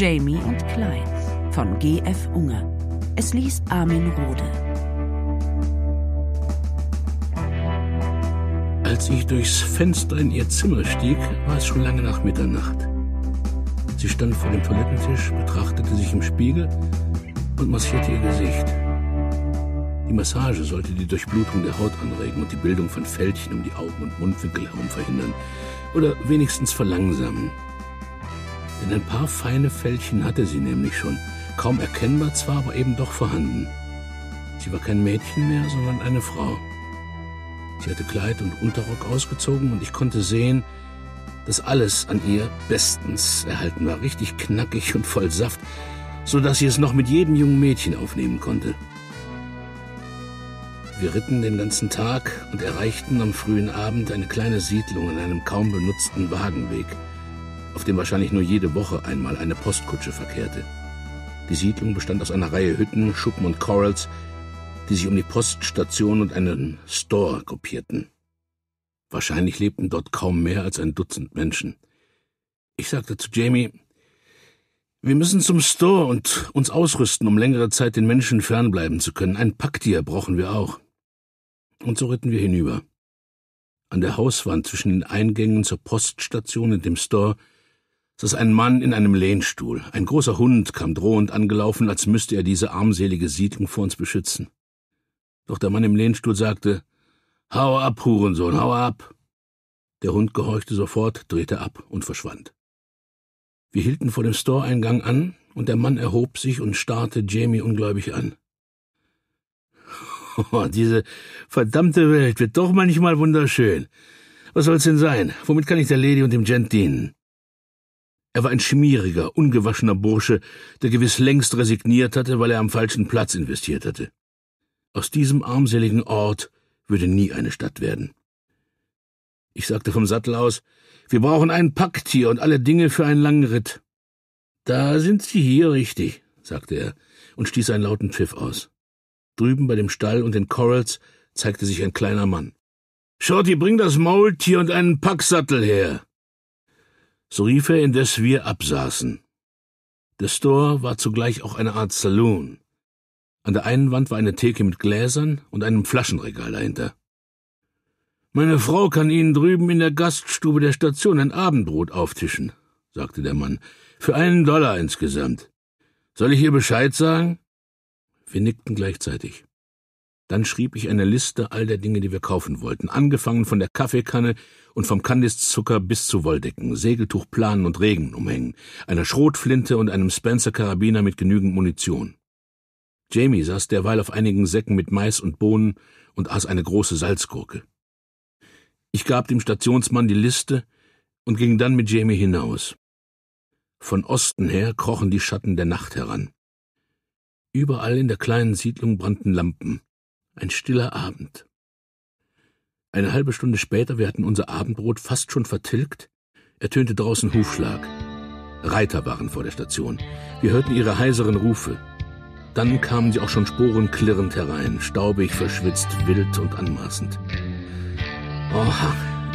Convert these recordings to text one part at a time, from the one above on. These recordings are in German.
Jamie und Klein von G.F. Unger. Es liest Armin Rohde. Als ich durchs Fenster in ihr Zimmer stieg, war es schon lange nach Mitternacht. Sie stand vor dem Toilettentisch, betrachtete sich im Spiegel und massierte ihr Gesicht. Die Massage sollte die Durchblutung der Haut anregen und die Bildung von Fältchen um die Augen- und Mundwinkel herum verhindern. Oder wenigstens verlangsamen. Denn ein paar feine Fältchen hatte sie nämlich schon. Kaum erkennbar zwar, aber eben doch vorhanden. Sie war kein Mädchen mehr, sondern eine Frau. Sie hatte Kleid und Unterrock ausgezogen und ich konnte sehen, dass alles an ihr bestens erhalten war. Richtig knackig und voll Saft, sodass sie es noch mit jedem jungen Mädchen aufnehmen konnte. Wir ritten den ganzen Tag und erreichten am frühen Abend eine kleine Siedlung an einem kaum benutzten Wagenweg, auf dem wahrscheinlich nur jede Woche einmal eine Postkutsche verkehrte. Die Siedlung bestand aus einer Reihe Hütten, Schuppen und Corrals, die sich um die Poststation und einen Store gruppierten. Wahrscheinlich lebten dort kaum mehr als ein Dutzend Menschen. Ich sagte zu Jamie: Wir müssen zum Store und uns ausrüsten, um längere Zeit den Menschen fernbleiben zu können. Ein Packtier brauchen wir auch. Und so ritten wir hinüber. An der Hauswand zwischen den Eingängen zur Poststation und dem Store saß ein Mann in einem Lehnstuhl. Ein großer Hund kam drohend angelaufen, als müsste er diese armselige Siedlung vor uns beschützen. Doch der Mann im Lehnstuhl sagte: »Hau ab, Hurensohn, hau ab!« Der Hund gehorchte sofort, drehte ab und verschwand. Wir hielten vor dem Store-Eingang an und der Mann erhob sich und starrte Jamie ungläubig an. Oh, diese verdammte Welt wird doch manchmal wunderschön. Was soll's denn sein? Womit kann ich der Lady und dem Gent dienen? Er war ein schmieriger, ungewaschener Bursche, der gewiss längst resigniert hatte, weil er am falschen Platz investiert hatte. Aus diesem armseligen Ort würde nie eine Stadt werden. Ich sagte vom Sattel aus: Wir brauchen ein Packtier und alle Dinge für einen langen Ritt. Da sind Sie hier richtig, sagte er und stieß einen lauten Pfiff aus. Drüben bei dem Stall und den Corrals zeigte sich ein kleiner Mann. Shorty, bring das Maultier und einen Packsattel her! So rief er, indes wir absaßen. Der Store war zugleich auch eine Art Saloon. An der einen Wand war eine Theke mit Gläsern und einem Flaschenregal dahinter. »Meine Frau kann Ihnen drüben in der Gaststube der Station ein Abendbrot auftischen«, sagte der Mann, »für $1 insgesamt. Soll ich ihr Bescheid sagen?« Wir nickten gleichzeitig. Dann schrieb ich eine Liste all der Dinge, die wir kaufen wollten, angefangen von der Kaffeekanne und vom Kandiszucker bis zu Wolldecken, Segeltuchplanen und Regenumhängen, einer Schrotflinte und einem Spencer-Karabiner mit genügend Munition. Jamie saß derweil auf einigen Säcken mit Mais und Bohnen und aß eine große Salzgurke. Ich gab dem Stationsmann die Liste und ging dann mit Jamie hinaus. Von Osten her krochen die Schatten der Nacht heran. Überall in der kleinen Siedlung brannten Lampen. Ein stiller Abend. Eine halbe Stunde später, wir hatten unser Abendbrot fast schon vertilgt, ertönte draußen Hufschlag. Reiter waren vor der Station. Wir hörten ihre heiseren Rufe. Dann kamen sie auch schon sporenklirrend herein, staubig, verschwitzt, wild und anmaßend. Oh,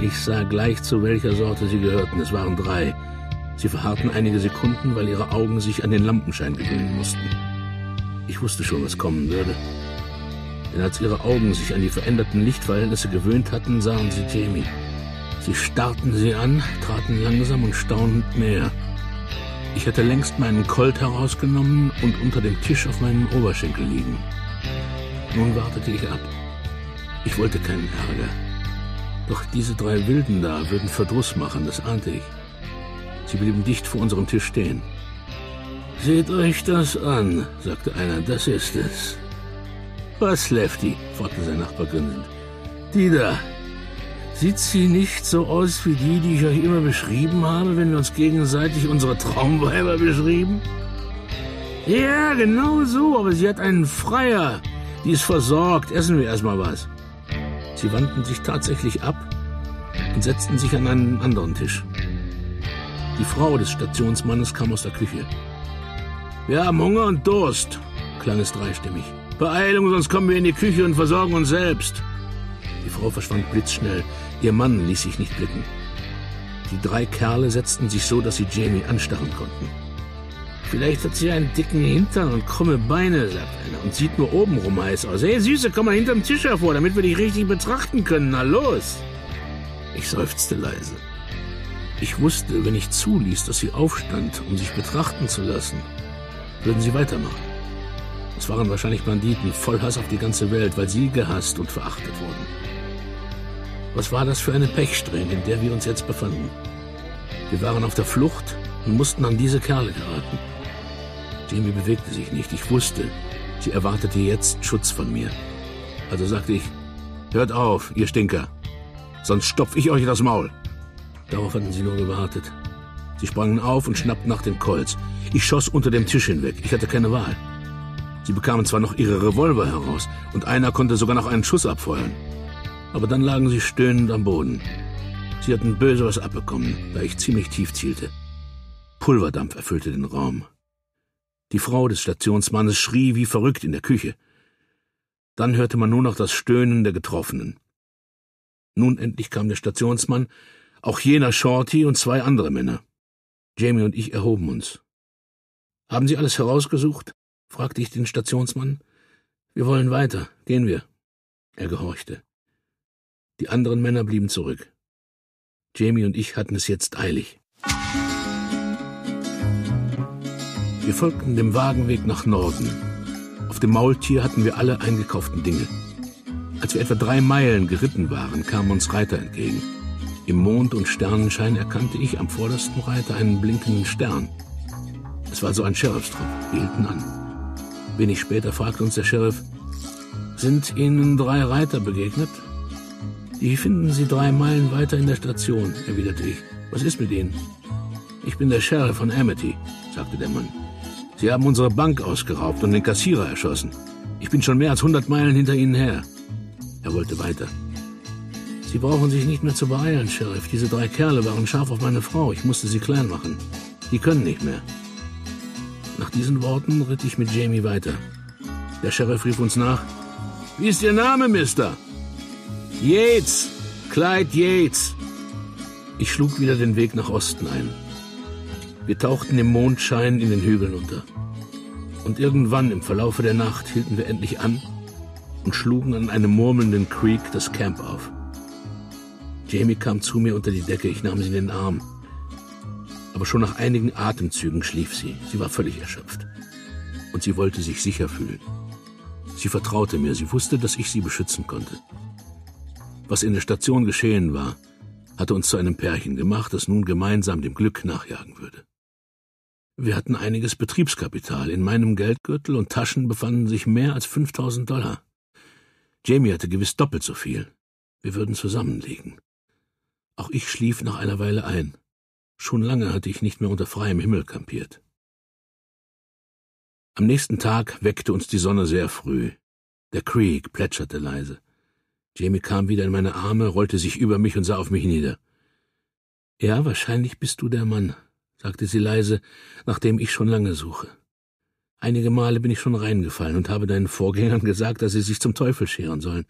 ich sah gleich, zu welcher Sorte sie gehörten. Es waren 3. Sie verharrten einige Sekunden, weil ihre Augen sich an den Lampenschein gewöhnen mussten. Ich wusste schon, was kommen würde. Denn als ihre Augen sich an die veränderten Lichtverhältnisse gewöhnt hatten, sahen sie Jamie. Sie starrten sie an, traten langsam und staunend näher. Ich hatte längst meinen Colt herausgenommen und unter dem Tisch auf meinem Oberschenkel liegen. Nun wartete ich ab. Ich wollte keinen Ärger. Doch diese 3 Wilden da würden Verdruss machen, das ahnte ich. Sie blieben dicht vor unserem Tisch stehen. »Seht euch das an«, sagte einer, »das ist es.« »Was, Lefty?«, fragte sein Nachbar grinsend. »Die da. Sieht sie nicht so aus wie die ich euch immer beschrieben habe, wenn wir uns gegenseitig unsere Traumweiber beschrieben?« »Ja, genau so, aber sie hat einen Freier. Die ist versorgt, essen wir erstmal was.« Sie wandten sich tatsächlich ab und setzten sich an einen anderen Tisch. Die Frau des Stationsmannes kam aus der Küche. »Wir haben Hunger und Durst«, klang es dreistimmig. »Beeilung, sonst kommen wir in die Küche und versorgen uns selbst.« Die Frau verschwand blitzschnell. Ihr Mann ließ sich nicht blicken. Die 3 Kerle setzten sich so, dass sie Jamie anstarren konnten. Vielleicht hat sie einen dicken Hintern und krumme Beine, sagt einer, und sieht nur obenrum heiß aus. Hey, Süße, komm mal hinterm Tisch hervor, damit wir dich richtig betrachten können. Na los! Ich seufzte leise. Ich wusste, wenn ich zuließ, dass sie aufstand, um sich betrachten zu lassen, würden sie weitermachen. Es waren wahrscheinlich Banditen, voll Hass auf die ganze Welt, weil sie gehasst und verachtet wurden. Was war das für eine Pechsträhne, in der wir uns jetzt befanden? Wir waren auf der Flucht und mussten an diese Kerle geraten. Jamie bewegte sich nicht. Ich wusste, sie erwartete jetzt Schutz von mir. Also sagte ich, »Hört auf, ihr Stinker, sonst stopf ich euch das Maul.« Darauf hatten sie nur gewartet. Sie sprangen auf und schnappten nach dem Colts. Ich schoss unter dem Tisch hinweg. Ich hatte keine Wahl. Sie bekamen zwar noch ihre Revolver heraus und einer konnte sogar noch einen Schuss abfeuern. Aber dann lagen sie stöhnend am Boden. Sie hatten böse was abbekommen, da ich ziemlich tief zielte. Pulverdampf erfüllte den Raum. Die Frau des Stationsmannes schrie wie verrückt in der Küche. Dann hörte man nur noch das Stöhnen der Getroffenen. Nun endlich kam der Stationsmann, auch jener Shorty und zwei andere Männer. Jamie und ich erhoben uns. »Haben Sie alles herausgesucht?« fragte ich den Stationsmann. »Wir wollen weiter. Gehen wir.« Er gehorchte. Die anderen Männer blieben zurück. Jamie und ich hatten es jetzt eilig. Wir folgten dem Wagenweg nach Norden. Auf dem Maultier hatten wir alle eingekauften Dinge. Als wir etwa 3 Meilen geritten waren, kamen uns Reiter entgegen. Im Mond- und Sternenschein erkannte ich am vordersten Reiter einen blinkenden Stern. Es war so ein Sheriffstrupp. Wir hielten an. Wenig später fragte uns der Sheriff, »Sind Ihnen 3 Reiter begegnet?« »Die finden Sie 3 Meilen weiter in der Station«, erwiderte ich. »Was ist mit Ihnen?« »Ich bin der Sheriff von Amity«, sagte der Mann. »Sie haben unsere Bank ausgeraubt und den Kassierer erschossen. Ich bin schon mehr als 100 Meilen hinter Ihnen her.« Er wollte weiter. »Sie brauchen sich nicht mehr zu beeilen, Sheriff. Diese 3 Kerle waren scharf auf meine Frau. Ich musste sie klein machen. Die können nicht mehr.« Nach diesen Worten ritt ich mit Jamie weiter. Der Sheriff rief uns nach. »Wie ist Ihr Name, Mister?« »Yates! Clyde Yates!« Ich schlug wieder den Weg nach Osten ein. Wir tauchten im Mondschein in den Hügeln unter. Und irgendwann im Verlaufe der Nacht hielten wir endlich an und schlugen an einem murmelnden Creek das Camp auf. Jamie kam zu mir unter die Decke, ich nahm sie in den Arm. Aber schon nach einigen Atemzügen schlief sie. Sie war völlig erschöpft. Und sie wollte sich sicher fühlen. Sie vertraute mir, sie wusste, dass ich sie beschützen konnte. Was in der Station geschehen war, hatte uns zu einem Pärchen gemacht, das nun gemeinsam dem Glück nachjagen würde. Wir hatten einiges Betriebskapital. In meinem Geldgürtel und Taschen befanden sich mehr als 5000 Dollar. Jamie hatte gewiss doppelt so viel. Wir würden zusammenlegen. Auch ich schlief nach einer Weile ein. Schon lange hatte ich nicht mehr unter freiem Himmel kampiert. Am nächsten Tag weckte uns die Sonne sehr früh. Der Creek plätscherte leise. Jamie kam wieder in meine Arme, rollte sich über mich und sah auf mich nieder. »Ja, wahrscheinlich bist du der Mann«, sagte sie leise, »nach dem ich schon lange suche. Einige Male bin ich schon reingefallen und habe deinen Vorgängern gesagt, dass sie sich zum Teufel scheren sollen.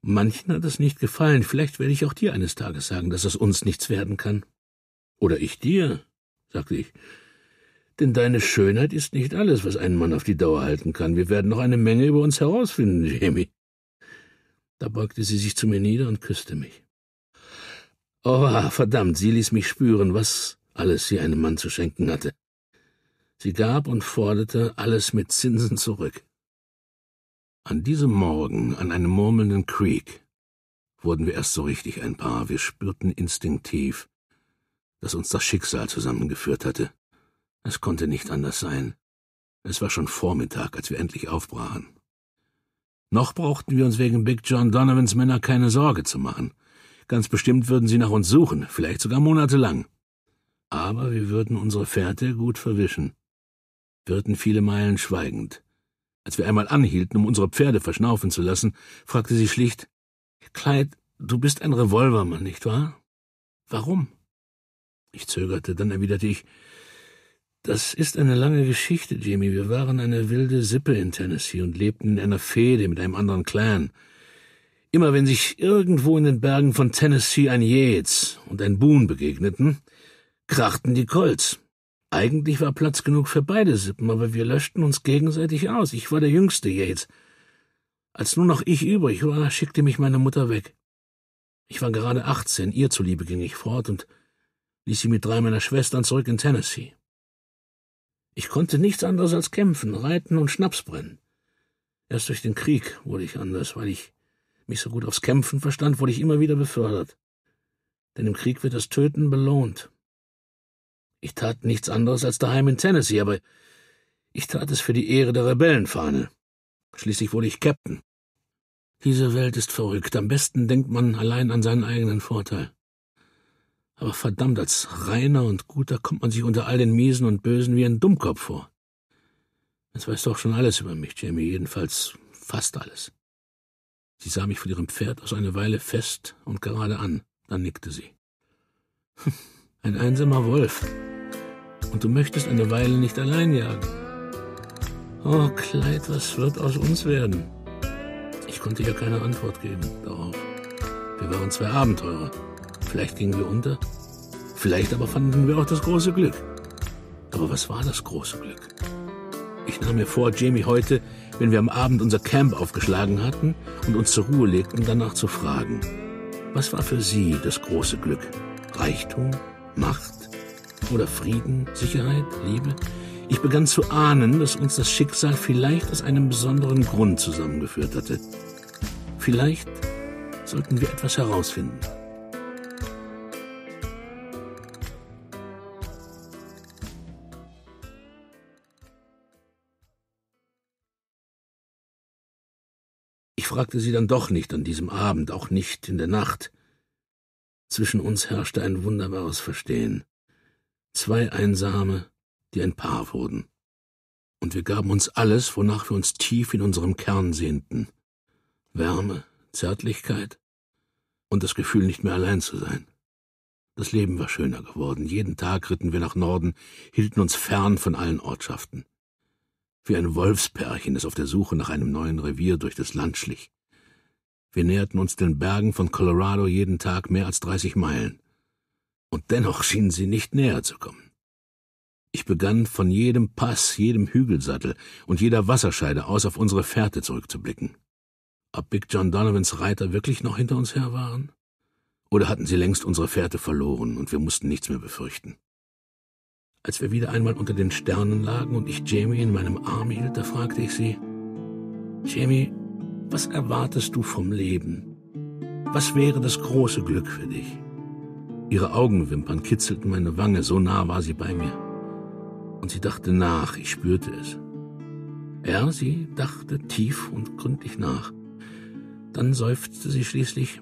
Manchen hat es nicht gefallen. Vielleicht werde ich auch dir eines Tages sagen, dass es uns nichts werden kann.« »Oder ich dir«, sagte ich, »denn deine Schönheit ist nicht alles, was einen Mann auf die Dauer halten kann. Wir werden noch eine Menge über uns herausfinden, Jamie.« Da beugte sie sich zu mir nieder und küsste mich. Oh, verdammt, sie ließ mich spüren, was alles sie einem Mann zu schenken hatte. Sie gab und forderte alles mit Zinsen zurück. An diesem Morgen, an einem murmelnden Creek, wurden wir erst so richtig ein Paar. Wir spürten instinktiv, dass uns das Schicksal zusammengeführt hatte. Es konnte nicht anders sein. Es war schon Vormittag, als wir endlich aufbrachen. Noch brauchten wir uns wegen Big John Donovans Männer keine Sorge zu machen. Ganz bestimmt würden sie nach uns suchen, vielleicht sogar monatelang. Aber wir würden unsere Fährte gut verwischen. Wir ritten viele Meilen schweigend. Als wir einmal anhielten, um unsere Pferde verschnaufen zu lassen, fragte sie schlicht, »Clyde, du bist ein Revolvermann, nicht wahr? Warum?« Ich zögerte, dann erwiderte ich, »Das ist eine lange Geschichte, Jamie. Wir waren eine wilde Sippe in Tennessee und lebten in einer Fehde mit einem anderen Clan. Immer wenn sich irgendwo in den Bergen von Tennessee ein Yates und ein Boone begegneten, krachten die Colts. Eigentlich war Platz genug für beide Sippen, aber wir löschten uns gegenseitig aus. Ich war der jüngste Yates. Als nur noch ich übrig war, schickte mich meine Mutter weg. Ich war gerade 18, ihr zuliebe ging ich fort und ließ sie mit 3 meiner Schwestern zurück in Tennessee. Ich konnte nichts anderes als kämpfen, reiten und Schnaps brennen. Erst durch den Krieg wurde ich anders, weil ich mich so gut aufs Kämpfen verstand, wurde ich immer wieder befördert. Denn im Krieg wird das Töten belohnt. Ich tat nichts anderes als daheim in Tennessee, aber ich tat es für die Ehre der Rebellenfahne. Schließlich wurde ich Captain. Diese Welt ist verrückt. Am besten denkt man allein an seinen eigenen Vorteil. Aber verdammt, als reiner und guter kommt man sich unter all den Miesen und Bösen wie ein Dummkopf vor. Das weißt du auch schon alles über mich, Jamie, jedenfalls fast alles. Sie sah mich von ihrem Pferd aus eine Weile fest und gerade an. Dann nickte sie. Ein einsamer Wolf. Und du möchtest eine Weile nicht allein jagen. Oh, Clyde, was wird aus uns werden? Ich konnte ihr keine Antwort geben darauf. Wir waren 2 Abenteurer. Vielleicht gingen wir unter, vielleicht aber fanden wir auch das große Glück. Aber was war das große Glück? Ich nahm mir vor, Jamie heute, wenn wir am Abend unser Camp aufgeschlagen hatten und uns zur Ruhe legten, danach zu fragen. Was war für sie das große Glück? Reichtum? Macht? Oder Frieden? Sicherheit? Liebe? Ich begann zu ahnen, dass uns das Schicksal vielleicht aus einem besonderen Grund zusammengeführt hatte. Vielleicht sollten wir etwas herausfinden. Ich fragte sie dann doch nicht an diesem Abend, auch nicht in der Nacht. Zwischen uns herrschte ein wunderbares Verstehen. 2 Einsame, die ein Paar wurden. Und wir gaben uns alles, wonach wir uns tief in unserem Kern sehnten. Wärme, Zärtlichkeit und das Gefühl, nicht mehr allein zu sein. Das Leben war schöner geworden. Jeden Tag ritten wir nach Norden, hielten uns fern von allen Ortschaften. Wie ein Wolfspärchen, das auf der Suche nach einem neuen Revier durch das Land schlich. Wir näherten uns den Bergen von Colorado jeden Tag mehr als 30 Meilen. Und dennoch schienen sie nicht näher zu kommen. Ich begann, von jedem Pass, jedem Hügelsattel und jeder Wasserscheide aus auf unsere Fährte zurückzublicken. Ob Big John Donovans Reiter wirklich noch hinter uns her waren? Oder hatten sie längst unsere Fährte verloren und wir mussten nichts mehr befürchten? Als wir wieder einmal unter den Sternen lagen und ich Jamie in meinem Arm hielt, da fragte ich sie, »Jamie, was erwartest du vom Leben? Was wäre das große Glück für dich?« Ihre Augenwimpern kitzelten meine Wange, so nah war sie bei mir. Und sie dachte nach, ich spürte es. Sie dachte tief und gründlich nach. Dann seufzte sie schließlich,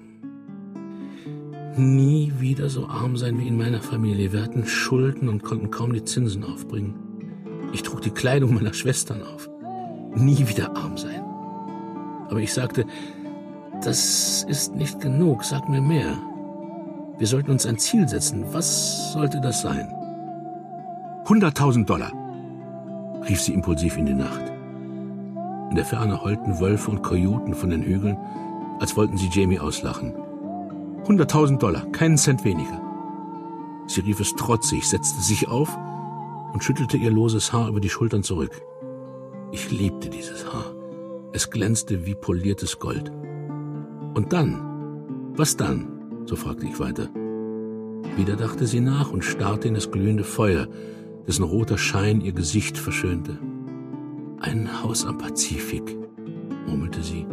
nie wieder so arm sein wie in meiner Familie. Wir hatten Schulden und konnten kaum die Zinsen aufbringen. Ich trug die Kleidung meiner Schwestern auf. Nie wieder arm sein. Aber ich sagte, das ist nicht genug, sag mir mehr. Wir sollten uns ein Ziel setzen. Was sollte das sein? 100.000 $, rief sie impulsiv in die Nacht. In der Ferne heulten Wölfe und Kojoten von den Hügeln, als wollten sie Jamie auslachen. 100.000 $, keinen Cent weniger. Sie rief es trotzig, setzte sich auf und schüttelte ihr loses Haar über die Schultern zurück. Ich liebte dieses Haar. Es glänzte wie poliertes Gold. Und dann? Was dann? So fragte ich weiter. Wieder dachte sie nach und starrte in das glühende Feuer, dessen roter Schein ihr Gesicht verschönte. »Ein Haus am Pazifik«, murmelte sie,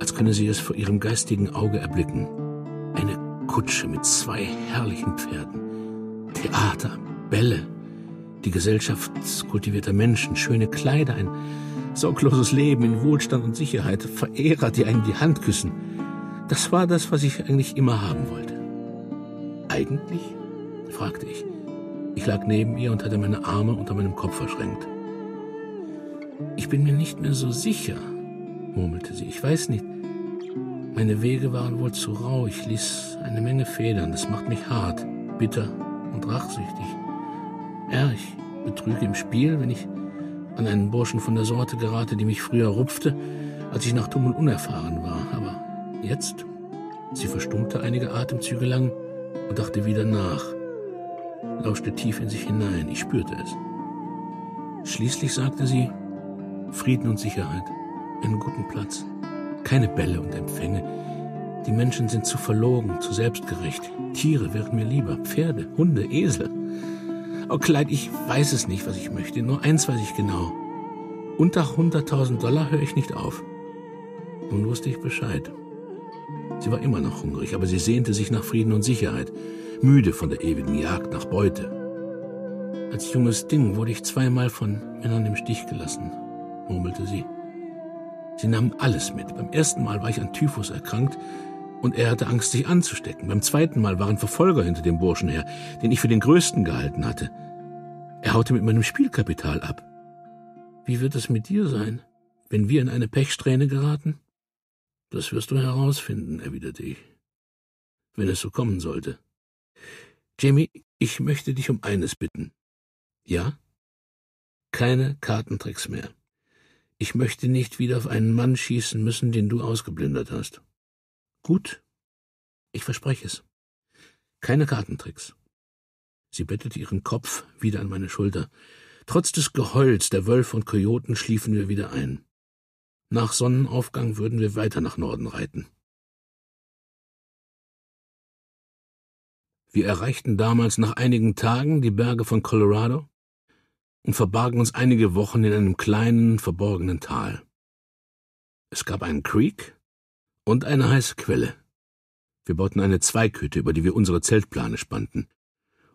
als könne sie es vor ihrem geistigen Auge erblicken. Eine Kutsche mit 2 herrlichen Pferden, Theater, Bälle, die Gesellschaft kultivierter Menschen, schöne Kleider, ein sorgloses Leben in Wohlstand und Sicherheit, Verehrer, die einem die Hand küssen. Das war das, was ich eigentlich immer haben wollte. »Eigentlich?«, fragte ich. Ich lag neben ihr und hatte meine Arme unter meinem Kopf verschränkt. »Ich bin mir nicht mehr so sicher«, murmelte sie. »Ich weiß nicht. Meine Wege waren wohl zu rau. Ich ließ eine Menge Federn. Das macht mich hart, bitter und rachsüchtig. Ich betrüge im Spiel, wenn ich an einen Burschen von der Sorte gerate, die mich früher rupfte, als ich noch dumm und unerfahren war. Aber jetzt?« Sie verstummte einige Atemzüge lang und dachte wieder nach. lauschte tief in sich hinein. Ich spürte es. Schließlich sagte sie: Frieden und Sicherheit, einen guten Platz, keine Bälle und Empfänge. Die Menschen sind zu verlogen, zu selbstgerecht. Tiere wären mir lieber, Pferde, Hunde, Esel. Oh Clyde, ich weiß es nicht, was ich möchte. Nur eins weiß ich genau. Unter 100.000 Dollar höre ich nicht auf. Nun wusste ich Bescheid. Sie war immer noch hungrig, aber sie sehnte sich nach Frieden und Sicherheit, müde von der ewigen Jagd nach Beute. Als junges Ding wurde ich zweimal von Männern im Stich gelassen, murmelte sie. Sie nahmen alles mit. Beim ersten Mal war ich an Typhus erkrankt und er hatte Angst, sich anzustecken. Beim zweiten Mal waren Verfolger hinter dem Burschen her, den ich für den größten gehalten hatte. Er haute mit meinem Spielkapital ab. Wie wird es mit dir sein, wenn wir in eine Pechsträhne geraten? Das wirst du herausfinden, erwiderte ich, wenn es so kommen sollte. Jamie, ich möchte dich um eines bitten. Ja? Keine Kartentricks mehr. Ich möchte nicht wieder auf einen Mann schießen müssen, den du ausgeblendet hast. Gut, ich verspreche es. Keine Kartentricks. Sie bettete ihren Kopf wieder an meine Schulter. Trotz des Geheuls der Wölfe und Kojoten schliefen wir wieder ein. Nach Sonnenaufgang würden wir weiter nach Norden reiten. Wir erreichten damals nach einigen Tagen die Berge von Colorado und verbargen uns einige Wochen in einem kleinen, verborgenen Tal. Es gab einen Creek und eine heiße Quelle. Wir bauten eine Zweihütte, über die wir unsere Zeltplane spannten.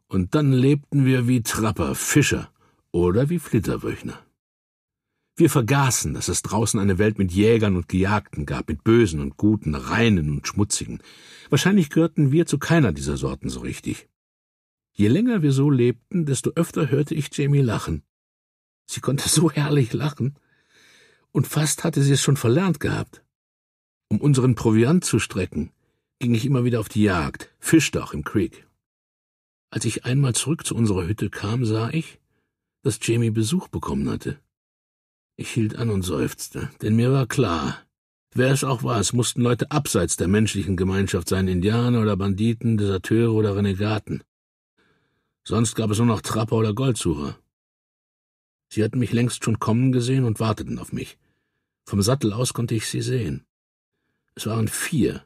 Und dann lebten wir wie Trapper, Fischer oder wie Flitterwöchner. Wir vergaßen, dass es draußen eine Welt mit Jägern und Gejagten gab, mit Bösen und Guten, Reinen und Schmutzigen. Wahrscheinlich gehörten wir zu keiner dieser Sorten so richtig. Je länger wir so lebten, desto öfter hörte ich Jamie lachen. Sie konnte so herrlich lachen. Und fast hatte sie es schon verlernt gehabt. Um unseren Proviant zu strecken, ging ich immer wieder auf die Jagd, fischte auch im Creek. Als ich einmal zurück zu unserer Hütte kam, sah ich, dass Jamie Besuch bekommen hatte. Ich hielt an und seufzte, denn mir war klar, wer es auch war, es mussten Leute abseits der menschlichen Gemeinschaft sein, Indianer oder Banditen, Deserteure oder Renegaten. Sonst gab es nur noch Trapper oder Goldsucher. Sie hatten mich längst schon kommen gesehen und warteten auf mich. Vom Sattel aus konnte ich sie sehen. Es waren 4,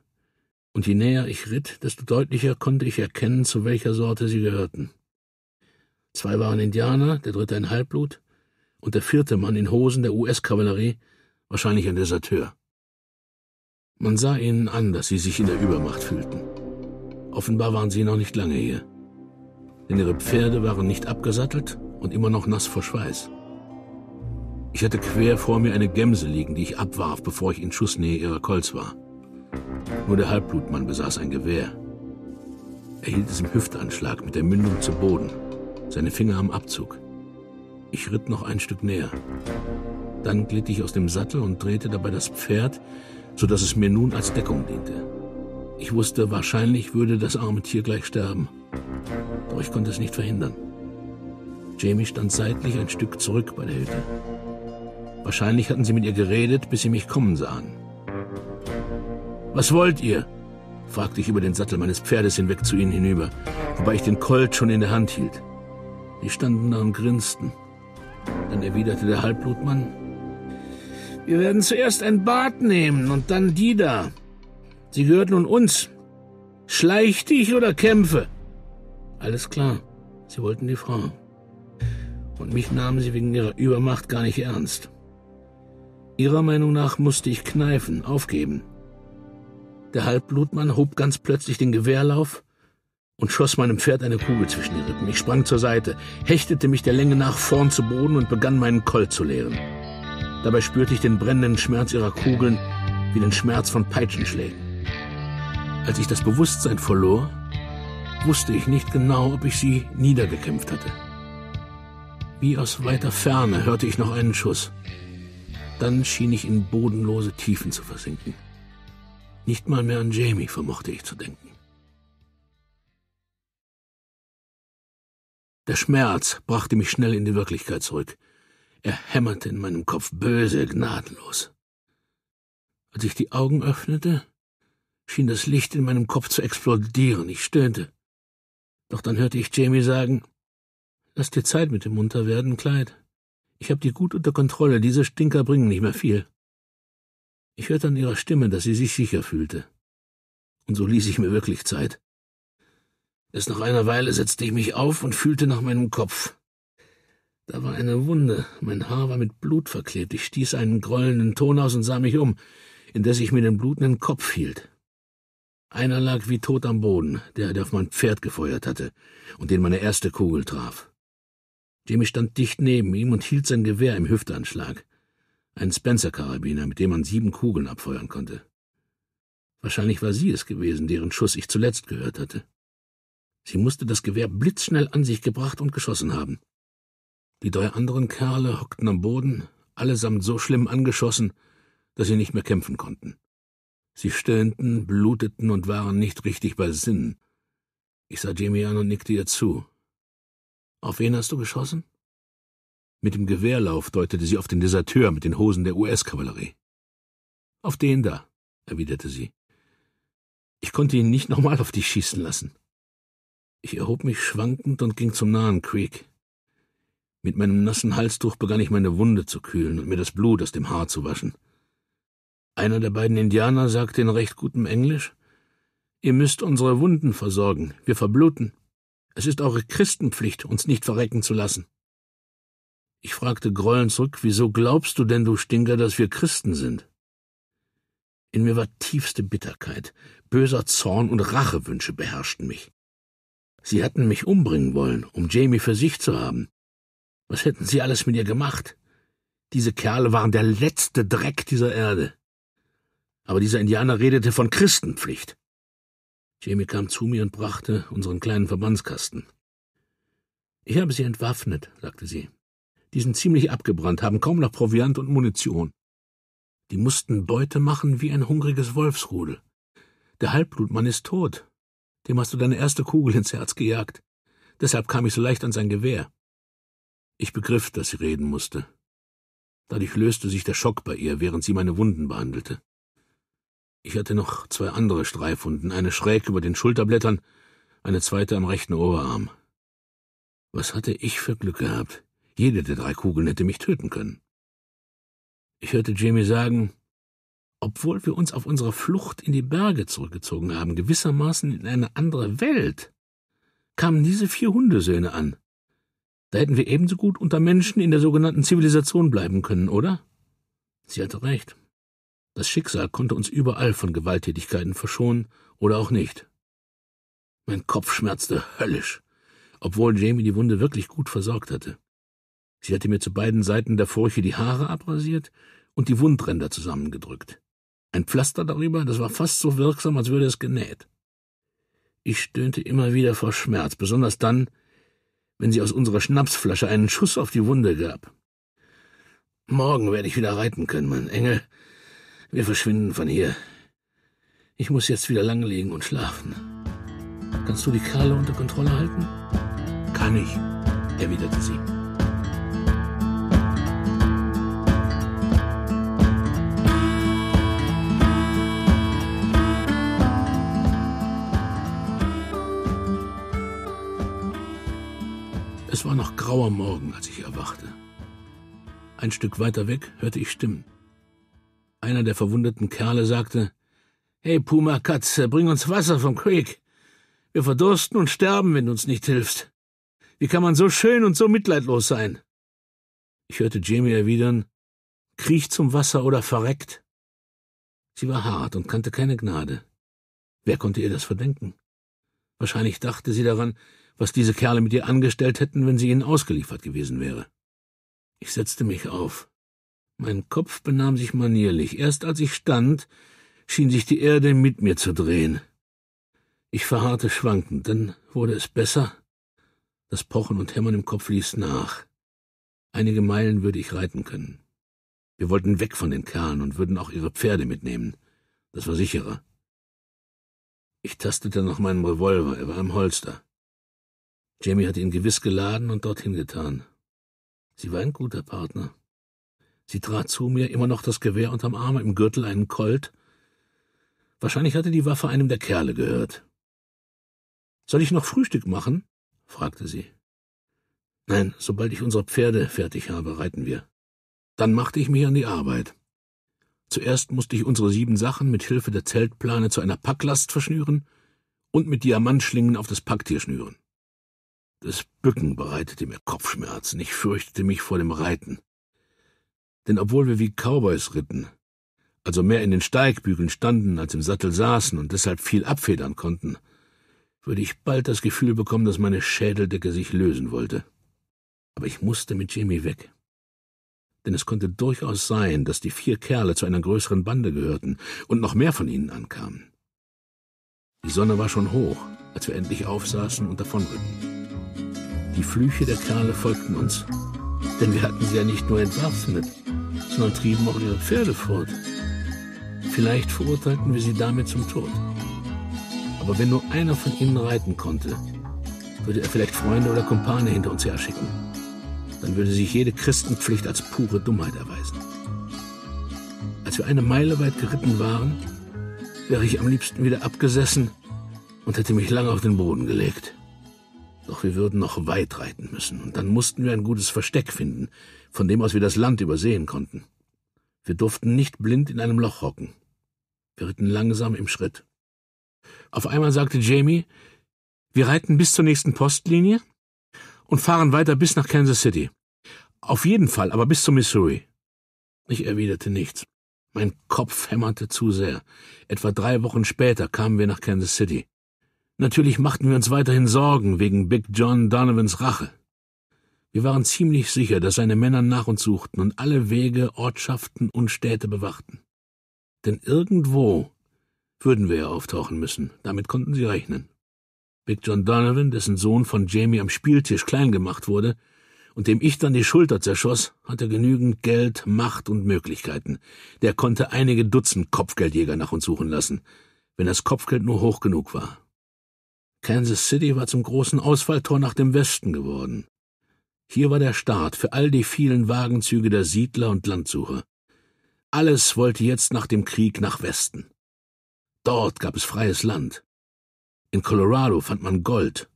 und je näher ich ritt, desto deutlicher konnte ich erkennen, zu welcher Sorte sie gehörten. 2 waren Indianer, der 3. ein Halbblut, und der 4. Mann in Hosen der US-Kavallerie, wahrscheinlich ein Deserteur. Man sah ihnen an, dass sie sich in der Übermacht fühlten. Offenbar waren sie noch nicht lange hier, denn ihre Pferde waren nicht abgesattelt und immer noch nass vor Schweiß. Ich hatte quer vor mir eine Gemse liegen, die ich abwarf, bevor ich in Schussnähe ihrer Colts war. Nur der Halbblutmann besaß ein Gewehr. Er hielt es im Hüftanschlag mit der Mündung zu Boden, seine Finger am Abzug. Ich ritt noch ein Stück näher. Dann glitt ich aus dem Sattel und drehte dabei das Pferd, sodass es mir nun als Deckung diente. Ich wusste, wahrscheinlich würde das arme Tier gleich sterben. Doch ich konnte es nicht verhindern. Jamie stand seitlich ein Stück zurück bei der Hütte. Wahrscheinlich hatten sie mit ihr geredet, bis sie mich kommen sahen. »Was wollt ihr?« fragte ich über den Sattel meines Pferdes hinweg zu ihnen hinüber, wobei ich den Colt schon in der Hand hielt. Die standen da und grinsten. Dann erwiderte der Halbblutmann: »Wir werden zuerst ein Bad nehmen und dann die da. Sie gehört nun uns. Schleich dich oder kämpfe?« Alles klar, sie wollten die Frau. Und mich nahmen sie wegen ihrer Übermacht gar nicht ernst. Ihrer Meinung nach musste ich kneifen, aufgeben. Der Halbblutmann hob ganz plötzlich den Gewehrlauf und schoss meinem Pferd eine Kugel zwischen die Rippen. Ich sprang zur Seite, hechtete mich der Länge nach vorn zu Boden und begann, meinen Colt zu leeren. Dabei spürte ich den brennenden Schmerz ihrer Kugeln wie den Schmerz von Peitschenschlägen. Als ich das Bewusstsein verlor, wusste ich nicht genau, ob ich sie niedergekämpft hatte. Wie aus weiter Ferne hörte ich noch einen Schuss. Dann schien ich in bodenlose Tiefen zu versinken. Nicht mal mehr an Jamie vermochte ich zu denken. Der Schmerz brachte mich schnell in die Wirklichkeit zurück. Er hämmerte in meinem Kopf böse, gnadenlos. Als ich die Augen öffnete, schien das Licht in meinem Kopf zu explodieren. Ich stöhnte. Doch dann hörte ich Jamie sagen, »Lass dir Zeit mit dem Munterwerden, Clyde. Ich habe die gut unter Kontrolle, diese Stinker bringen nicht mehr viel.« Ich hörte an ihrer Stimme, dass sie sich sicher fühlte. Und so ließ ich mir wirklich Zeit. Erst nach einer Weile setzte ich mich auf und fühlte nach meinem Kopf. Da war eine Wunde, mein Haar war mit Blut verklebt. Ich stieß einen grollenden Ton aus und sah mich um, indes ich mir den blutenden Kopf hielt. Einer lag wie tot am Boden, der auf mein Pferd gefeuert hatte und den meine erste Kugel traf. Jamie stand dicht neben ihm und hielt sein Gewehr im Hüftanschlag, einen Spencer-Karabiner, mit dem man 7 Kugeln abfeuern konnte. Wahrscheinlich war sie es gewesen, deren Schuss ich zuletzt gehört hatte. Sie musste das Gewehr blitzschnell an sich gebracht und geschossen haben. Die 3 anderen Kerle hockten am Boden, allesamt so schlimm angeschossen, dass sie nicht mehr kämpfen konnten. Sie stöhnten, bluteten und waren nicht richtig bei Sinnen. Ich sah Jamie an und nickte ihr zu. »Auf wen hast du geschossen?« Mit dem Gewehrlauf deutete sie auf den Deserteur mit den Hosen der US-Kavallerie. »Auf den da«, erwiderte sie. Ich konnte ihn nicht nochmal auf dich schießen lassen. Ich erhob mich schwankend und ging zum nahen Creek. Mit meinem nassen Halstuch begann ich meine Wunde zu kühlen und mir das Blut aus dem Haar zu waschen. Einer der beiden Indianer sagte in recht gutem Englisch, »Ihr müsst unsere Wunden versorgen, wir verbluten. Es ist eure Christenpflicht, uns nicht verrecken zu lassen.« Ich fragte grollend zurück, »Wieso glaubst du denn, du Stinker, dass wir Christen sind?« In mir war tiefste Bitterkeit, böser Zorn und Rachewünsche beherrschten mich. Sie hatten mich umbringen wollen, um Jamie für sich zu haben. Was hätten sie alles mit ihr gemacht? Diese Kerle waren der letzte Dreck dieser Erde. Aber dieser Indianer redete von Christenpflicht. Jamie kam zu mir und brachte unseren kleinen Verbandskasten. »Ich habe sie entwaffnet«, sagte sie. »Die sind ziemlich abgebrannt, haben kaum noch Proviant und Munition. Die mussten Beute machen wie ein hungriges Wolfsrudel. Der Halbblutmann ist tot. Dem hast du deine erste Kugel ins Herz gejagt. Deshalb kam ich so leicht an sein Gewehr.« Ich begriff, dass sie reden musste. Dadurch löste sich der Schock bei ihr, während sie meine Wunden behandelte. Ich hatte noch 2 andere Streifwunden, eine schräg über den Schulterblättern, eine zweite am rechten Oberarm. Was hatte ich für Glück gehabt? Jede der 3 Kugeln hätte mich töten können. Ich hörte Jamie sagen, obwohl wir uns auf unserer Flucht in die Berge zurückgezogen haben, gewissermaßen in eine andere Welt, kamen diese 4 Hundesöhne an. Da hätten wir ebenso gut unter Menschen in der sogenannten Zivilisation bleiben können, oder? Sie hatte recht. Das Schicksal konnte uns überall von Gewalttätigkeiten verschonen oder auch nicht. Mein Kopf schmerzte höllisch, obwohl Jamie die Wunde wirklich gut versorgt hatte. Sie hatte mir zu beiden Seiten der Furche die Haare abrasiert und die Wundränder zusammengedrückt. Ein Pflaster darüber, das war fast so wirksam, als würde es genäht. Ich stöhnte immer wieder vor Schmerz, besonders dann, wenn sie aus unserer Schnapsflasche einen Schuss auf die Wunde gab. »Morgen werde ich wieder reiten können, mein Engel. Wir verschwinden von hier. Ich muss jetzt wieder lang liegen und schlafen. Kannst du die Kerle unter Kontrolle halten?« »Kann ich«, erwiderte sie. Es war noch grauer Morgen, als ich erwachte. Ein Stück weiter weg hörte ich Stimmen. Einer der verwundeten Kerle sagte, »Hey, Puma-Katze, bring uns Wasser vom Creek. Wir verdursten und sterben, wenn du uns nicht hilfst. Wie kann man so schön und so mitleidlos sein?« Ich hörte Jamie erwidern, »Kriech zum Wasser oder verreckt.« Sie war hart und kannte keine Gnade. Wer konnte ihr das verdenken? Wahrscheinlich dachte sie daran, was diese Kerle mit ihr angestellt hätten, wenn sie ihnen ausgeliefert gewesen wäre. Ich setzte mich auf. Mein Kopf benahm sich manierlich. Erst als ich stand, schien sich die Erde mit mir zu drehen. Ich verharrte schwankend, dann wurde es besser. Das Pochen und Hämmern im Kopf ließ nach. Einige Meilen würde ich reiten können. Wir wollten weg von den Kerlen und würden auch ihre Pferde mitnehmen. Das war sicherer. Ich tastete nach meinem Revolver, er war im Holster. Jamie hatte ihn gewiss geladen und dorthin getan. Sie war ein guter Partner. Sie trat zu mir, immer noch das Gewehr unterm Arm, im Gürtel einen Colt. Wahrscheinlich hatte die Waffe einem der Kerle gehört. »Soll ich noch Frühstück machen?« fragte sie. »Nein, sobald ich unsere Pferde fertig habe, reiten wir.« Dann machte ich mich an die Arbeit. Zuerst musste ich unsere 7 Sachen mit Hilfe der Zeltplane zu einer Packlast verschnüren und mit Diamantschlingen auf das Packtier schnüren. Das Bücken bereitete mir Kopfschmerzen. Ich fürchtete mich vor dem Reiten. Denn obwohl wir wie Cowboys ritten, also mehr in den Steigbügeln standen als im Sattel saßen und deshalb viel abfedern konnten, würde ich bald das Gefühl bekommen, dass meine Schädeldecke sich lösen wollte. Aber ich musste mit Jimmy weg. Denn es konnte durchaus sein, dass die 4 Kerle zu einer größeren Bande gehörten und noch mehr von ihnen ankamen. Die Sonne war schon hoch, als wir endlich aufsaßen und davonrückten. Die Flüche der Kerle folgten uns, denn wir hatten sie ja nicht nur entwaffnet, sondern trieben auch ihre Pferde fort. Vielleicht verurteilten wir sie damit zum Tod. Aber wenn nur einer von ihnen reiten konnte, würde er vielleicht Freunde oder Kumpane hinter uns herschicken. Dann würde sich jede Christenpflicht als pure Dummheit erweisen. Als wir eine Meile weit geritten waren, wäre ich am liebsten wieder abgesessen und hätte mich lange auf den Boden gelegt. Doch wir würden noch weit reiten müssen, und dann mussten wir ein gutes Versteck finden, von dem aus wir das Land übersehen konnten. Wir durften nicht blind in einem Loch hocken. Wir ritten langsam im Schritt. Auf einmal sagte Jamie, wir reiten bis zur nächsten Postlinie und fahren weiter bis nach Kansas City. Auf jeden Fall, aber bis zum Missouri. Ich erwiderte nichts. Mein Kopf hämmerte zu sehr. Etwa 3 Wochen später kamen wir nach Kansas City. Natürlich machten wir uns weiterhin Sorgen wegen Big John Donovans Rache. Wir waren ziemlich sicher, dass seine Männer nach uns suchten und alle Wege, Ortschaften und Städte bewachten. Denn irgendwo würden wir ja auftauchen müssen. Damit konnten sie rechnen. Big John Donovan, dessen Sohn von Jamie am Spieltisch klein gemacht wurde und dem ich dann die Schulter zerschoss, hatte genügend Geld, Macht und Möglichkeiten. Der konnte einige Dutzend Kopfgeldjäger nach uns suchen lassen, wenn das Kopfgeld nur hoch genug war. Kansas City war zum großen Ausfalltor nach dem Westen geworden. Hier war der Start für all die vielen Wagenzüge der Siedler und Landsucher. Alles wollte jetzt nach dem Krieg nach Westen. Dort gab es freies Land. In Colorado fand man Gold.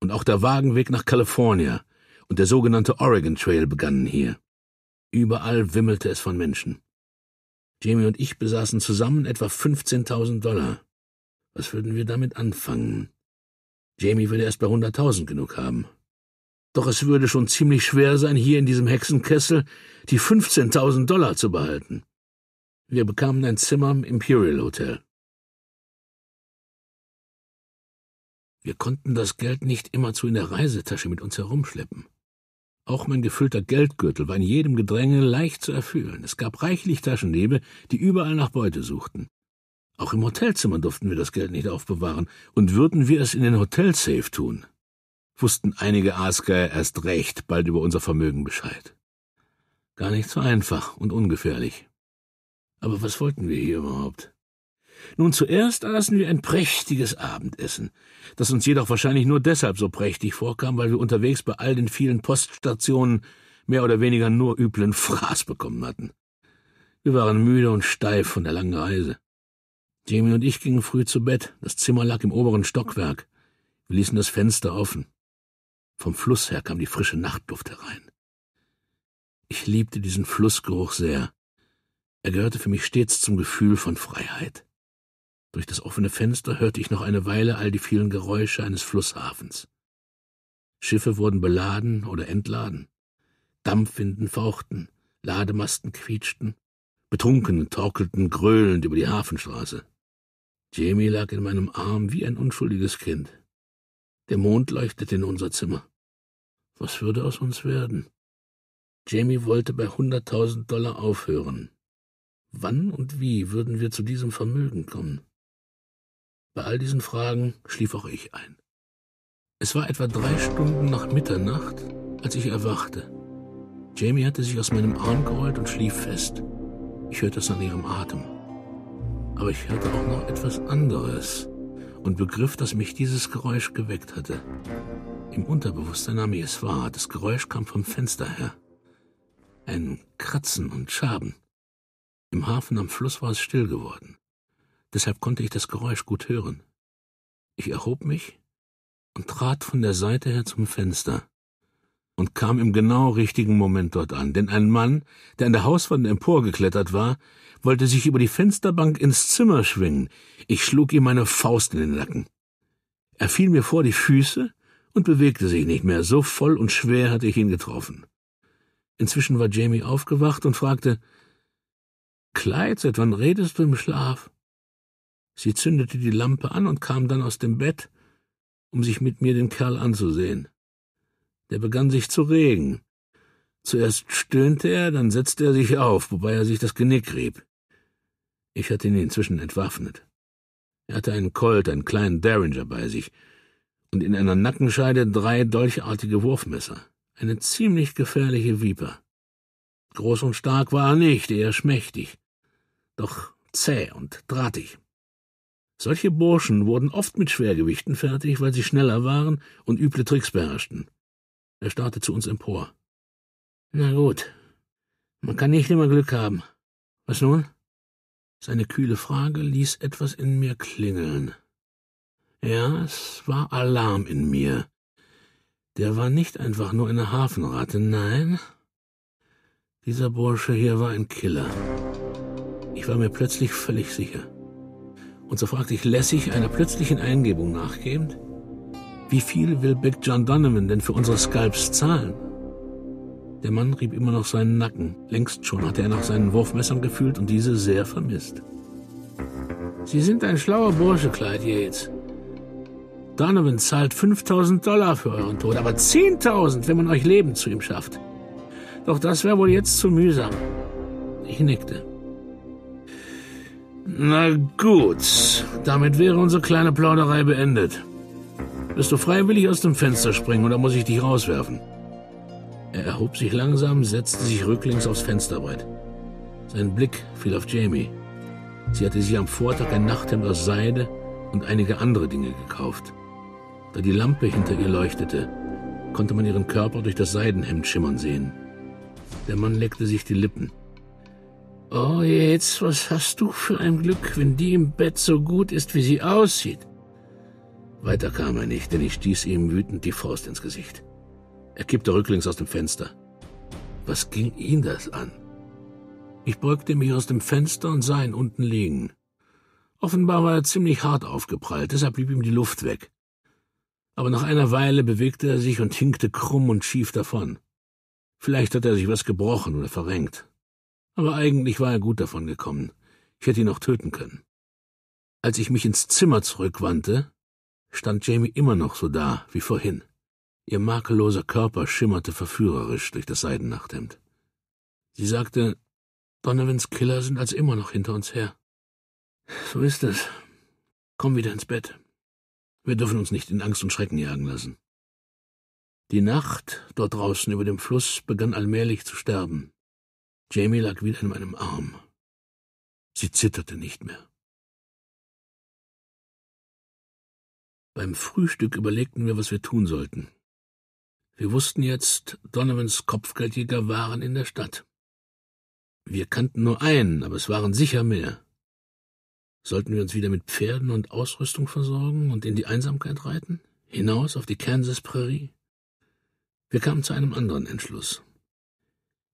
Und auch der Wagenweg nach Kalifornien und der sogenannte Oregon Trail begannen hier. Überall wimmelte es von Menschen. Jamie und ich besaßen zusammen etwa 15.000 $. Was würden wir damit anfangen? Jamie würde erst bei 100.000 genug haben. Doch es würde schon ziemlich schwer sein, hier in diesem Hexenkessel die 15.000 $ zu behalten. Wir bekamen ein Zimmer im Imperial Hotel. Wir konnten das Geld nicht immerzu in der Reisetasche mit uns herumschleppen. Auch mein gefüllter Geldgürtel war in jedem Gedränge leicht zu erfüllen. Es gab reichlich Taschendiebe, die überall nach Beute suchten. Auch im Hotelzimmer durften wir das Geld nicht aufbewahren, und würden wir es in den Hotelsafe tun, wussten einige Aasgeier erst recht bald über unser Vermögen Bescheid. Gar nicht so einfach und ungefährlich. Aber was wollten wir hier überhaupt? Nun, zuerst aßen wir ein prächtiges Abendessen, das uns jedoch wahrscheinlich nur deshalb so prächtig vorkam, weil wir unterwegs bei all den vielen Poststationen mehr oder weniger nur üblen Fraß bekommen hatten. Wir waren müde und steif von der langen Reise. Jamie und ich gingen früh zu Bett. Das Zimmer lag im oberen Stockwerk. Wir ließen das Fenster offen. Vom Fluss her kam die frische Nachtluft herein. Ich liebte diesen Flussgeruch sehr. Er gehörte für mich stets zum Gefühl von Freiheit. Durch das offene Fenster hörte ich noch eine Weile all die vielen Geräusche eines Flusshafens. Schiffe wurden beladen oder entladen. Dampfwinden fauchten, Lademasten quietschten, Betrunkene torkelten gröhlend über die Hafenstraße. Jamie lag in meinem Arm wie ein unschuldiges Kind. Der Mond leuchtete in unser Zimmer. Was würde aus uns werden? Jamie wollte bei 100.000 $ aufhören. Wann und wie würden wir zu diesem Vermögen kommen? Bei all diesen Fragen schlief auch ich ein. Es war etwa 3 Stunden nach Mitternacht, als ich erwachte. Jamie hatte sich aus meinem Arm gerollt und schlief fest. Ich hörte es an ihrem Atem. Aber ich hörte auch noch etwas anderes und begriff, dass mich dieses Geräusch geweckt hatte. Im Unterbewusstsein nahm ich es wahr. Das Geräusch kam vom Fenster her. Ein Kratzen und Schaben. Im Hafen am Fluss war es still geworden. Deshalb konnte ich das Geräusch gut hören. Ich erhob mich, und trat von der Seite her zum Fenster und kam im genau richtigen Moment dort an, denn ein Mann, der an der Hauswand emporgeklettert war, wollte sich über die Fensterbank ins Zimmer schwingen. Ich schlug ihm meine Faust in den Nacken. Er fiel mir vor die Füße und bewegte sich nicht mehr, so voll und schwer hatte ich ihn getroffen. Inzwischen war Jamie aufgewacht und fragte, »Clyde, seit wann redest du im Schlaf?« Sie zündete die Lampe an und kam dann aus dem Bett, um sich mit mir den Kerl anzusehen. Der begann sich zu regen. Zuerst stöhnte er, dann setzte er sich auf, wobei er sich das Genick rieb. Ich hatte ihn inzwischen entwaffnet. Er hatte einen Colt, einen kleinen Derringer bei sich, und in einer Nackenscheide 3 dolchartige Wurfmesser. Eine ziemlich gefährliche Viper. Groß und stark war er nicht, eher schmächtig, doch zäh und drahtig. Solche Burschen wurden oft mit Schwergewichten fertig, weil sie schneller waren und üble Tricks beherrschten. Er starrte zu uns empor. »Na gut, man kann nicht immer Glück haben. Was nun?« Seine kühle Frage ließ etwas in mir klingeln. Ja, es war Alarm in mir. Der war nicht einfach nur eine Hafenratte, nein. Dieser Bursche hier war ein Killer. Ich war mir plötzlich völlig sicher. Und so fragte ich lässig, einer plötzlichen Eingebung nachgebend, wie viel will Big John Donovan denn für unsere Scalps zahlen? Der Mann rieb immer noch seinen Nacken. Längst schon hatte er nach seinen Wurfmessern gefühlt und diese sehr vermisst. »Sie sind ein schlauer Bursche, Clyde Yates. Donovan zahlt $5.000 für euren Tod, aber 10.000, wenn man euch Leben zu ihm schafft. Doch das wäre wohl jetzt zu mühsam.« Ich nickte. »Na gut, damit wäre unsere kleine Plauderei beendet. Wirst du freiwillig aus dem Fenster springen oder muss ich dich rauswerfen?« Er erhob sich langsam, setzte sich rücklings aufs Fensterbrett. Sein Blick fiel auf Jamie. Sie hatte sich am Vortag ein Nachthemd aus Seide und einige andere Dinge gekauft. Da die Lampe hinter ihr leuchtete, konnte man ihren Körper durch das Seidenhemd schimmern sehen. Der Mann leckte sich die Lippen. »Oh, jetzt, was hast du für ein Glück, wenn die im Bett so gut ist, wie sie aussieht?« Weiter kam er nicht, denn ich stieß ihm wütend die Faust ins Gesicht. Er kippte rücklings aus dem Fenster. Was ging ihn das an? Ich beugte mich aus dem Fenster und sah ihn unten liegen. Offenbar war er ziemlich hart aufgeprallt, deshalb blieb ihm die Luft weg. Aber nach einer Weile bewegte er sich und hinkte krumm und schief davon. Vielleicht hatte er sich was gebrochen oder verrenkt. Aber eigentlich war er gut davon gekommen. Ich hätte ihn auch töten können. Als ich mich ins Zimmer zurückwandte, stand Jamie immer noch so da wie vorhin. Ihr makelloser Körper schimmerte verführerisch durch das Seidennachthemd. Sie sagte, Donovans Killer sind als immer noch hinter uns her. »So ist es. Komm wieder ins Bett. Wir dürfen uns nicht in Angst und Schrecken jagen lassen.« Die Nacht dort draußen über dem Fluss begann allmählich zu sterben. Jamie lag wieder in meinem Arm. Sie zitterte nicht mehr. Beim Frühstück überlegten wir, was wir tun sollten. Wir wussten jetzt, Donovans Kopfgeldjäger waren in der Stadt. Wir kannten nur einen, aber es waren sicher mehr. Sollten wir uns wieder mit Pferden und Ausrüstung versorgen und in die Einsamkeit reiten? Hinaus auf die Kansas Prärie? Wir kamen zu einem anderen Entschluss.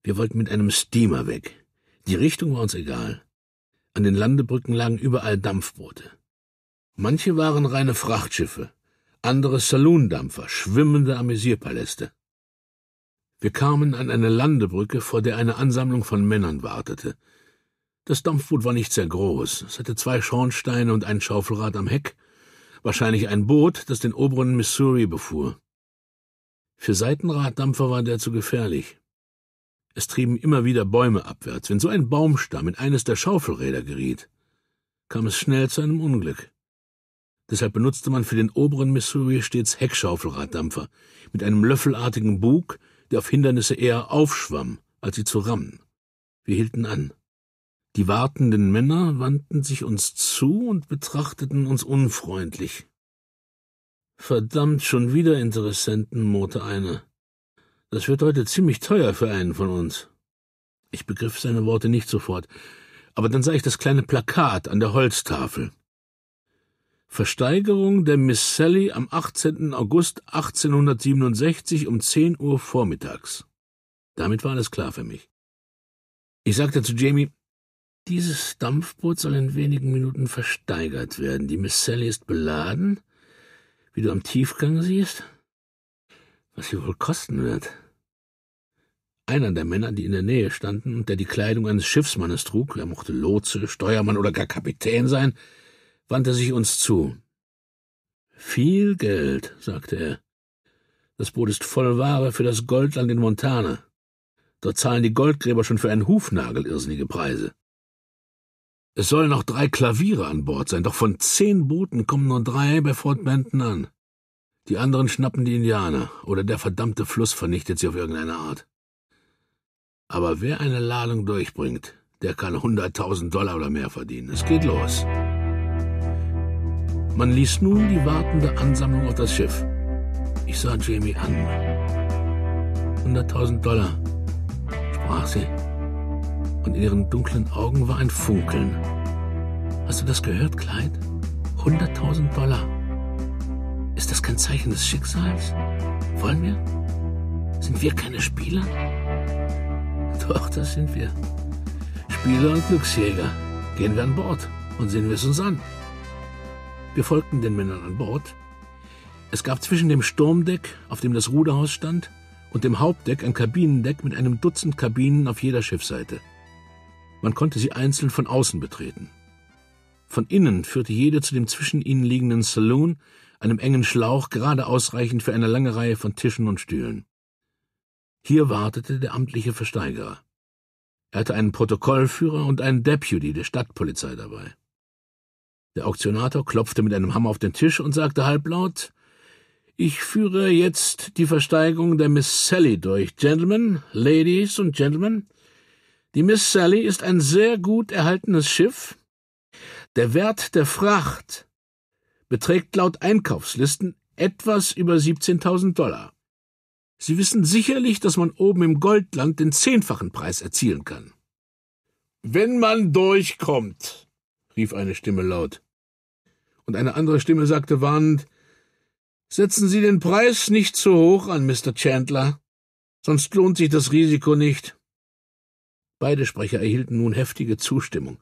Wir wollten mit einem Steamer weg. Die Richtung war uns egal. An den Landebrücken lagen überall Dampfboote. Manche waren reine Frachtschiffe, andere Saloondampfer, schwimmende Amüsierpaläste. Wir kamen an eine Landebrücke, vor der eine Ansammlung von Männern wartete. Das Dampfboot war nicht sehr groß. Es hatte 2 Schornsteine und ein Schaufelrad am Heck, wahrscheinlich ein Boot, das den oberen Missouri befuhr. Für Seitenraddampfer war der zu gefährlich. Es trieben immer wieder Bäume abwärts. Wenn so ein Baumstamm in eines der Schaufelräder geriet, kam es schnell zu einem Unglück. Deshalb benutzte man für den oberen Missouri stets Heckschaufelraddampfer mit einem löffelartigen Bug, der auf Hindernisse eher aufschwamm, als sie zu rammen. Wir hielten an. Die wartenden Männer wandten sich uns zu und betrachteten uns unfreundlich. »Verdammt, schon wieder Interessenten«, murrte einer. »Das wird heute ziemlich teuer für einen von uns.« Ich begriff seine Worte nicht sofort, aber dann sah ich das kleine Plakat an der Holztafel. Versteigerung der Miss Sally am 18. August 1867 um 10 Uhr vormittags. Damit war alles klar für mich. Ich sagte zu Jamie, dieses Dampfboot soll in wenigen Minuten versteigert werden. Die Miss Sally ist beladen, wie du am Tiefgang siehst, was sie wohl kosten wird. Einer der Männer, die in der Nähe standen und der die Kleidung eines Schiffsmannes trug, er mochte Lotse, Steuermann oder gar Kapitän sein, wandte sich uns zu. »Viel Geld«, sagte er. »Das Boot ist voll Ware für das Goldland in Montana. Dort zahlen die Goldgräber schon für einen Hufnagel irrsinnige Preise. Es sollen noch 3 Klaviere an Bord sein, doch von 10 Booten kommen nur 3 bei Fort Benton an. Die anderen schnappen die Indianer, oder der verdammte Fluss vernichtet sie auf irgendeine Art. Aber wer eine Ladung durchbringt, der kann 100.000 Dollar oder mehr verdienen. Es geht los.« Man ließ nun die wartende Ansammlung auf das Schiff. Ich sah Jamie an. 100.000 Dollar, sprach sie. Und in ihren dunklen Augen war ein Funkeln. Hast du das gehört, Clyde? 100.000 Dollar. Ist das kein Zeichen des Schicksals? Wollen wir? Sind wir keine Spieler? Doch, das sind wir. Spieler und Glücksjäger. Gehen wir an Bord und sehen wir es uns an. Wir folgten den Männern an Bord. Es gab zwischen dem Sturmdeck, auf dem das Ruderhaus stand, und dem Hauptdeck ein Kabinendeck mit einem Dutzend Kabinen auf jeder Schiffsseite. Man konnte sie einzeln von außen betreten. Von innen führte jede zu dem zwischen ihnen liegenden Saloon, einem engen Schlauch, gerade ausreichend für eine lange Reihe von Tischen und Stühlen. Hier wartete der amtliche Versteigerer. Er hatte einen Protokollführer und einen Deputy der Stadtpolizei dabei. Der Auktionator klopfte mit einem Hammer auf den Tisch und sagte halblaut, »Ich führe jetzt die Versteigerung der Miss Sally durch, Gentlemen, Ladies und Gentlemen. Die Miss Sally ist ein sehr gut erhaltenes Schiff. Der Wert der Fracht beträgt laut Einkaufslisten etwas über 17.000 Dollar. Sie wissen sicherlich, dass man oben im Goldland den 10-fachen Preis erzielen kann.« »Wenn man durchkommt«, rief eine Stimme laut. Und eine andere Stimme sagte warnend, »Setzen Sie den Preis nicht zu hoch an, Mr. Chandler, sonst lohnt sich das Risiko nicht.« Beide Sprecher erhielten nun heftige Zustimmung.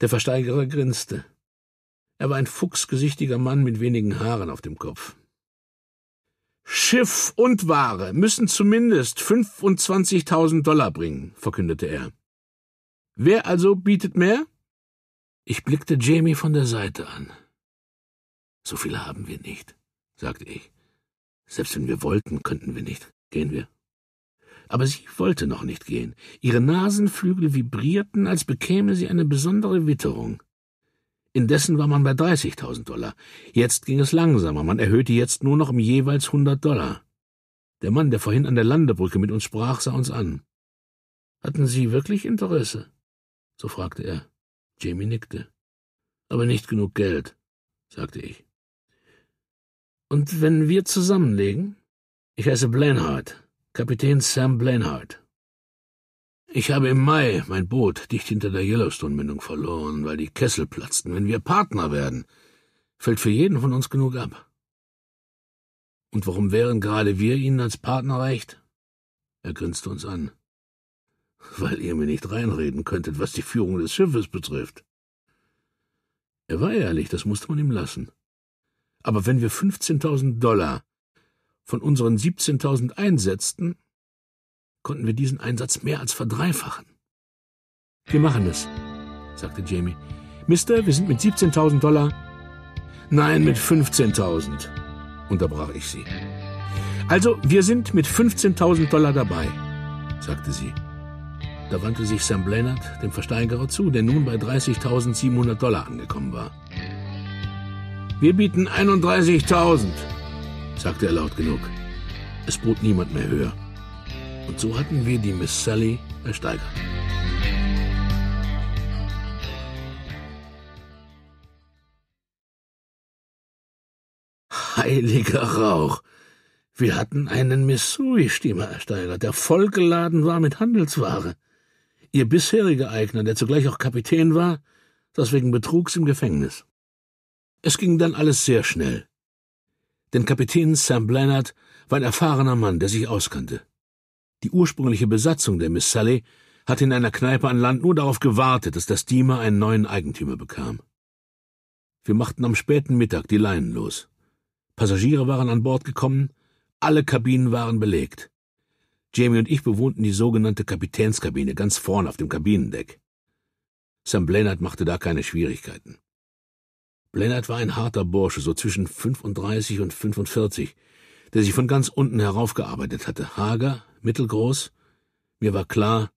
Der Versteigerer grinste. Er war ein fuchsgesichtiger Mann mit wenigen Haaren auf dem Kopf. »Schiff und Ware müssen zumindest 25.000 Dollar bringen«, verkündete er. »Wer also bietet mehr?« Ich blickte Jamie von der Seite an. »So viele haben wir nicht«, sagte ich. »Selbst wenn wir wollten, könnten wir nicht. Gehen wir?« Aber sie wollte noch nicht gehen. Ihre Nasenflügel vibrierten, als bekäme sie eine besondere Witterung. Indessen war man bei 30.000 Dollar. Jetzt ging es langsamer. Man erhöhte jetzt nur noch um jeweils 100 Dollar. Der Mann, der vorhin an der Landebrücke mit uns sprach, sah uns an. »Hatten Sie wirklich Interesse?« so fragte er. Jamie nickte. »Aber nicht genug Geld«, sagte ich. »Und wenn wir zusammenlegen? Ich heiße Blenheart, Kapitän Sam Blenheart. Ich habe im Mai mein Boot dicht hinter der Yellowstone-Mündung verloren, weil die Kessel platzten. Wenn wir Partner werden, fällt für jeden von uns genug ab.« »Und warum wären gerade wir Ihnen als Partner recht?« Er grinste uns an. »Weil ihr mir nicht reinreden könntet, was die Führung des Schiffes betrifft.« Er war ehrlich, das musste man ihm lassen. Aber wenn wir 15.000 Dollar von unseren 17.000 einsetzten, konnten wir diesen Einsatz mehr als verdreifachen. »Wir machen es«, sagte Jamie. »Mister, wir sind mit 17.000 Dollar. »Nein, mit 15.000«, unterbrach ich sie. »Also, wir sind mit 15.000 Dollar dabei«, sagte sie. Da wandte sich Sam Blenheart dem Versteigerer zu, der nun bei 30.700 Dollar angekommen war. »Wir bieten 31.000«, sagte er laut genug. Es bot niemand mehr höher. Und so hatten wir die Miss Sally ersteigert. Heiliger Rauch! Wir hatten einen Missouri-Steamer ersteigert, der vollgeladen war mit Handelsware. Ihr bisheriger Eigner, der zugleich auch Kapitän war, saß wegen Betrugs im Gefängnis. Es ging dann alles sehr schnell. Denn Kapitän Sam Blanard war ein erfahrener Mann, der sich auskannte. Die ursprüngliche Besatzung der Miss Sally hatte in einer Kneipe an Land nur darauf gewartet, dass der Steamer einen neuen Eigentümer bekam. Wir machten am späten Mittag die Leinen los. Passagiere waren an Bord gekommen, alle Kabinen waren belegt. Jamie und ich bewohnten die sogenannte Kapitänskabine ganz vorn auf dem Kabinendeck. Sam Blanard machte da keine Schwierigkeiten. Blanard war ein harter Bursche, so zwischen 35 und 45, der sich von ganz unten heraufgearbeitet hatte, hager, mittelgroß. Mir war klar,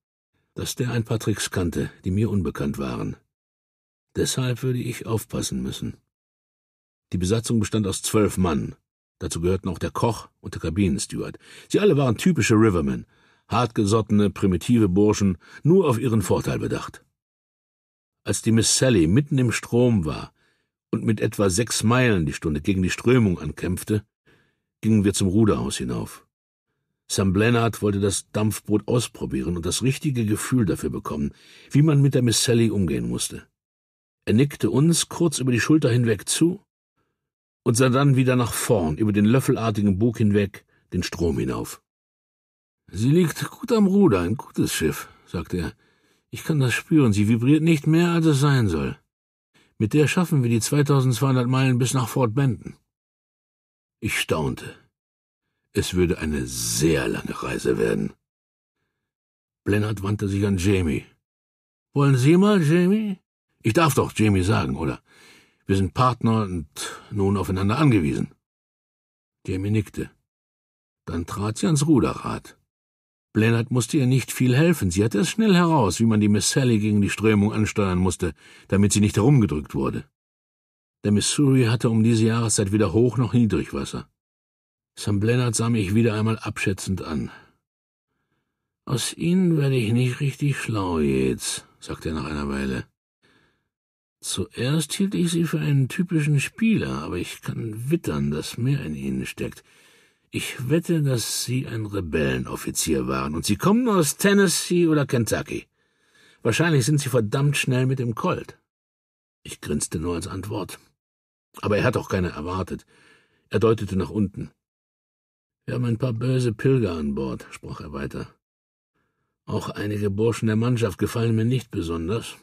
dass der ein paar Tricks kannte, die mir unbekannt waren. Deshalb würde ich aufpassen müssen. Die Besatzung bestand aus 12 Mann. Dazu gehörten auch der Koch und der Kabinensteward. Sie alle waren typische Rivermen, hartgesottene, primitive Burschen, nur auf ihren Vorteil bedacht. Als die Miss Sally mitten im Strom war und mit etwa 6 Meilen die Stunde gegen die Strömung ankämpfte, gingen wir zum Ruderhaus hinauf. Sam Blanard wollte das Dampfboot ausprobieren und das richtige Gefühl dafür bekommen, wie man mit der Miss Sally umgehen musste. Er nickte uns kurz über die Schulter hinweg zu und sah dann wieder nach vorn, über den löffelartigen Bug hinweg, den Strom hinauf. »Sie liegt gut am Ruder, ein gutes Schiff«, sagte er. »Ich kann das spüren, sie vibriert nicht mehr, als es sein soll. Mit der schaffen wir die 2200 Meilen bis nach Fort Benton.« Ich staunte. Es würde eine sehr lange Reise werden. Blanard wandte sich an Jamie. »Wollen Sie mal, Jamie? Ich darf doch Jamie sagen, oder? Wir sind Partner und nun aufeinander angewiesen.« Jamie nickte. Dann trat sie ans Ruderrad. Blanard musste ihr nicht viel helfen. Sie hatte es schnell heraus, wie man die Miss Sally gegen die Strömung ansteuern musste, damit sie nicht herumgedrückt wurde. Der Missouri hatte um diese Jahreszeit weder Hoch- noch Niedrigwasser. Sam Blanard sah mich wieder einmal abschätzend an. »Aus Ihnen werde ich nicht richtig schlau jetzt«, sagte er nach einer Weile. »Zuerst hielt ich Sie für einen typischen Spieler, aber ich kann wittern, dass mehr in Ihnen steckt. Ich wette, dass Sie ein Rebellenoffizier waren, und Sie kommen aus Tennessee oder Kentucky. Wahrscheinlich sind Sie verdammt schnell mit dem Colt.« Ich grinste nur als Antwort. Aber er hat auch keine erwartet. Er deutete nach unten. »Wir haben ein paar böse Pilger an Bord«, sprach er weiter. »Auch einige Burschen der Mannschaft gefallen mir nicht besonders.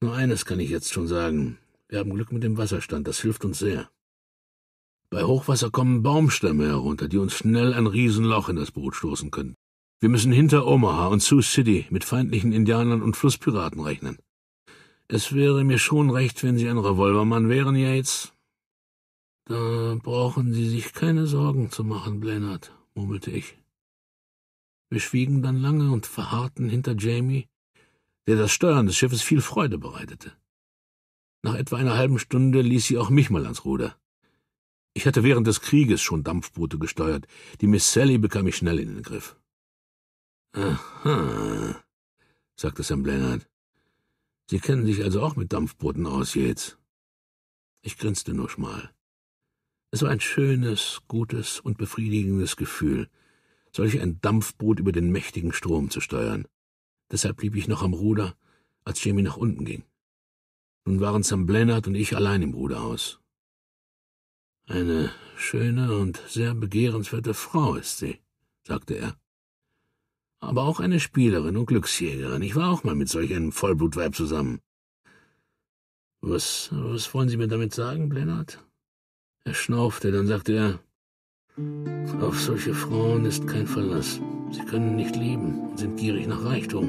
Nur eines kann ich jetzt schon sagen. Wir haben Glück mit dem Wasserstand, das hilft uns sehr. Bei Hochwasser kommen Baumstämme herunter, die uns schnell ein Riesenloch in das Boot stoßen können. Wir müssen hinter Omaha und Sioux City mit feindlichen Indianern und Flusspiraten rechnen. Es wäre mir schon recht, wenn Sie ein Revolvermann wären, Yates.« »Da brauchen Sie sich keine Sorgen zu machen, Blanard«, murmelte ich. Wir schwiegen dann lange und verharrten hinter Jamie, der das Steuern des Schiffes viel Freude bereitete. Nach etwa einer halben Stunde ließ sie auch mich mal ans Ruder. Ich hatte während des Krieges schon Dampfboote gesteuert. Die Miss Sally bekam ich schnell in den Griff. »Aha«, sagte Sam Blanard. »Sie kennen sich also auch mit Dampfbooten aus, Yates.« Ich grinste nur schmal. Es war ein schönes, gutes und befriedigendes Gefühl, solch ein Dampfboot über den mächtigen Strom zu steuern. Deshalb blieb ich noch am Ruder, als Jamie nach unten ging. Nun waren Sam Blanard und ich allein im Ruderhaus. »Eine schöne und sehr begehrenswerte Frau ist sie«, sagte er. »Aber auch eine Spielerin und Glücksjägerin. Ich war auch mal mit solch einem Vollblutweib zusammen.« »Was wollen Sie mir damit sagen, Blanard?« Er schnaufte, dann sagte er, »Auf solche Frauen ist kein Verlass. Sie können nicht lieben und sind gierig nach Reichtum.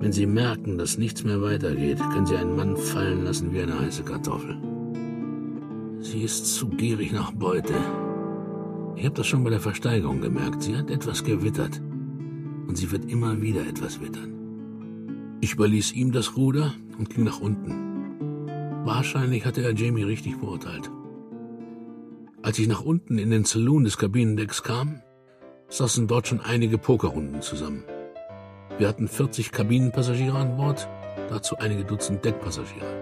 Wenn sie merken, dass nichts mehr weitergeht, können sie einen Mann fallen lassen wie eine heiße Kartoffel. Sie ist zu gierig nach Beute. Ich habe das schon bei der Versteigerung gemerkt. Sie hat etwas gewittert. Und sie wird immer wieder etwas wittern.« Ich überließ ihm das Ruder und ging nach unten. Wahrscheinlich hatte er Jamie richtig beurteilt. Als ich nach unten in den Saloon des Kabinendecks kam, saßen dort schon einige Pokerrunden zusammen. Wir hatten 40 Kabinenpassagiere an Bord, dazu einige Dutzend Deckpassagiere.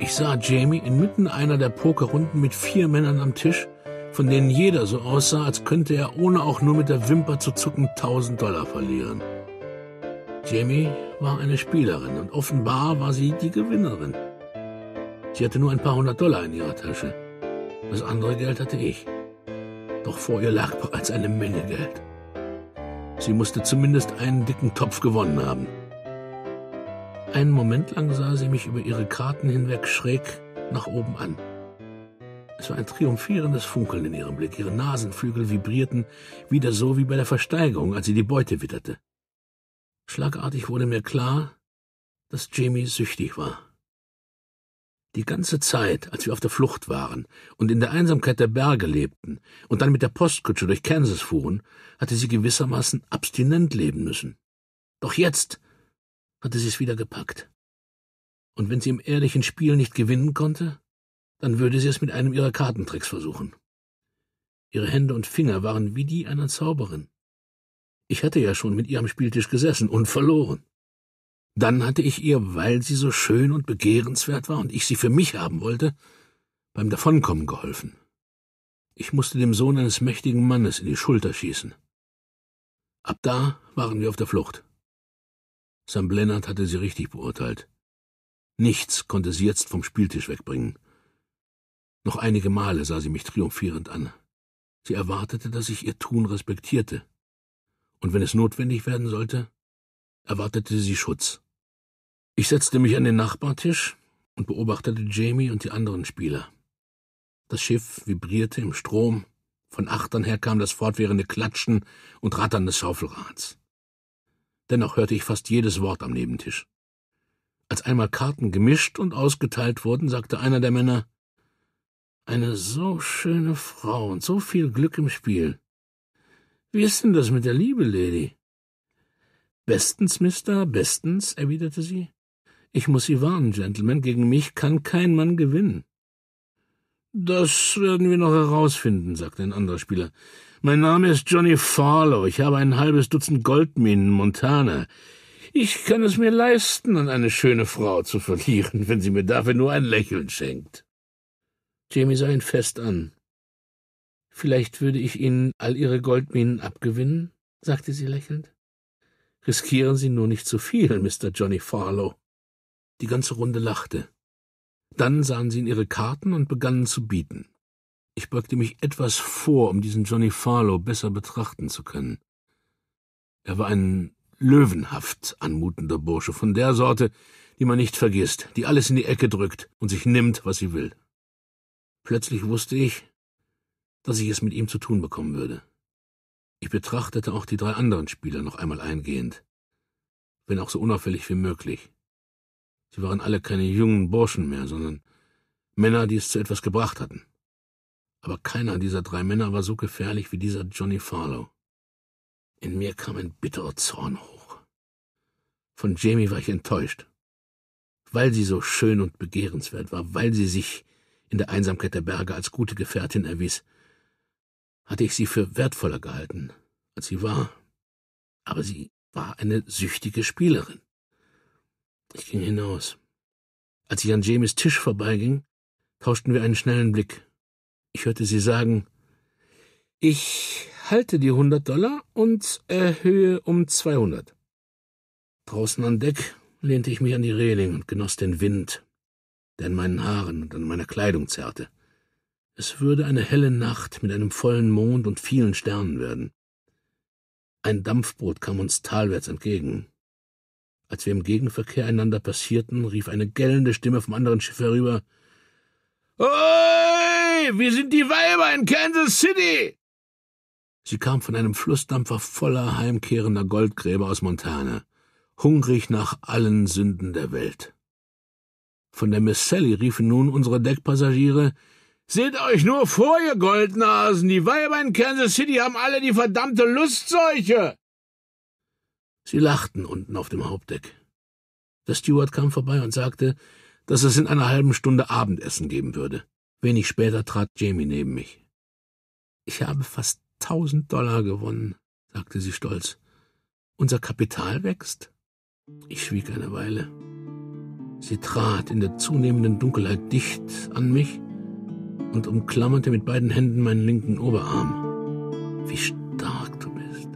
Ich sah Jamie inmitten einer der Pokerrunden mit 4 Männern am Tisch, von denen jeder so aussah, als könnte er, ohne auch nur mit der Wimper zu zucken, $1000 verlieren. Jamie war eine Spielerin und offenbar war sie die Gewinnerin. Sie hatte nur ein paar $100 in ihrer Tasche. Das andere Geld hatte ich. Doch vor ihr lag bereits eine Menge Geld. Sie musste zumindest einen dicken Topf gewonnen haben. Einen Moment lang sah sie mich über ihre Karten hinweg schräg nach oben an. Es war ein triumphierendes Funkeln in ihrem Blick. Ihre Nasenflügel vibrierten, wieder so wie bei der Versteigerung, als sie die Beute witterte. Schlagartig wurde mir klar, dass Jamie süchtig war. Die ganze Zeit, als wir auf der Flucht waren und in der Einsamkeit der Berge lebten und dann mit der Postkutsche durch Kansas fuhren, hatte sie gewissermaßen abstinent leben müssen. Doch jetzt hatte sie es wieder gepackt. Und wenn sie im ehrlichen Spiel nicht gewinnen konnte, dann würde sie es mit einem ihrer Kartentricks versuchen. Ihre Hände und Finger waren wie die einer Zauberin. Ich hatte ja schon mit ihr am Spieltisch gesessen und verloren. Dann hatte ich ihr, weil sie so schön und begehrenswert war und ich sie für mich haben wollte, beim Davonkommen geholfen. Ich musste dem Sohn eines mächtigen Mannes in die Schulter schießen. Ab da waren wir auf der Flucht. Sam Blennard hatte sie richtig beurteilt. Nichts konnte sie jetzt vom Spieltisch wegbringen. Noch einige Male sah sie mich triumphierend an. Sie erwartete, dass ich ihr Tun respektierte. Und wenn es notwendig werden sollte, erwartete sie Schutz. Ich setzte mich an den Nachbartisch und beobachtete Jamie und die anderen Spieler. Das Schiff vibrierte im Strom, von Achtern her kam das fortwährende Klatschen und Rattern des Schaufelrads. Dennoch hörte ich fast jedes Wort am Nebentisch. Als einmal Karten gemischt und ausgeteilt wurden, sagte einer der Männer, »Eine so schöne Frau und so viel Glück im Spiel. Wie ist denn das mit der Liebe, Lady?« »Bestens, Mister, bestens«, erwiderte sie. »Ich muss Sie warnen, Gentlemen, gegen mich kann kein Mann gewinnen.« »Das werden wir noch herausfinden«, sagte ein anderer Spieler. »Mein Name ist Johnny Farlow, ich habe ein halbes Dutzend Goldminen in Montana. Ich kann es mir leisten, an eine schöne Frau zu verlieren, wenn sie mir dafür nur ein Lächeln schenkt.« Jamie sah ihn fest an. »Vielleicht würde ich Ihnen all Ihre Goldminen abgewinnen«, sagte sie lächelnd. »Riskieren Sie nur nicht zu viel, Mr. Johnny Farlow.« Die ganze Runde lachte. Dann sahen sie in ihre Karten und begannen zu bieten. Ich beugte mich etwas vor, um diesen Johnny Farlow besser betrachten zu können. Er war ein löwenhaft anmutender Bursche, von der Sorte, die man nicht vergisst, die alles in die Ecke drückt und sich nimmt, was sie will. Plötzlich wusste ich, dass ich es mit ihm zu tun bekommen würde. Ich betrachtete auch die drei anderen Spieler noch einmal eingehend, wenn auch so unauffällig wie möglich. Sie waren alle keine jungen Burschen mehr, sondern Männer, die es zu etwas gebracht hatten. Aber keiner dieser drei Männer war so gefährlich wie dieser Johnny Farlow. In mir kam ein bitterer Zorn hoch. Von Jamie war ich enttäuscht. Weil sie so schön und begehrenswert war, weil sie sich in der Einsamkeit der Berge als gute Gefährtin erwies, hatte ich sie für wertvoller gehalten, als sie war. Aber sie war eine süchtige Spielerin. Ich ging hinaus. Als ich an Jamies Tisch vorbeiging, tauschten wir einen schnellen Blick. Ich hörte sie sagen, »Ich halte die $100 und erhöhe um 200. Draußen an Deck lehnte ich mich an die Reling und genoss den Wind, der an meinen Haaren und an meiner Kleidung zerrte. Es würde eine helle Nacht mit einem vollen Mond und vielen Sternen werden. Ein Dampfboot kam uns talwärts entgegen. Als wir im Gegenverkehr einander passierten, rief eine gellende Stimme vom anderen Schiff herüber, »Oi, wie sind die Weiber in Kansas City?« Sie kam von einem Flussdampfer voller heimkehrender Goldgräber aus Montana, hungrig nach allen Sünden der Welt. Von der Miss Sally riefen nun unsere Deckpassagiere, »Seht euch nur vor, ihr Goldnasen! Die Weiber in Kansas City haben alle die verdammte Lustseuche!« Sie lachten unten auf dem Hauptdeck. Der Steward kam vorbei und sagte, dass es in einer halben Stunde Abendessen geben würde. Wenig später trat Jamie neben mich. »Ich habe fast $1000 gewonnen«, sagte sie stolz. »Unser Kapital wächst?« Ich schwieg eine Weile. Sie trat in der zunehmenden Dunkelheit dicht an mich und umklammerte mit beiden Händen meinen linken Oberarm. »Wie stark du bist«,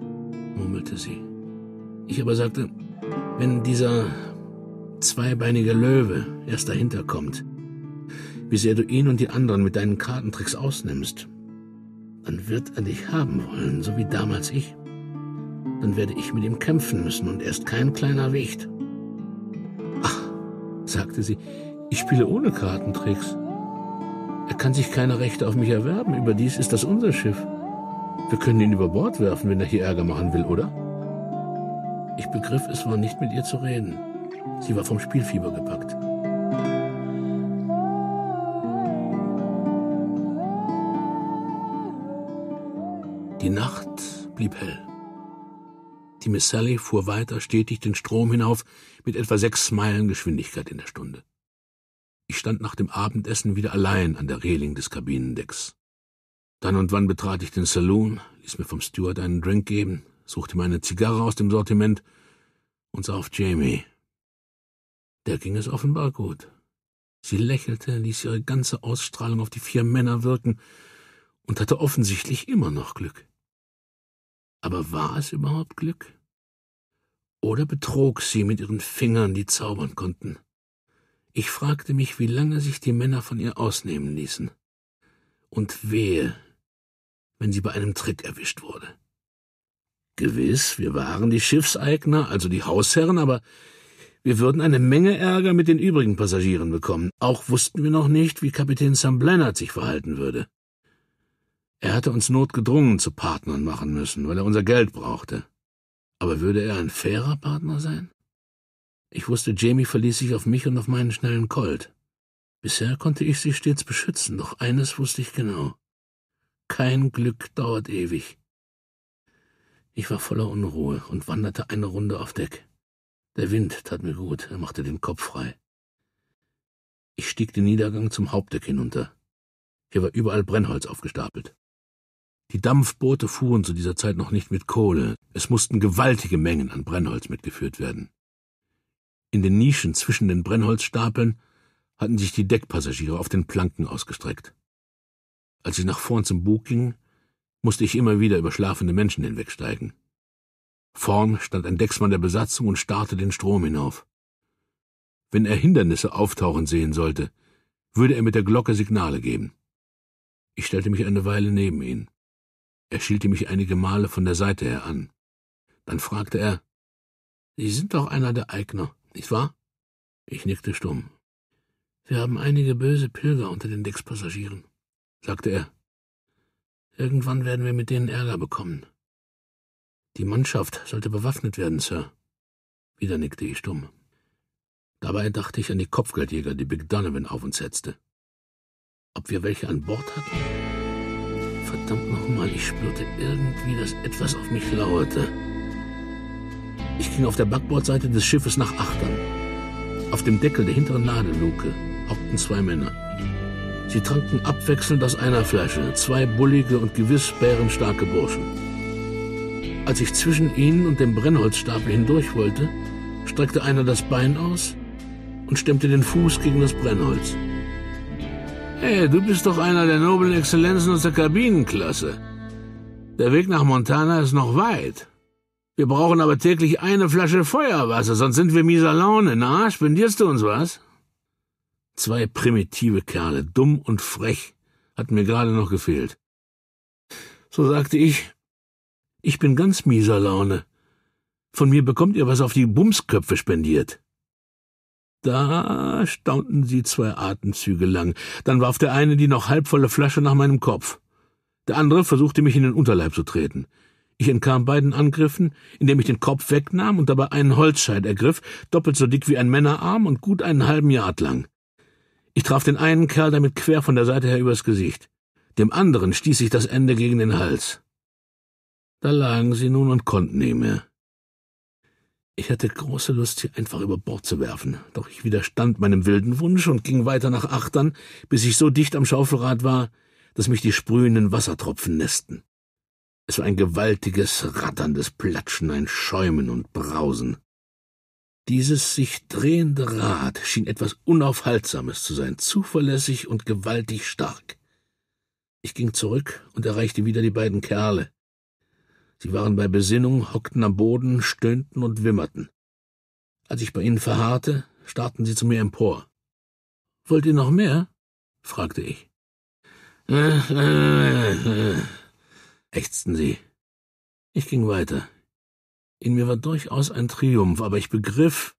murmelte sie. Ich aber sagte, wenn dieser zweibeinige Löwe erst dahinter kommt, wie sehr du ihn und die anderen mit deinen Kartentricks ausnimmst, dann wird er dich haben wollen, so wie damals ich. Dann werde ich mit ihm kämpfen müssen und er ist kein kleiner Wicht. Ach, sagte sie, ich spiele ohne Kartentricks. Er kann sich keine Rechte auf mich erwerben, überdies ist das unser Schiff. Wir können ihn über Bord werfen, wenn er hier Ärger machen will, oder? Ich begriff, es war nicht mit ihr zu reden. Sie war vom Spielfieber gepackt. Die Nacht blieb hell. Die Miss Sally fuhr weiter stetig den Strom hinauf mit etwa 6 Meilen Geschwindigkeit in der Stunde. Ich stand nach dem Abendessen wieder allein an der Reling des Kabinendecks. Dann und wann betrat ich den Saloon, ließ mir vom Steward einen Drink geben, suchte mir eine Zigarre aus dem Sortiment und sah auf Jamie. Der ging es offenbar gut. Sie lächelte, ließ ihre ganze Ausstrahlung auf die 4 Männer wirken und hatte offensichtlich immer noch Glück. Aber war es überhaupt Glück? Oder betrog sie mit ihren Fingern, die zaubern konnten? Ich fragte mich, wie lange sich die Männer von ihr ausnehmen ließen. Und wehe, wenn sie bei einem Trick erwischt wurde. Gewiss, wir waren die Schiffseigner, also die Hausherren, aber wir würden eine Menge Ärger mit den übrigen Passagieren bekommen. Auch wussten wir noch nicht, wie Kapitän Sam Blannard sich verhalten würde. Er hatte uns notgedrungen zu Partnern machen müssen, weil er unser Geld brauchte. Aber würde er ein fairer Partner sein? Ich wusste, Jamie verließ sich auf mich und auf meinen schnellen Colt. Bisher konnte ich sie stets beschützen, doch eines wusste ich genau. Kein Glück dauert ewig. Ich war voller Unruhe und wanderte eine Runde auf Deck. Der Wind tat mir gut, er machte den Kopf frei. Ich stieg den Niedergang zum Hauptdeck hinunter. Hier war überall Brennholz aufgestapelt. Die Dampfboote fuhren zu dieser Zeit noch nicht mit Kohle. Es mussten gewaltige Mengen an Brennholz mitgeführt werden. In den Nischen zwischen den Brennholzstapeln hatten sich die Deckpassagiere auf den Planken ausgestreckt. Als ich nach vorn zum Bug ging, musste ich immer wieder über schlafende Menschen hinwegsteigen. Vorn stand ein Decksmann der Besatzung und starrte den Strom hinauf. Wenn er Hindernisse auftauchen sehen sollte, würde er mit der Glocke Signale geben. Ich stellte mich eine Weile neben ihn. Er schielte mich einige Male von der Seite her an. Dann fragte er, »Sie sind doch einer der Eigner, nicht wahr?« Ich nickte stumm. »Wir haben einige böse Pilger unter den Deckspassagieren«, sagte er. »Irgendwann werden wir mit denen Ärger bekommen.« »Die Mannschaft sollte bewaffnet werden, Sir.« Wieder nickte ich stumm. Dabei dachte ich an die Kopfgeldjäger, die Big Donovan auf uns setzte. Ob wir welche an Bord hatten? Verdammt nochmal, ich spürte irgendwie, dass etwas auf mich lauerte. Ich ging auf der Backbordseite des Schiffes nach Achtern. Auf dem Deckel der hinteren Ladeluke hockten 2 Männer. Sie tranken abwechselnd aus einer Flasche, 2 bullige und gewiss bärenstarke Burschen. Als ich zwischen ihnen und dem Brennholzstapel hindurch wollte, streckte einer das Bein aus und stemmte den Fuß gegen das Brennholz. »Hey, du bist doch einer der noblen Exzellenzen aus der Kabinenklasse. Der Weg nach Montana ist noch weit. Wir brauchen aber täglich eine Flasche Feuerwasser, sonst sind wir mieser Laune. Na, spendierst du uns was?« 2 primitive Kerle, dumm und frech, hatten mir gerade noch gefehlt. So sagte ich, »Ich bin ganz mieser Laune. Von mir bekommt ihr was auf die Bumsköpfe spendiert.« Da staunten sie 2 Atemzüge lang. Dann warf der eine die noch halbvolle Flasche nach meinem Kopf. Der andere versuchte, mich in den Unterleib zu treten. Ich entkam beiden Angriffen, indem ich den Kopf wegnahm und dabei einen Holzscheit ergriff, doppelt so dick wie ein Männerarm und gut einen halben Yard lang. Ich traf den einen Kerl damit quer von der Seite her übers Gesicht. Dem anderen stieß ich das Ende gegen den Hals. Da lagen sie nun und konnten nicht mehr. Ich hatte große Lust, sie einfach über Bord zu werfen, doch ich widerstand meinem wilden Wunsch und ging weiter nach Achtern, bis ich so dicht am Schaufelrad war, dass mich die sprühenden Wassertropfen nässten. Es war ein gewaltiges, ratterndes Platschen, ein Schäumen und Brausen. Dieses sich drehende Rad schien etwas Unaufhaltsames zu sein, zuverlässig und gewaltig stark. Ich ging zurück und erreichte wieder die beiden Kerle. Sie waren bei Besinnung, hockten am Boden, stöhnten und wimmerten. Als ich bei ihnen verharrte, starrten sie zu mir empor. »Wollt ihr noch mehr?« fragte ich. Ächzten sie. Ich ging weiter. In mir war durchaus ein Triumph, aber ich begriff,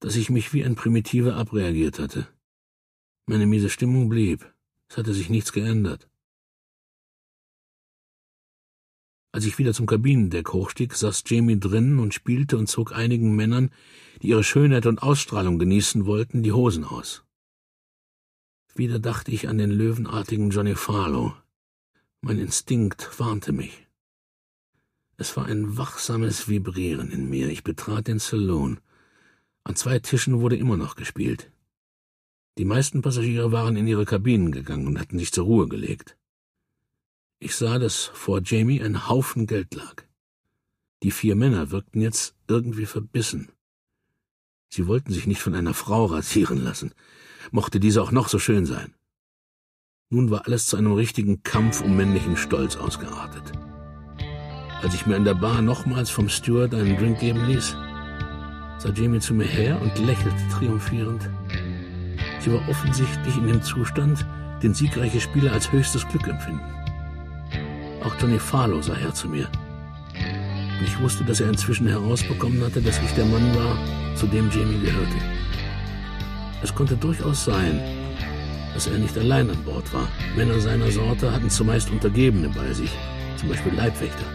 dass ich mich wie ein Primitiver abreagiert hatte. Meine miese Stimmung blieb. Es hatte sich nichts geändert. Als ich wieder zum Kabinendeck hochstieg, saß Jamie drinnen und spielte und zog einigen Männern, die ihre Schönheit und Ausstrahlung genießen wollten, die Hosen aus. Wieder dachte ich an den löwenartigen Johnny Farlow. Mein Instinkt warnte mich. Es war ein wachsames Vibrieren in mir. Ich betrat den Saloon. An zwei Tischen wurde immer noch gespielt. Die meisten Passagiere waren in ihre Kabinen gegangen und hatten sich zur Ruhe gelegt. Ich sah, dass vor Jamie ein Haufen Geld lag. Die vier Männer wirkten jetzt irgendwie verbissen. Sie wollten sich nicht von einer Frau rasieren lassen, mochte diese auch noch so schön sein. Nun war alles zu einem richtigen Kampf um männlichen Stolz ausgeartet. Als ich mir an der Bar nochmals vom Steward einen Drink geben ließ, sah Jamie zu mir her und lächelte triumphierend. Sie war offensichtlich in dem Zustand, den siegreiche Spieler als höchstes Glück empfinden. Auch Johnny Farlow sah her zu mir. Und ich wusste, dass er inzwischen herausbekommen hatte, dass ich der Mann war, zu dem Jamie gehörte. Es konnte durchaus sein, dass er nicht allein an Bord war. Männer seiner Sorte hatten zumeist Untergebene bei sich, zum Beispiel Leibwächter.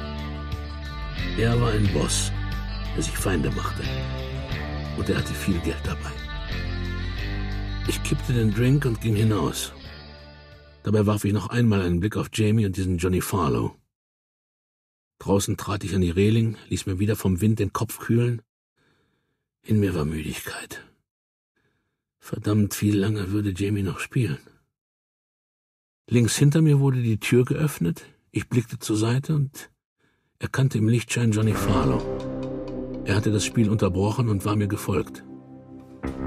Er war ein Boss, der sich Feinde machte. Und er hatte viel Geld dabei. Ich kippte den Drink und ging hinaus. Dabei warf ich noch einmal einen Blick auf Jamie und diesen Johnny Farlow. Draußen trat ich an die Reling, ließ mir wieder vom Wind den Kopf kühlen. In mir war Müdigkeit. Verdammt, wie lange würde Jamie noch spielen? Links hinter mir wurde die Tür geöffnet. Ich blickte zur Seite und erkannte im Lichtschein Johnny Farlow. Er hatte das Spiel unterbrochen und war mir gefolgt.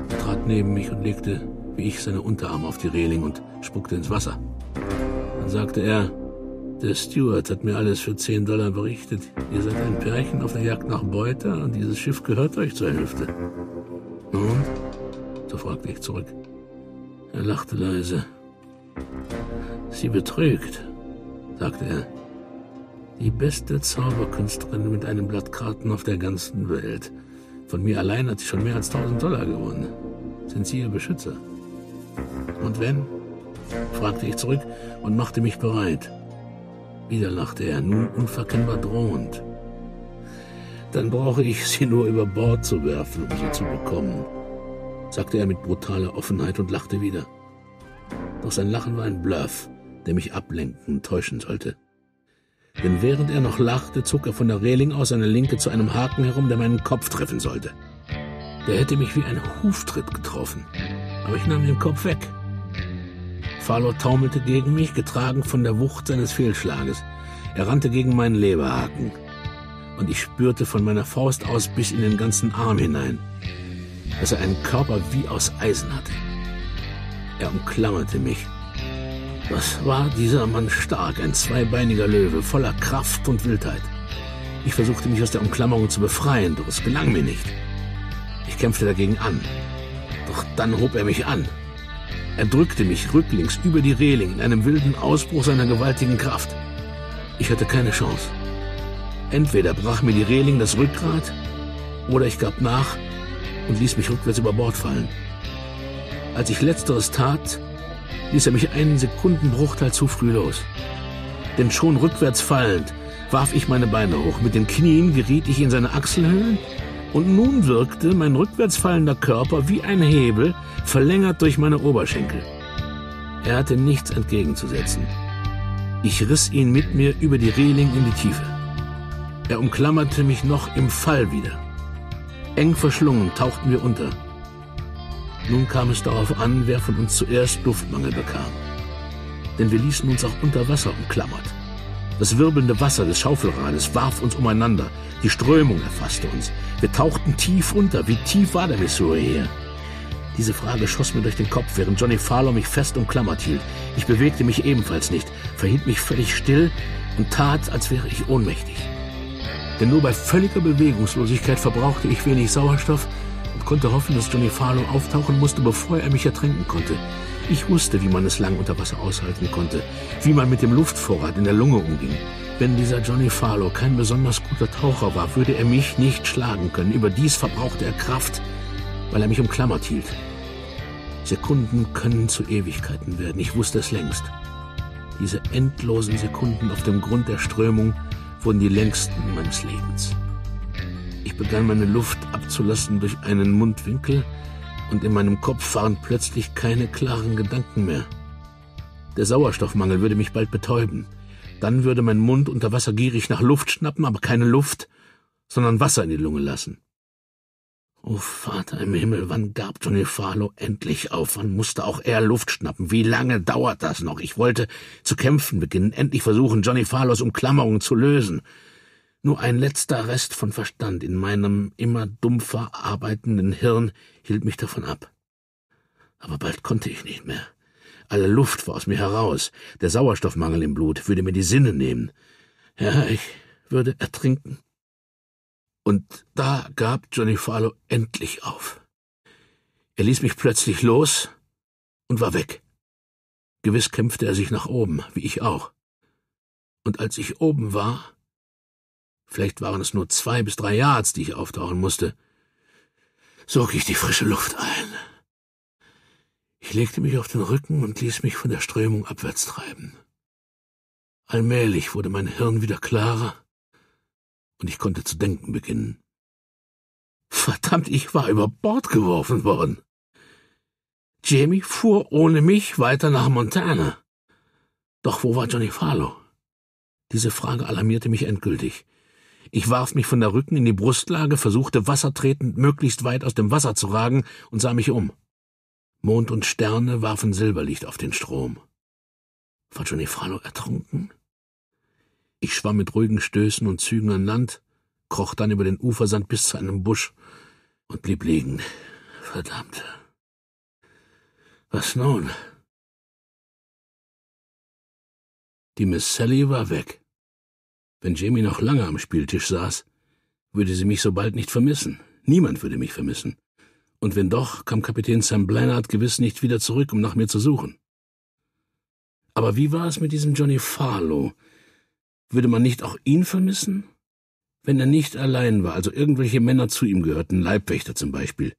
Er trat neben mich und legte, wie ich, seine Unterarme auf die Reling und spuckte ins Wasser. Dann sagte er, der Steward hat mir alles für $10 berichtet. Ihr seid ein Pärchen auf der Jagd nach Beute und dieses Schiff gehört euch zur Hälfte. Nun? So fragte ich zurück. Er lachte leise. Sie betrügt, sagte er. Die beste Zauberkünstlerin mit einem Blatt Karten auf der ganzen Welt. Von mir allein hat sie schon mehr als $1000 gewonnen. Sind Sie Ihr Beschützer? Und wenn? Fragte ich zurück und machte mich bereit. Wieder lachte er, nun unverkennbar drohend. Dann brauche ich Sie nur über Bord zu werfen, um sie zu bekommen, sagte er mit brutaler Offenheit und lachte wieder. Doch sein Lachen war ein Bluff, der mich ablenken und täuschen sollte. Denn während er noch lachte, zog er von der Reling aus seine Linke zu einem Haken herum, der meinen Kopf treffen sollte. Der hätte mich wie ein Huftritt getroffen. Aber ich nahm den Kopf weg. Farlow taumelte gegen mich, getragen von der Wucht seines Fehlschlages. Er rannte gegen meinen Leberhaken. Und ich spürte von meiner Faust aus bis in den ganzen Arm hinein, dass er einen Körper wie aus Eisen hatte. Er umklammerte mich. Was war dieser Mann stark, ein zweibeiniger Löwe, voller Kraft und Wildheit. Ich versuchte, mich aus der Umklammerung zu befreien, doch es gelang mir nicht. Ich kämpfte dagegen an. Doch dann hob er mich an. Er drückte mich rücklings über die Reling in einem wilden Ausbruch seiner gewaltigen Kraft. Ich hatte keine Chance. Entweder brach mir die Reling das Rückgrat, oder ich gab nach und ließ mich rückwärts über Bord fallen. Als ich Letzteres tat, ließ er mich einen Sekundenbruchteil zu früh los. Denn schon rückwärts fallend warf ich meine Beine hoch. Mit den Knien geriet ich in seine Achselhöhlen. Und nun wirkte mein rückwärts fallender Körper wie ein Hebel, verlängert durch meine Oberschenkel. Er hatte nichts entgegenzusetzen. Ich riss ihn mit mir über die Reling in die Tiefe. Er umklammerte mich noch im Fall wieder. Eng verschlungen tauchten wir unter. Nun kam es darauf an, wer von uns zuerst Luftmangel bekam. Denn wir ließen uns auch unter Wasser umklammert. Das wirbelnde Wasser des Schaufelrades warf uns umeinander. Die Strömung erfasste uns. Wir tauchten tief unter. Wie tief war der Missouri hier? Diese Frage schoss mir durch den Kopf, während Johnny Farlow mich fest umklammert hielt. Ich bewegte mich ebenfalls nicht, verhielt mich völlig still und tat, als wäre ich ohnmächtig. Denn nur bei völliger Bewegungslosigkeit verbrauchte ich wenig Sauerstoff konnte hoffen, dass Johnny Farlow auftauchen musste, bevor er mich ertränken konnte. Ich wusste, wie man es lang unter Wasser aushalten konnte, wie man mit dem Luftvorrat in der Lunge umging. Wenn dieser Johnny Farlow kein besonders guter Taucher war, würde er mich nicht schlagen können. Überdies verbrauchte er Kraft, weil er mich umklammert hielt. Sekunden können zu Ewigkeiten werden. Ich wusste es längst. Diese endlosen Sekunden auf dem Grund der Strömung wurden die längsten meines Lebens. Ich begann, meine Luft abzulassen durch einen Mundwinkel, und in meinem Kopf waren plötzlich keine klaren Gedanken mehr. Der Sauerstoffmangel würde mich bald betäuben. Dann würde mein Mund unter Wasser gierig nach Luft schnappen, aber keine Luft, sondern Wasser in die Lunge lassen. Oh Vater im Himmel, wann gab Johnny Farlow endlich auf? Wann musste auch er Luft schnappen? Wie lange dauert das noch? Ich wollte zu kämpfen beginnen, endlich versuchen, Johnny Farlows Umklammerung zu lösen. Nur ein letzter Rest von Verstand in meinem immer dumpfer arbeitenden Hirn hielt mich davon ab. Aber bald konnte ich nicht mehr. Alle Luft war aus mir heraus. Der Sauerstoffmangel im Blut würde mir die Sinne nehmen. Ja, ich würde ertrinken. Und da gab Johnny Farlow endlich auf. Er ließ mich plötzlich los und war weg. Gewiss kämpfte er sich nach oben, wie ich auch. Und als ich oben war, vielleicht waren es nur 2 bis 3 Yards, die ich auftauchen musste, sog ich die frische Luft ein. Ich legte mich auf den Rücken und ließ mich von der Strömung abwärts treiben. Allmählich wurde mein Hirn wieder klarer und ich konnte zu denken beginnen. Verdammt, ich war über Bord geworfen worden. Jamie fuhr ohne mich weiter nach Montana. Doch wo war Johnny Farlow? Diese Frage alarmierte mich endgültig. Ich warf mich von der Rücken in die Brustlage, versuchte wassertretend möglichst weit aus dem Wasser zu ragen und sah mich um. Mond und Sterne warfen Silberlicht auf den Strom. War Johnny Farlow ertrunken? Ich schwamm mit ruhigen Stößen und Zügen an Land, kroch dann über den Ufersand bis zu einem Busch und blieb liegen. Verdammt. Was nun? Die Miss Sally war weg. Wenn Jamie noch lange am Spieltisch saß, würde sie mich so bald nicht vermissen. Niemand würde mich vermissen. Und wenn doch, kam Kapitän Sam Blanard gewiss nicht wieder zurück, um nach mir zu suchen. Aber wie war es mit diesem Johnny Farlow? Würde man nicht auch ihn vermissen? Wenn er nicht allein war, also irgendwelche Männer zu ihm gehörten, Leibwächter zum Beispiel,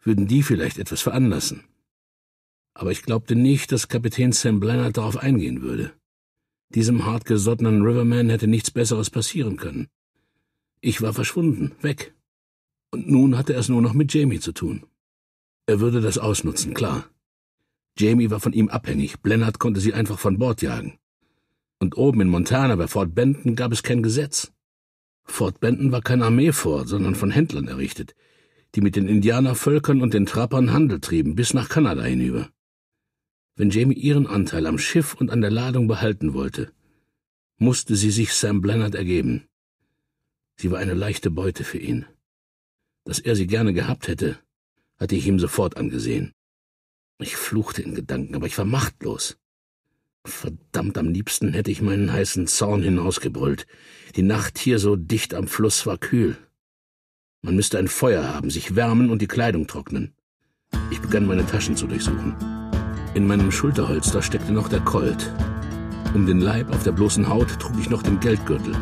würden die vielleicht etwas veranlassen. Aber ich glaubte nicht, dass Kapitän Sam Blanard darauf eingehen würde. Diesem hartgesottenen Riverman hätte nichts Besseres passieren können. Ich war verschwunden, weg. Und nun hatte er es nur noch mit Jamie zu tun. Er würde das ausnutzen, klar. Jamie war von ihm abhängig, Blanard konnte sie einfach von Bord jagen. Und oben in Montana bei Fort Benton gab es kein Gesetz. Fort Benton war kein Armeefort, sondern von Händlern errichtet, die mit den Indianervölkern und den Trappern Handel trieben, bis nach Kanada hinüber. Wenn Jamie ihren Anteil am Schiff und an der Ladung behalten wollte, musste sie sich Sam Blanard ergeben. Sie war eine leichte Beute für ihn. Dass er sie gerne gehabt hätte, hatte ich ihm sofort angesehen. Ich fluchte in Gedanken, aber ich war machtlos. Verdammt, am liebsten hätte ich meinen heißen Zorn hinausgebrüllt. Die Nacht hier so dicht am Fluss war kühl. Man müsste ein Feuer haben, sich wärmen und die Kleidung trocknen. Ich begann, meine Taschen zu durchsuchen. In meinem Schulterholster steckte noch der Colt. Um den Leib auf der bloßen Haut trug ich noch den Geldgürtel,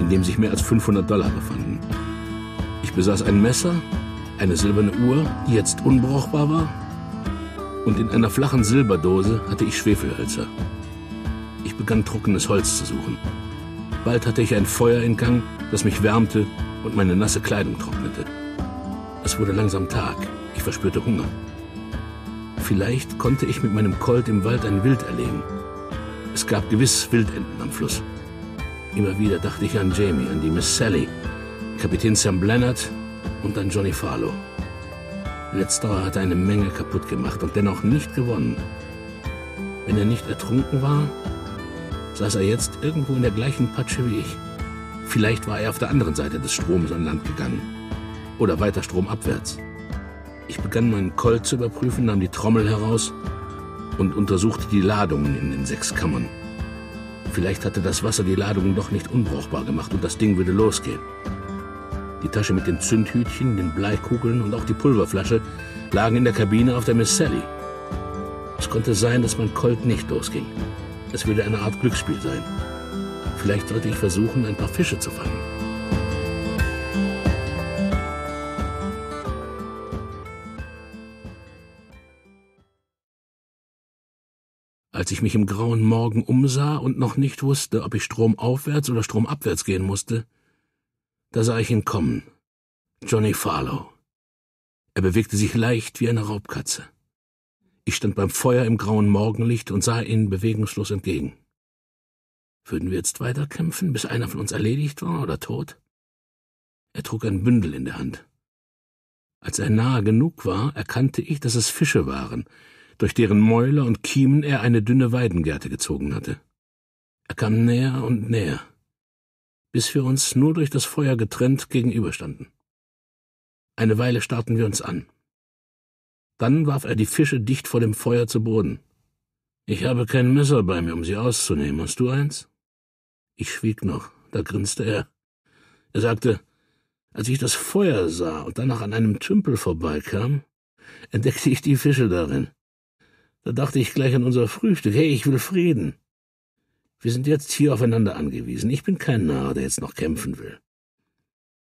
in dem sich mehr als $500 befanden. Ich besaß ein Messer, eine silberne Uhr, die jetzt unbrauchbar war, und in einer flachen Silberdose hatte ich Schwefelhölzer. Ich begann, trockenes Holz zu suchen. Bald hatte ich ein Feuer in Gang, das mich wärmte und meine nasse Kleidung trocknete. Es wurde langsam Tag. Ich verspürte Hunger. Vielleicht konnte ich mit meinem Colt im Wald ein Wild erlegen. Es gab gewiss Wildenten am Fluss. Immer wieder dachte ich an Jamie, an die Miss Sally, Kapitän Sam Blanard und an Johnny Farlow. Letzterer hatte eine Menge kaputt gemacht und dennoch nicht gewonnen. Wenn er nicht ertrunken war, saß er jetzt irgendwo in der gleichen Patsche wie ich. Vielleicht war er auf der anderen Seite des Stroms an Land gegangen. Oder weiter stromabwärts. Ich begann, meinen Colt zu überprüfen, nahm die Trommel heraus und untersuchte die Ladungen in den 6 Kammern. Vielleicht hatte das Wasser die Ladungen doch nicht unbrauchbar gemacht und das Ding würde losgehen. Die Tasche mit den Zündhütchen, den Bleikugeln und auch die Pulverflasche lagen in der Kabine auf der Miss Sally. Es konnte sein, dass mein Colt nicht losging. Es würde eine Art Glücksspiel sein. Vielleicht sollte ich versuchen, ein paar Fische zu fangen. Als ich mich im grauen Morgen umsah und noch nicht wusste, ob ich stromaufwärts oder stromabwärts gehen musste, da sah ich ihn kommen. Johnny Farlow. Er bewegte sich leicht wie eine Raubkatze. Ich stand beim Feuer im grauen Morgenlicht und sah ihnen bewegungslos entgegen. Würden wir jetzt weiterkämpfen, bis einer von uns erledigt war oder tot? Er trug ein Bündel in der Hand. Als er nahe genug war, erkannte ich, dass es Fische waren, durch deren Mäuler und Kiemen er eine dünne Weidengerte gezogen hatte. Er kam näher und näher, bis wir uns nur durch das Feuer getrennt gegenüberstanden. Eine Weile starrten wir uns an. Dann warf er die Fische dicht vor dem Feuer zu Boden. »Ich habe kein Messer bei mir, um sie auszunehmen. Hast du eins?« Ich schwieg noch, da grinste er. Er sagte, »Als ich das Feuer sah und danach an einem Tümpel vorbeikam, entdeckte ich die Fische darin. Da dachte ich gleich an unser Frühstück. Hey, ich will Frieden. Wir sind jetzt hier aufeinander angewiesen. Ich bin kein Narr, der jetzt noch kämpfen will.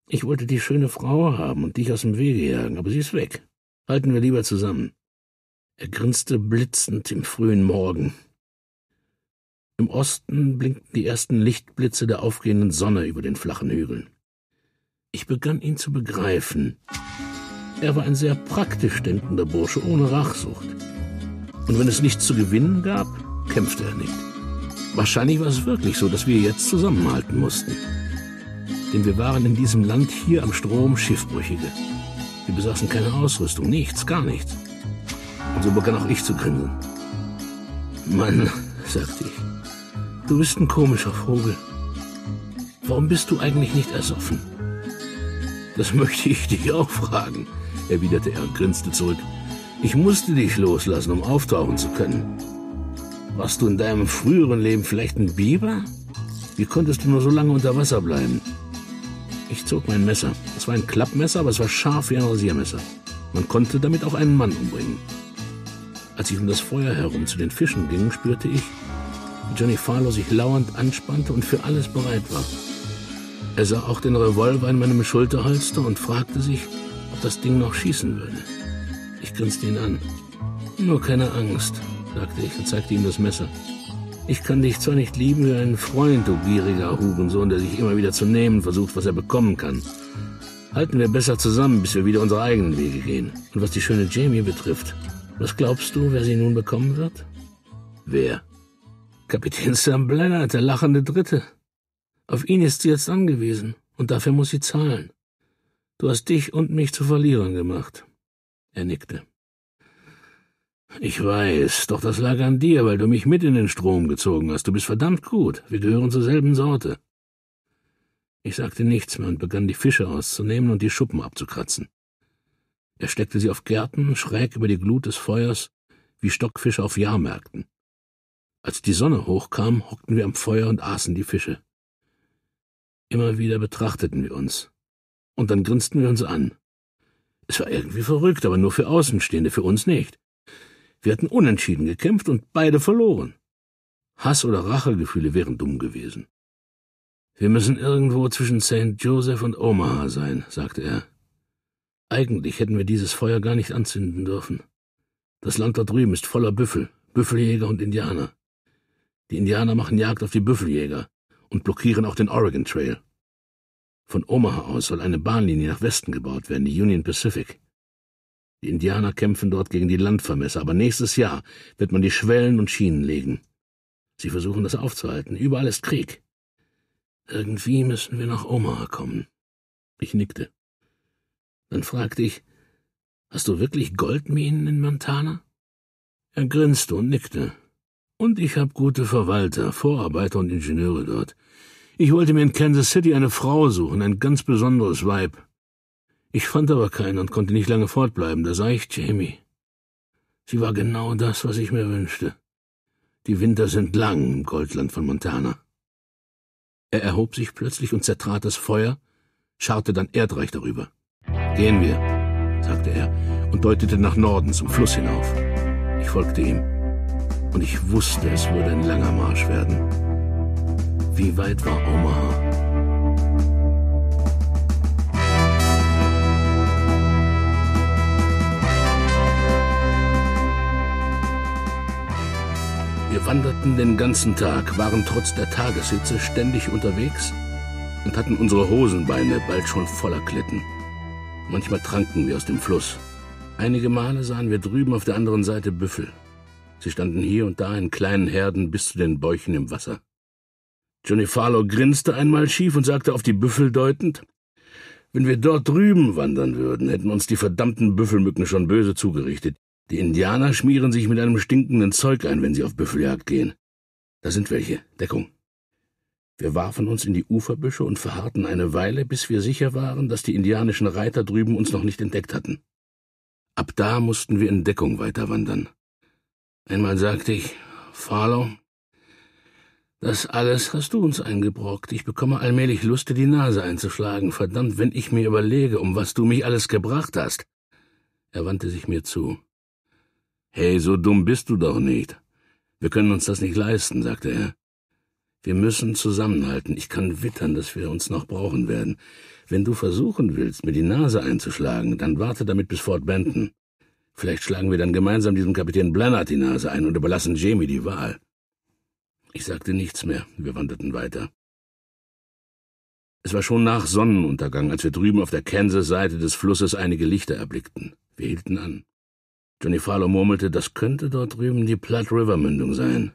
Ich wollte die schöne Frau haben und dich aus dem Wege jagen, aber sie ist weg. Halten wir lieber zusammen.« Er grinste blitzend im frühen Morgen. Im Osten blinkten die ersten Lichtblitze der aufgehenden Sonne über den flachen Hügeln. Ich begann ihn zu begreifen. Er war ein sehr praktisch denkender Bursche, ohne Rachsucht. Und wenn es nichts zu gewinnen gab, kämpfte er nicht. Wahrscheinlich war es wirklich so, dass wir jetzt zusammenhalten mussten. Denn wir waren in diesem Land hier am Strom Schiffbrüchige. Wir besaßen keine Ausrüstung, nichts, gar nichts. Und so begann auch ich zu grinsen. »Mann«, sagte ich, »du bist ein komischer Vogel. Warum bist du eigentlich nicht ersoffen?« »Das möchte ich dich auch fragen«, erwiderte er und grinste zurück. »Ich musste dich loslassen, um auftauchen zu können. Warst du in deinem früheren Leben vielleicht ein Biber? Wie konntest du nur so lange unter Wasser bleiben?« Ich zog mein Messer. Es war ein Klappmesser, aber es war scharf wie ein Rasiermesser. Man konnte damit auch einen Mann umbringen. Als ich um das Feuer herum zu den Fischen ging, spürte ich, wie Johnny Farlow sich lauernd anspannte und für alles bereit war. Er sah auch den Revolver in meinem Schulterholster und fragte sich, ob das Ding noch schießen würde. Ich grinste ihn an. »Nur keine Angst«, sagte ich und zeigte ihm das Messer. »Ich kann dich zwar nicht lieben wie einen Freund, du gieriger Hurensohn, der sich immer wieder zu nehmen versucht, was er bekommen kann. Halten wir besser zusammen, bis wir wieder unsere eigenen Wege gehen. Und was die schöne Jamie betrifft, was glaubst du, wer sie nun bekommen wird?« »Wer?« »Kapitän Sam Blackard, der lachende Dritte. Auf ihn ist sie jetzt angewiesen, und dafür muss sie zahlen. Du hast dich und mich zu Verlierern gemacht.« Er nickte. »Ich weiß, doch das lag an dir, weil du mich mit in den Strom gezogen hast. Du bist verdammt gut. Wir gehören zur selben Sorte.« Ich sagte nichts mehr und begann, die Fische auszunehmen und die Schuppen abzukratzen. Er steckte sie auf Gärten, schräg über die Glut des Feuers, wie Stockfische auf Jahrmärkten. Als die Sonne hochkam, hockten wir am Feuer und aßen die Fische. Immer wieder betrachteten wir uns. Und dann grinsten wir uns an. Es war irgendwie verrückt, aber nur für Außenstehende, für uns nicht. Wir hatten unentschieden gekämpft und beide verloren. Hass- oder Rachegefühle wären dumm gewesen. »Wir müssen irgendwo zwischen St. Joseph und Omaha sein«, sagte er. »Eigentlich hätten wir dieses Feuer gar nicht anzünden dürfen. Das Land da drüben ist voller Büffel, Büffeljäger und Indianer. Die Indianer machen Jagd auf die Büffeljäger und blockieren auch den Oregon Trail. Von Omaha aus soll eine Bahnlinie nach Westen gebaut werden, die Union Pacific. Die Indianer kämpfen dort gegen die Landvermesser, aber nächstes Jahr wird man die Schwellen und Schienen legen. Sie versuchen, das aufzuhalten. Überall ist Krieg. Irgendwie müssen wir nach Omaha kommen.« Ich nickte. Dann fragte ich, »Hast du wirklich Goldminen in Montana?« Er grinste und nickte. »Und ich habe gute Verwalter, Vorarbeiter und Ingenieure dort. Ich wollte mir in Kansas City eine Frau suchen, ein ganz besonderes Weib. Ich fand aber keinen und konnte nicht lange fortbleiben. Da sah ich Jamie. Sie war genau das, was ich mir wünschte. Die Winter sind lang im Goldland von Montana.« Er erhob sich plötzlich und zertrat das Feuer, scharrte dann erdreich darüber. »Gehen wir«, sagte er und deutete nach Norden zum Fluss hinauf. Ich folgte ihm und ich wusste, es würde ein langer Marsch werden. Wie weit war Omaha? Wir wanderten den ganzen Tag, waren trotz der Tageshitze ständig unterwegs und hatten unsere Hosenbeine bald schon voller Kletten. Manchmal tranken wir aus dem Fluss. Einige Male sahen wir drüben auf der anderen Seite Büffel. Sie standen hier und da in kleinen Herden bis zu den Bäuchen im Wasser. Johnny Farlow grinste einmal schief und sagte auf die Büffel deutend, »Wenn wir dort drüben wandern würden, hätten uns die verdammten Büffelmücken schon böse zugerichtet. Die Indianer schmieren sich mit einem stinkenden Zeug ein, wenn sie auf Büffeljagd gehen. Da sind welche. Deckung.« Wir warfen uns in die Uferbüsche und verharrten eine Weile, bis wir sicher waren, dass die indianischen Reiter drüben uns noch nicht entdeckt hatten. Ab da mussten wir in Deckung weiterwandern. Einmal sagte ich, »Farlow, das alles hast du uns eingebrockt. Ich bekomme allmählich Lust, dir die Nase einzuschlagen. Verdammt, wenn ich mir überlege, um was du mich alles gebracht hast.« Er wandte sich mir zu. »Hey, so dumm bist du doch nicht. Wir können uns das nicht leisten«, sagte er. »Wir müssen zusammenhalten. Ich kann wittern, dass wir uns noch brauchen werden. Wenn du versuchen willst, mir die Nase einzuschlagen, dann warte damit bis Fort Benton. Vielleicht schlagen wir dann gemeinsam diesem Kapitän Blannard die Nase ein und überlassen Jamie die Wahl.« Ich sagte nichts mehr. Wir wanderten weiter. Es war schon nach Sonnenuntergang, als wir drüben auf der Kansas-Seite des Flusses einige Lichter erblickten. Wir hielten an. Johnny Farlow murmelte, das könnte dort drüben die Platte-River-Mündung sein.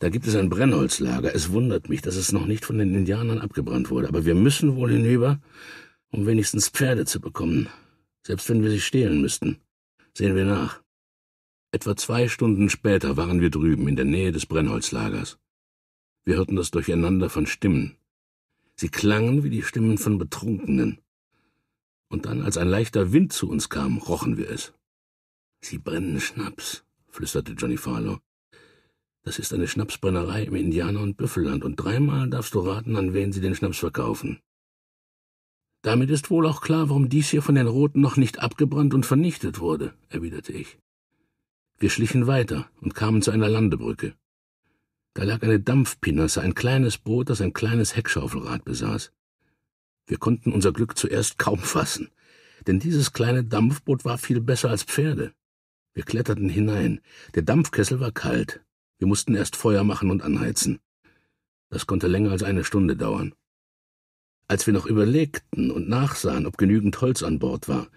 Da gibt es ein Brennholzlager. Es wundert mich, dass es noch nicht von den Indianern abgebrannt wurde. Aber wir müssen wohl hinüber, um wenigstens Pferde zu bekommen. Selbst wenn wir sie stehlen müssten. Sehen wir nach. Etwa 2 Stunden später waren wir drüben, in der Nähe des Brennholzlagers. Wir hörten das Durcheinander von Stimmen. Sie klangen wie die Stimmen von Betrunkenen. Und dann, als ein leichter Wind zu uns kam, rochen wir es. »Sie brennen Schnaps«, flüsterte Johnny Farlow. »Das ist eine Schnapsbrennerei im Indianer- und Büffelland, und 3-mal darfst du raten, an wen sie den Schnaps verkaufen. Damit ist wohl auch klar, warum dies hier von den Roten noch nicht abgebrannt und vernichtet wurde«, erwiderte ich. Wir schlichen weiter und kamen zu einer Landebrücke. Da lag eine Dampfpinasse, ein kleines Boot, das ein kleines Heckschaufelrad besaß. Wir konnten unser Glück zuerst kaum fassen, denn dieses kleine Dampfboot war viel besser als Pferde. Wir kletterten hinein. Der Dampfkessel war kalt. Wir mussten erst Feuer machen und anheizen. Das konnte länger als 1 Stunde dauern. Als wir noch überlegten und nachsahen, ob genügend Holz an Bord war,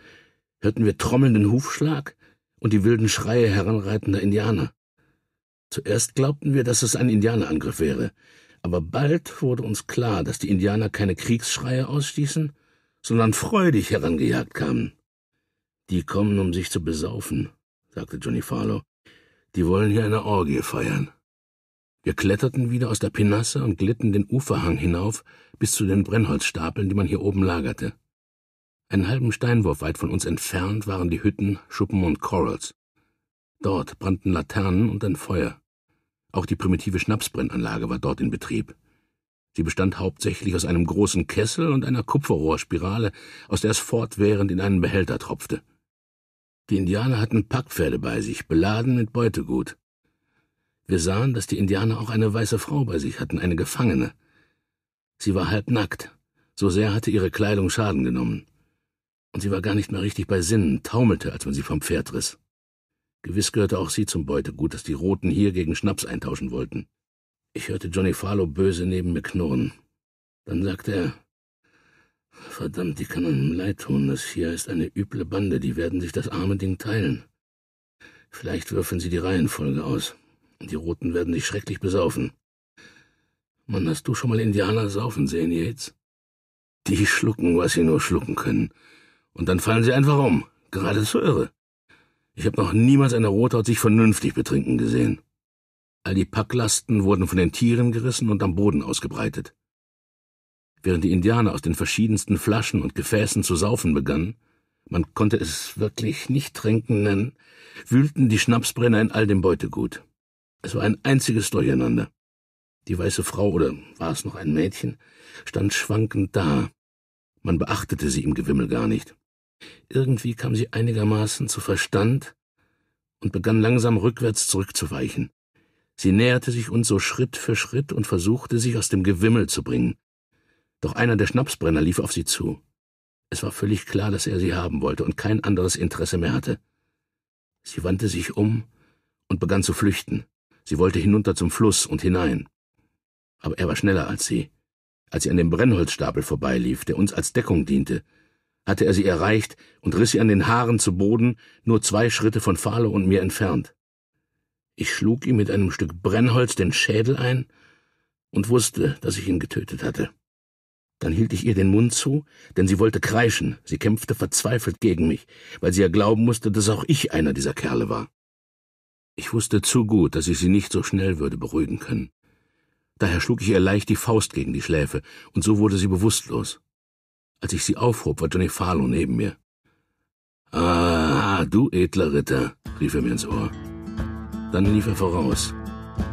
hörten wir trommelnden Hufschlag und die wilden Schreie heranreitender Indianer. Zuerst glaubten wir, dass es ein Indianerangriff wäre, aber bald wurde uns klar, dass die Indianer keine Kriegsschreie ausstießen, sondern freudig herangejagt kamen. »Die kommen, um sich zu besaufen«, sagte Johnny Farlow. »Die wollen hier eine Orgie feiern.« Wir kletterten wieder aus der Pinasse und glitten den Uferhang hinauf bis zu den Brennholzstapeln, die man hier oben lagerte. Einen halben Steinwurf weit von uns entfernt waren die Hütten, Schuppen und Corrals. Dort brannten Laternen und ein Feuer. Auch die primitive Schnapsbrennanlage war dort in Betrieb. Sie bestand hauptsächlich aus einem großen Kessel und einer Kupferrohrspirale, aus der es fortwährend in einen Behälter tropfte. Die Indianer hatten Packpferde bei sich, beladen mit Beutegut. Wir sahen, dass die Indianer auch eine weiße Frau bei sich hatten, eine Gefangene. Sie war halbnackt, so sehr hatte ihre Kleidung Schaden genommen. Und sie war gar nicht mehr richtig bei Sinnen, taumelte, als man sie vom Pferd riss. Gewiss gehörte auch sie zum Beutegut, das die Roten hier gegen Schnaps eintauschen wollten. Ich hörte Johnny Farlow böse neben mir knurren. Dann sagte er, »Verdammt, die kann einem leid tun. Das hier ist eine üble Bande. Die werden sich das arme Ding teilen. Vielleicht würfeln sie die Reihenfolge aus. Die Roten werden sich schrecklich besaufen. Mann, hast du schon mal Indianer saufen sehen, Yates? Die schlucken, was sie nur schlucken können. Und dann fallen sie einfach um. Geradezu irre. Ich habe noch niemals eine Rothaut sich vernünftig betrinken gesehen.« All die Packlasten wurden von den Tieren gerissen und am Boden ausgebreitet. Während die Indianer aus den verschiedensten Flaschen und Gefäßen zu saufen begannen, man konnte es wirklich nicht Trinken nennen, wühlten die Schnapsbrenner in all dem Beutegut. Es war ein einziges Durcheinander. Die weiße Frau, oder war es noch ein Mädchen, stand schwankend da. Man beachtete sie im Gewimmel gar nicht. Irgendwie kam sie einigermaßen zu Verstand und begann langsam rückwärts zurückzuweichen. Sie näherte sich uns so Schritt für Schritt und versuchte, sich aus dem Gewimmel zu bringen. Doch einer der Schnapsbrenner lief auf sie zu. Es war völlig klar, dass er sie haben wollte und kein anderes Interesse mehr hatte. Sie wandte sich um und begann zu flüchten. Sie wollte hinunter zum Fluss und hinein. Aber er war schneller als sie. Als sie an dem Brennholzstapel vorbeilief, der uns als Deckung diente, hatte er sie erreicht und riss sie an den Haaren zu Boden, nur 2 Schritte von Farlow und mir entfernt. Ich schlug ihm mit einem Stück Brennholz den Schädel ein und wusste, dass ich ihn getötet hatte. Dann hielt ich ihr den Mund zu, denn sie wollte kreischen. Sie kämpfte verzweifelt gegen mich, weil sie ja glauben musste, dass auch ich einer dieser Kerle war. Ich wusste zu gut, dass ich sie nicht so schnell würde beruhigen können. Daher schlug ich ihr leicht die Faust gegen die Schläfe, und so wurde sie bewusstlos. Als ich sie aufhob, war Johnny Farlow neben mir. »Ah, du edler Ritter«, rief er mir ins Ohr. Dann lief er voraus.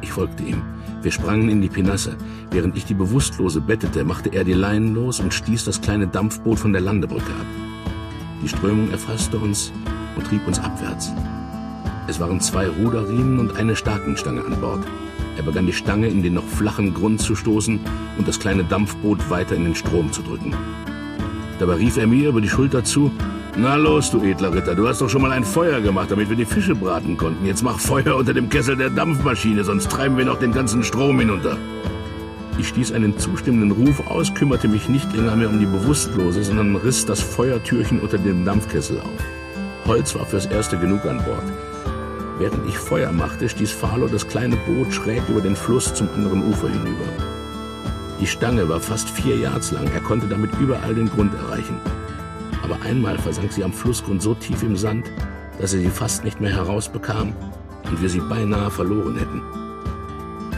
Ich folgte ihm. Wir sprangen in die Pinasse. Während ich die Bewusstlose bettete, machte er die Leinen los und stieß das kleine Dampfboot von der Landebrücke ab. Die Strömung erfasste uns und trieb uns abwärts. Es waren 2 Ruderriemen und eine Stakenstange an Bord. Er begann die Stange in den noch flachen Grund zu stoßen und das kleine Dampfboot weiter in den Strom zu drücken. Dabei rief er mir über die Schulter zu: »Na los, du edler Ritter, du hast doch schon mal ein Feuer gemacht, damit wir die Fische braten konnten. Jetzt mach Feuer unter dem Kessel der Dampfmaschine, sonst treiben wir noch den ganzen Strom hinunter.« Ich stieß einen zustimmenden Ruf aus, kümmerte mich nicht länger mehr um die Bewusstlose, sondern riss das Feuertürchen unter dem Dampfkessel auf. Holz war fürs Erste genug an Bord. Während ich Feuer machte, stieß Farlow das kleine Boot schräg über den Fluss zum anderen Ufer hinüber. Die Stange war fast 4 Yards lang, er konnte damit überall den Grund erreichen. Aber einmal versank sie am Flussgrund so tief im Sand, dass er sie fast nicht mehr herausbekam und wir sie beinahe verloren hätten.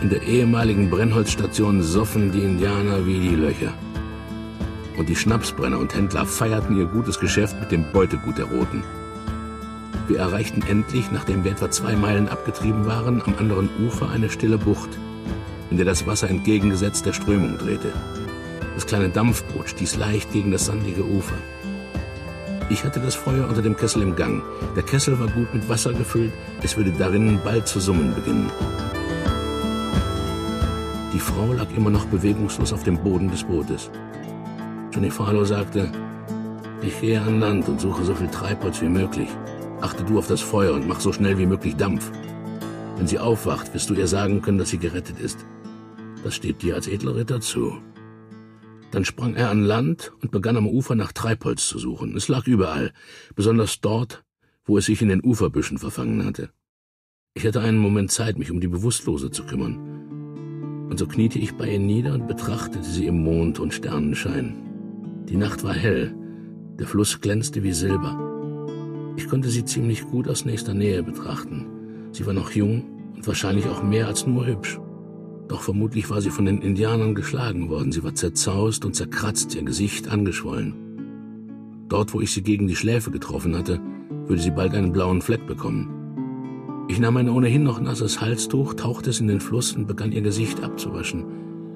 In der ehemaligen Brennholzstation soffen die Indianer wie die Löcher. Und die Schnapsbrenner und Händler feierten ihr gutes Geschäft mit dem Beutegut der Roten. Wir erreichten endlich, nachdem wir etwa 2 Meilen abgetrieben waren, am anderen Ufer eine stille Bucht, in der das Wasser entgegengesetzt der Strömung drehte. Das kleine Dampfboot stieß leicht gegen das sandige Ufer. Ich hatte das Feuer unter dem Kessel im Gang. Der Kessel war gut mit Wasser gefüllt, es würde darin bald zu summen beginnen. Die Frau lag immer noch bewegungslos auf dem Boden des Bootes. Johnny Farlow sagte: »Ich gehe an Land und suche so viel Treibholz wie möglich. Achte du auf das Feuer und mach so schnell wie möglich Dampf. Wenn sie aufwacht, wirst du ihr sagen können, dass sie gerettet ist. Das steht dir als edler Ritter zu.« Dann sprang er an Land und begann am Ufer nach Treibholz zu suchen. Es lag überall, besonders dort, wo es sich in den Uferbüschen verfangen hatte. Ich hatte einen Moment Zeit, mich um die Bewusstlose zu kümmern. Und so kniete ich bei ihr nieder und betrachtete sie im Mond- und Sternenschein. Die Nacht war hell, der Fluss glänzte wie Silber. Ich konnte sie ziemlich gut aus nächster Nähe betrachten. Sie war noch jung und wahrscheinlich auch mehr als nur hübsch. Doch vermutlich war sie von den Indianern geschlagen worden. Sie war zerzaust und zerkratzt, ihr Gesicht angeschwollen. Dort, wo ich sie gegen die Schläfe getroffen hatte, würde sie bald einen blauen Fleck bekommen. Ich nahm ein ohnehin noch nasses Halstuch, tauchte es in den Fluss und begann ihr Gesicht abzuwaschen,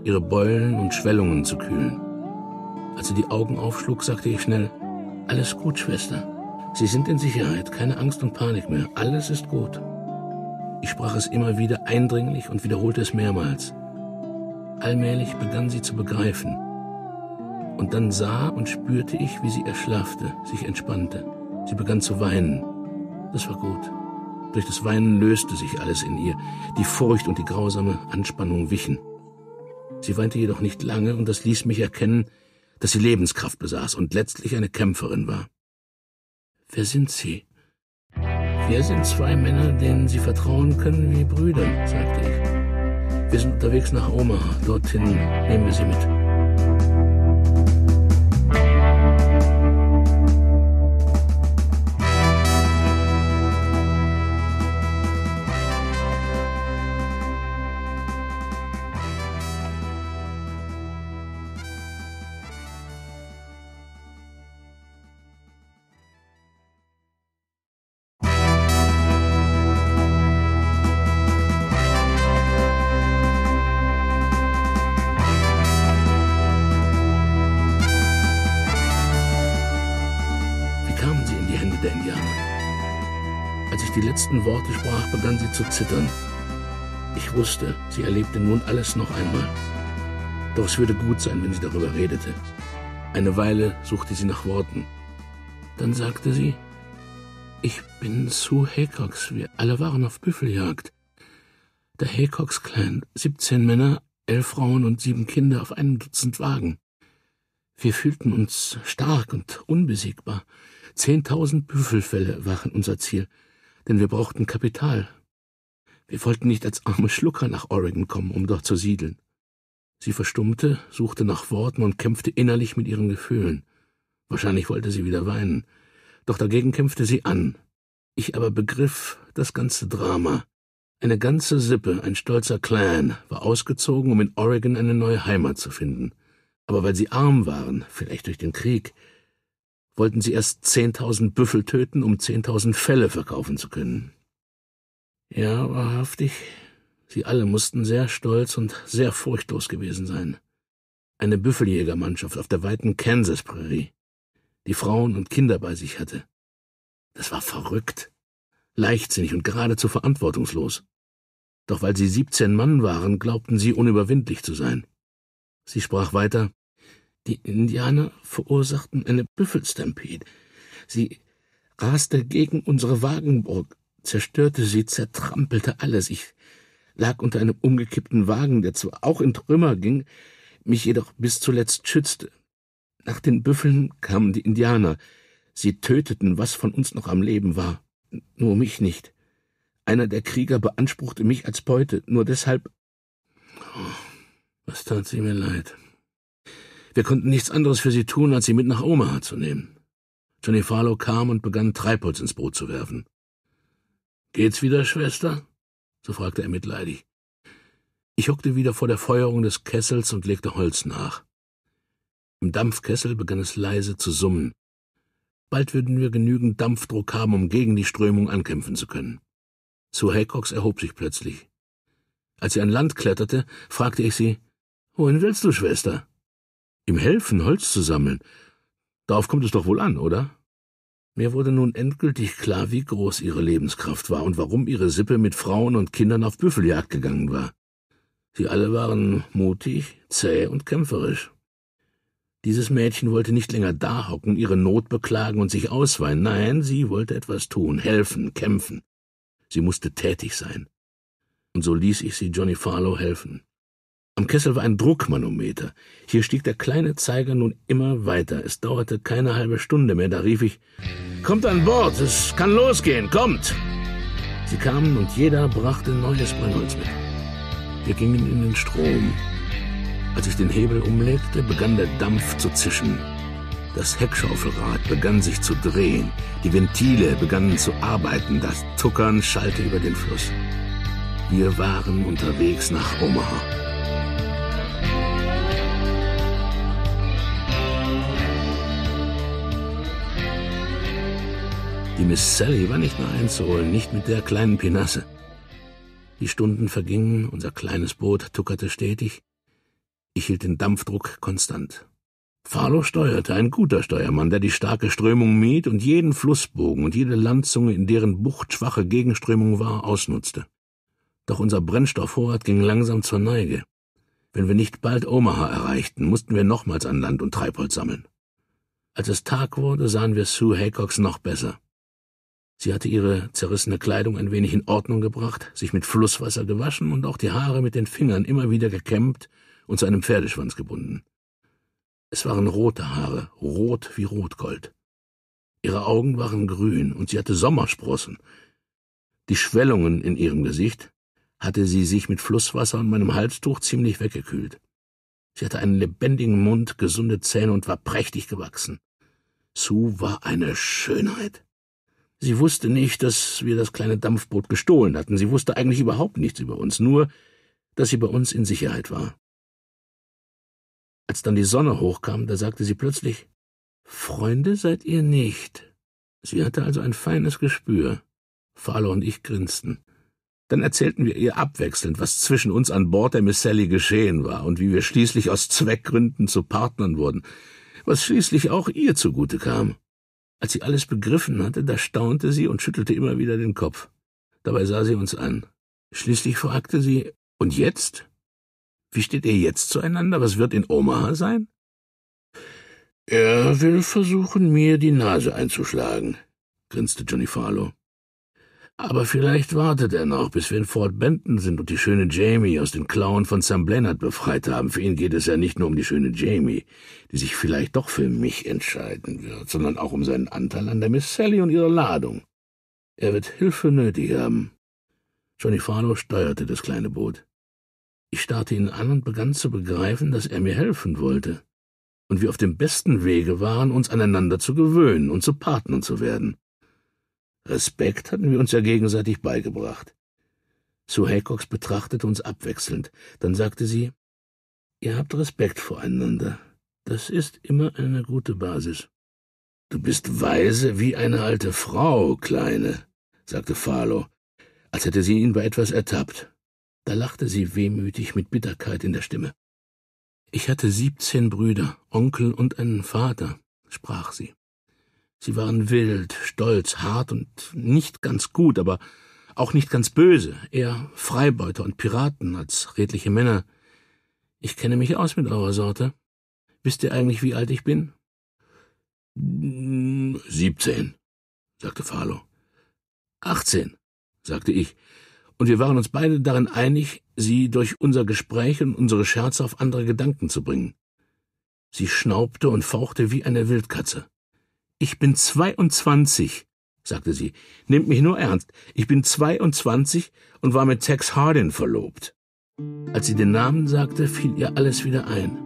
ihre Beulen und Schwellungen zu kühlen. Als sie die Augen aufschlug, sagte ich schnell: »Alles gut, Schwester. Sie sind in Sicherheit, keine Angst und Panik mehr. Alles ist gut.« Ich sprach es immer wieder eindringlich und wiederholte es mehrmals. Allmählich begann sie zu begreifen. Und dann sah und spürte ich, wie sie erschlaffte, sich entspannte. Sie begann zu weinen. Das war gut. Durch das Weinen löste sich alles in ihr. Die Furcht und die grausame Anspannung wichen. Sie weinte jedoch nicht lange und das ließ mich erkennen, dass sie Lebenskraft besaß und letztlich eine Kämpferin war. »Wer sind Sie?« »Wir sind 2 Männer, denen Sie vertrauen können wie Brüder«, sagte ich. »Wir sind unterwegs nach Omaha. Dorthin nehmen wir Sie mit.« letzten Worte sprach, begann sie zu zittern. Ich wusste, sie erlebte nun alles noch einmal. Doch es würde gut sein, wenn sie darüber redete. Eine Weile suchte sie nach Worten. Dann sagte sie, ich bin Sue Haycox, wir alle waren auf Büffeljagd. Der Haycox-Clan, 17 Männer, 11 Frauen und 7 Kinder auf einem Dutzend Wagen. Wir fühlten uns stark und unbesiegbar. 10.000 Büffelfelle waren unser Ziel, denn wir brauchten Kapital. Wir wollten nicht als arme Schlucker nach Oregon kommen, um dort zu siedeln. Sie verstummte, suchte nach Worten und kämpfte innerlich mit ihren Gefühlen. Wahrscheinlich wollte sie wieder weinen. Doch dagegen kämpfte sie an. Ich aber begriff das ganze Drama. Eine ganze Sippe, ein stolzer Clan, war ausgezogen, um in Oregon eine neue Heimat zu finden. Aber weil sie arm waren, vielleicht durch den Krieg, wollten sie erst 10.000 Büffel töten, um 10.000 Felle verkaufen zu können. Ja, wahrhaftig, sie alle mussten sehr stolz und sehr furchtlos gewesen sein. Eine Büffeljägermannschaft auf der weiten Kansas-Prärie, die Frauen und Kinder bei sich hatte. Das war verrückt, leichtsinnig und geradezu verantwortungslos. Doch weil sie 17 Mann waren, glaubten sie, unüberwindlich zu sein. Sie sprach weiter, die Indianer verursachten eine Büffelstampede. Sie raste gegen unsere Wagenburg, zerstörte sie, zertrampelte alles. Ich lag unter einem umgekippten Wagen, der zwar auch in Trümmer ging, mich jedoch bis zuletzt schützte. Nach den Büffeln kamen die Indianer. Sie töteten, was von uns noch am Leben war, nur mich nicht. Einer der Krieger beanspruchte mich als Beute, nur deshalb... Was tat sie mir leid. Wir konnten nichts anderes für sie tun, als sie mit nach Omaha zu nehmen. Johnny Farlow kam und begann, Treibholz ins Brot zu werfen. »Geht's wieder, Schwester?« so fragte er mitleidig. Ich hockte wieder vor der Feuerung des Kessels und legte Holz nach. Im Dampfkessel begann es leise zu summen. Bald würden wir genügend Dampfdruck haben, um gegen die Strömung ankämpfen zu können. Sue Haycox erhob sich plötzlich. Als sie an Land kletterte, fragte ich sie, »Wohin willst du, Schwester?« »Ihm helfen, Holz zu sammeln. Darauf kommt es doch wohl an, oder?« Mir wurde nun endgültig klar, wie groß ihre Lebenskraft war und warum ihre Sippe mit Frauen und Kindern auf Büffeljagd gegangen war. Sie alle waren mutig, zäh und kämpferisch. Dieses Mädchen wollte nicht länger dahocken, ihre Not beklagen und sich ausweinen. Nein, sie wollte etwas tun, helfen, kämpfen. Sie musste tätig sein. Und so ließ ich sie Johnny Farlow helfen. Am Kessel war ein Druckmanometer. Hier stieg der kleine Zeiger nun immer weiter. Es dauerte keine halbe Stunde mehr. Da rief ich, »Kommt an Bord, es kann losgehen, kommt!« Sie kamen und jeder brachte neues Brennholz mit. Wir gingen in den Strom. Als ich den Hebel umlegte, begann der Dampf zu zischen. Das Heckschaufelrad begann sich zu drehen. Die Ventile begannen zu arbeiten. Das Tuckern schallte über den Fluss. Wir waren unterwegs nach Omaha. Die Miss Sally war nicht mehr einzuholen, nicht mit der kleinen Pinasse. Die Stunden vergingen, unser kleines Boot tuckerte stetig. Ich hielt den Dampfdruck konstant. Farlow steuerte, ein guter Steuermann, der die starke Strömung mied und jeden Flussbogen und jede Landzunge, in deren Bucht schwache Gegenströmung war, ausnutzte. Doch unser Brennstoffvorrat ging langsam zur Neige. Wenn wir nicht bald Omaha erreichten, mussten wir nochmals an Land und Treibholz sammeln. Als es Tag wurde, sahen wir Sue Haycox noch besser. Sie hatte ihre zerrissene Kleidung ein wenig in Ordnung gebracht, sich mit Flusswasser gewaschen und auch die Haare mit den Fingern immer wieder gekämmt und zu einem Pferdeschwanz gebunden. Es waren rote Haare, rot wie Rotgold. Ihre Augen waren grün und sie hatte Sommersprossen. Die Schwellungen in ihrem Gesicht hatte sie sich mit Flusswasser und meinem Halstuch ziemlich weggekühlt. Sie hatte einen lebendigen Mund, gesunde Zähne und war prächtig gewachsen. Sue war eine Schönheit. Sie wusste nicht, dass wir das kleine Dampfboot gestohlen hatten. Sie wusste eigentlich überhaupt nichts über uns, nur, dass sie bei uns in Sicherheit war. Als dann die Sonne hochkam, da sagte sie plötzlich, »Freunde seid ihr nicht.« Sie hatte also ein feines Gespür. Farlow und ich grinsten. Dann erzählten wir ihr abwechselnd, was zwischen uns an Bord der Miss Sally geschehen war und wie wir schließlich aus Zweckgründen zu Partnern wurden, was schließlich auch ihr zugute kam. Als sie alles begriffen hatte, da staunte sie und schüttelte immer wieder den Kopf. Dabei sah sie uns an. Schließlich fragte sie, »Und jetzt? Wie steht ihr jetzt zueinander? Was wird in Omaha sein?« »Er will versuchen, mir die Nase einzuschlagen«, grinste Johnny Farlow. »Aber vielleicht wartet er noch, bis wir in Fort Benton sind und die schöne Jamie aus den Klauen von Sam Blanard befreit haben. Für ihn geht es ja nicht nur um die schöne Jamie, die sich vielleicht doch für mich entscheiden wird, sondern auch um seinen Anteil an der Miss Sally und ihrer Ladung. Er wird Hilfe nötig haben.« Johnny Farlow steuerte das kleine Boot. Ich starrte ihn an und begann zu begreifen, dass er mir helfen wollte und wir auf dem besten Wege waren, uns aneinander zu gewöhnen und zu Partnern zu werden. Respekt hatten wir uns ja gegenseitig beigebracht. Sue Hacox betrachtete uns abwechselnd. Dann sagte sie, »Ihr habt Respekt voreinander. Das ist immer eine gute Basis.« »Du bist weise wie eine alte Frau, Kleine«, sagte Farlow, als hätte sie ihn bei etwas ertappt. Da lachte sie wehmütig mit Bitterkeit in der Stimme. »Ich hatte 17 Brüder, Onkel und einen Vater«, sprach sie. Sie waren wild, stolz, hart und nicht ganz gut, aber auch nicht ganz böse, eher Freibeuter und Piraten als redliche Männer. Ich kenne mich aus mit eurer Sorte. Wisst ihr eigentlich, wie alt ich bin? 17, sagte Farlow. 18, sagte ich, und wir waren uns beide darin einig, sie durch unser Gespräch und unsere Scherze auf andere Gedanken zu bringen. Sie schnaubte und fauchte wie eine Wildkatze. »Ich bin 22«, sagte sie. »Nehmt mich nur ernst. Ich bin 22 und war mit Tex Hardin verlobt.« Als sie den Namen sagte, fiel ihr alles wieder ein.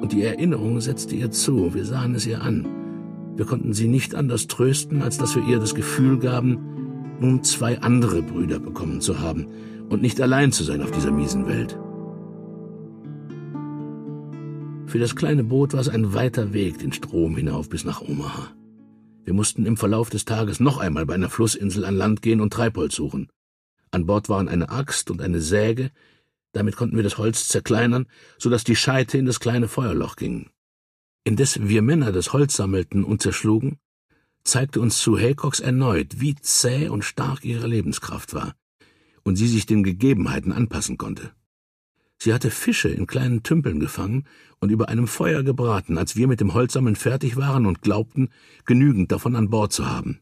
Und die Erinnerung setzte ihr zu. Wir sahen es ihr an. Wir konnten sie nicht anders trösten, als dass wir ihr das Gefühl gaben, nun 2 andere Brüder bekommen zu haben und nicht allein zu sein auf dieser miesen Welt. Für das kleine Boot war es ein weiter Weg den Strom hinauf bis nach Omaha. Wir mussten im Verlauf des Tages noch einmal bei einer Flussinsel an Land gehen und Treibholz suchen. An Bord waren eine Axt und eine Säge. Damit konnten wir das Holz zerkleinern, sodass die Scheite in das kleine Feuerloch gingen. Indes wir Männer das Holz sammelten und zerschlugen, zeigte uns Sue Hacox erneut, wie zäh und stark ihre Lebenskraft war und sie sich den Gegebenheiten anpassen konnte. Sie hatte Fische in kleinen Tümpeln gefangen und über einem Feuer gebraten, als wir mit dem Holzsammeln fertig waren und glaubten, genügend davon an Bord zu haben.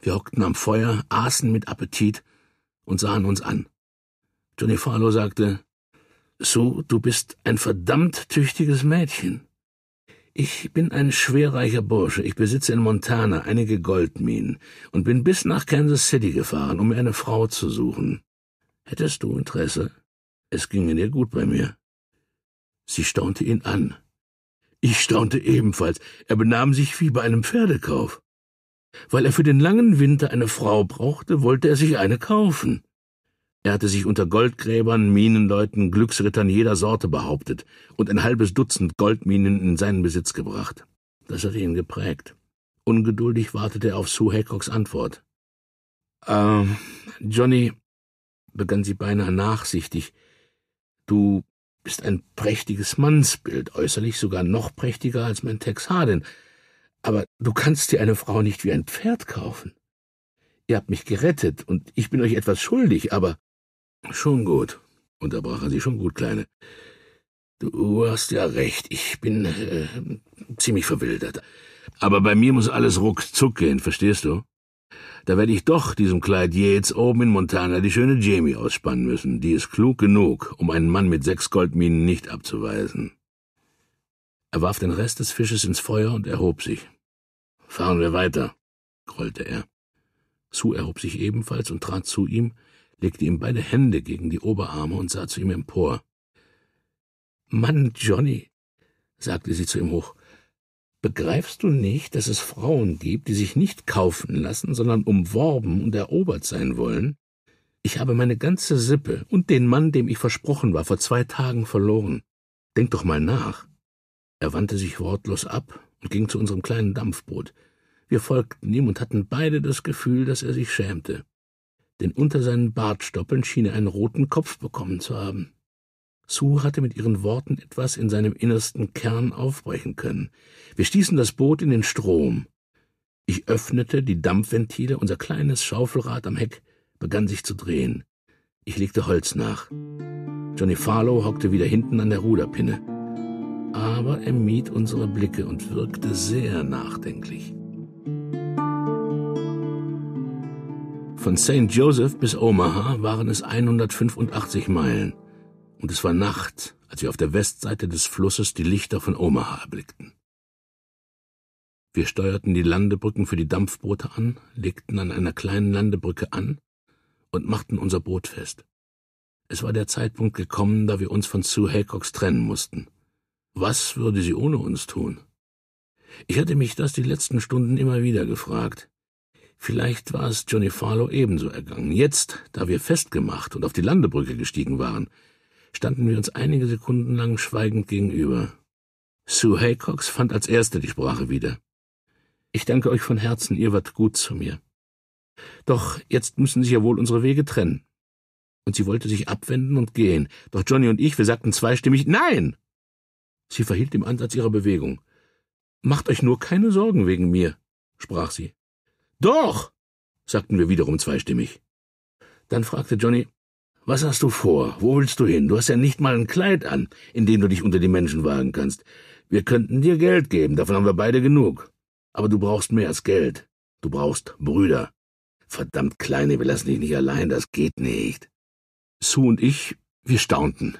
Wir hockten am Feuer, aßen mit Appetit und sahen uns an. Johnny Farlow sagte, »Sue, du bist ein verdammt tüchtiges Mädchen. Ich bin ein schwerreicher Bursche. Ich besitze in Montana einige Goldminen und bin bis nach Kansas City gefahren, um mir eine Frau zu suchen. Hättest du Interesse? Es ginge dir gut bei mir.« Sie staunte ihn an. Ich staunte ebenfalls. Er benahm sich wie bei einem Pferdekauf. Weil er für den langen Winter eine Frau brauchte, wollte er sich eine kaufen. Er hatte sich unter Goldgräbern, Minenleuten, Glücksrittern jeder Sorte behauptet und ein halbes Dutzend Goldminen in seinen Besitz gebracht. Das hatte ihn geprägt. Ungeduldig wartete er auf Sue Hacox Antwort. Johnny, begann sie beinahe nachsichtig, du bist ein prächtiges Mannsbild, äußerlich sogar noch prächtiger als mein Tex Hardin. Aber du kannst dir eine Frau nicht wie ein Pferd kaufen. Ihr habt mich gerettet und ich bin euch etwas schuldig, aber... Schon gut, unterbrach er sie, schon gut, Kleine. Du hast ja recht, ich bin ziemlich verwildert. Aber bei mir muss alles ruckzuck gehen, verstehst du? Da werde ich doch diesem Clyde Yates oben in Montana die schöne Jamie ausspannen müssen. Die ist klug genug, um einen Mann mit 6 Goldminen nicht abzuweisen. Er warf den Rest des Fisches ins Feuer und erhob sich. »Fahren wir weiter«, grollte er. Sue erhob sich ebenfalls und trat zu ihm, legte ihm beide Hände gegen die Oberarme und sah zu ihm empor. »Mann, Johnny«, sagte sie zu ihm hoch, »begreifst du nicht, dass es Frauen gibt, die sich nicht kaufen lassen, sondern umworben und erobert sein wollen? Ich habe meine ganze Sippe und den Mann, dem ich versprochen war, vor 2 Tagen verloren. Denk doch mal nach.« Er wandte sich wortlos ab und ging zu unserem kleinen Dampfboot. Wir folgten ihm und hatten beide das Gefühl, dass er sich schämte. Denn unter seinen Bartstoppeln schien er einen roten Kopf bekommen zu haben. Sue hatte mit ihren Worten etwas in seinem innersten Kern aufbrechen können. Wir stießen das Boot in den Strom. Ich öffnete die Dampfventile, unser kleines Schaufelrad am Heck begann sich zu drehen. Ich legte Holz nach. Johnny Farlow hockte wieder hinten an der Ruderpinne. Aber er mied unsere Blicke und wirkte sehr nachdenklich. Von St. Joseph bis Omaha waren es 185 Meilen. Und es war Nacht, als wir auf der Westseite des Flusses die Lichter von Omaha erblickten. Wir steuerten die Landebrücken für die Dampfboote an, legten an einer kleinen Landebrücke an und machten unser Boot fest. Es war der Zeitpunkt gekommen, da wir uns von Sue Hacox trennen mussten. Was würde sie ohne uns tun? Ich hatte mich das die letzten Stunden immer wieder gefragt. Vielleicht war es Johnny Farlow ebenso ergangen. Jetzt, da wir festgemacht und auf die Landebrücke gestiegen waren, standen wir uns einige Sekunden lang schweigend gegenüber. Sue Hacox fand als Erste die Sprache wieder. »Ich danke euch von Herzen, ihr wart gut zu mir. Doch jetzt müssen sich ja wohl unsere Wege trennen.« Und sie wollte sich abwenden und gehen. Doch Johnny und ich, wir sagten zweistimmig, »Nein!« Sie verhielt im Ansatz ihrer Bewegung. »Macht euch nur keine Sorgen wegen mir«, sprach sie. »Doch«, sagten wir wiederum zweistimmig. Dann fragte Johnny, »Was hast du vor? Wo willst du hin? Du hast ja nicht mal ein Kleid an, in dem du dich unter die Menschen wagen kannst. Wir könnten dir Geld geben, davon haben wir beide genug. Aber du brauchst mehr als Geld. Du brauchst Brüder. Verdammt, Kleine, wir lassen dich nicht allein, das geht nicht.« Sue und ich, wir staunten.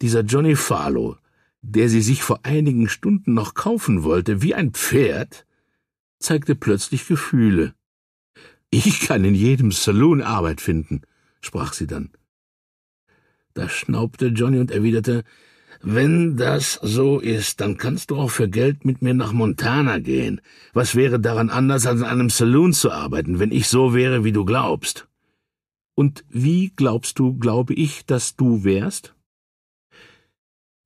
Dieser Johnny Farlow, der sie sich vor einigen Stunden noch kaufen wollte, wie ein Pferd, zeigte plötzlich Gefühle. »Ich kann in jedem Saloon Arbeit finden«, sprach sie dann. Da schnaubte Johnny und erwiderte, »Wenn das so ist, dann kannst du auch für Geld mit mir nach Montana gehen. Was wäre daran anders, als in einem Saloon zu arbeiten, wenn ich so wäre, wie du glaubst?« »Und wie glaubst du, glaube ich, dass du wärst?«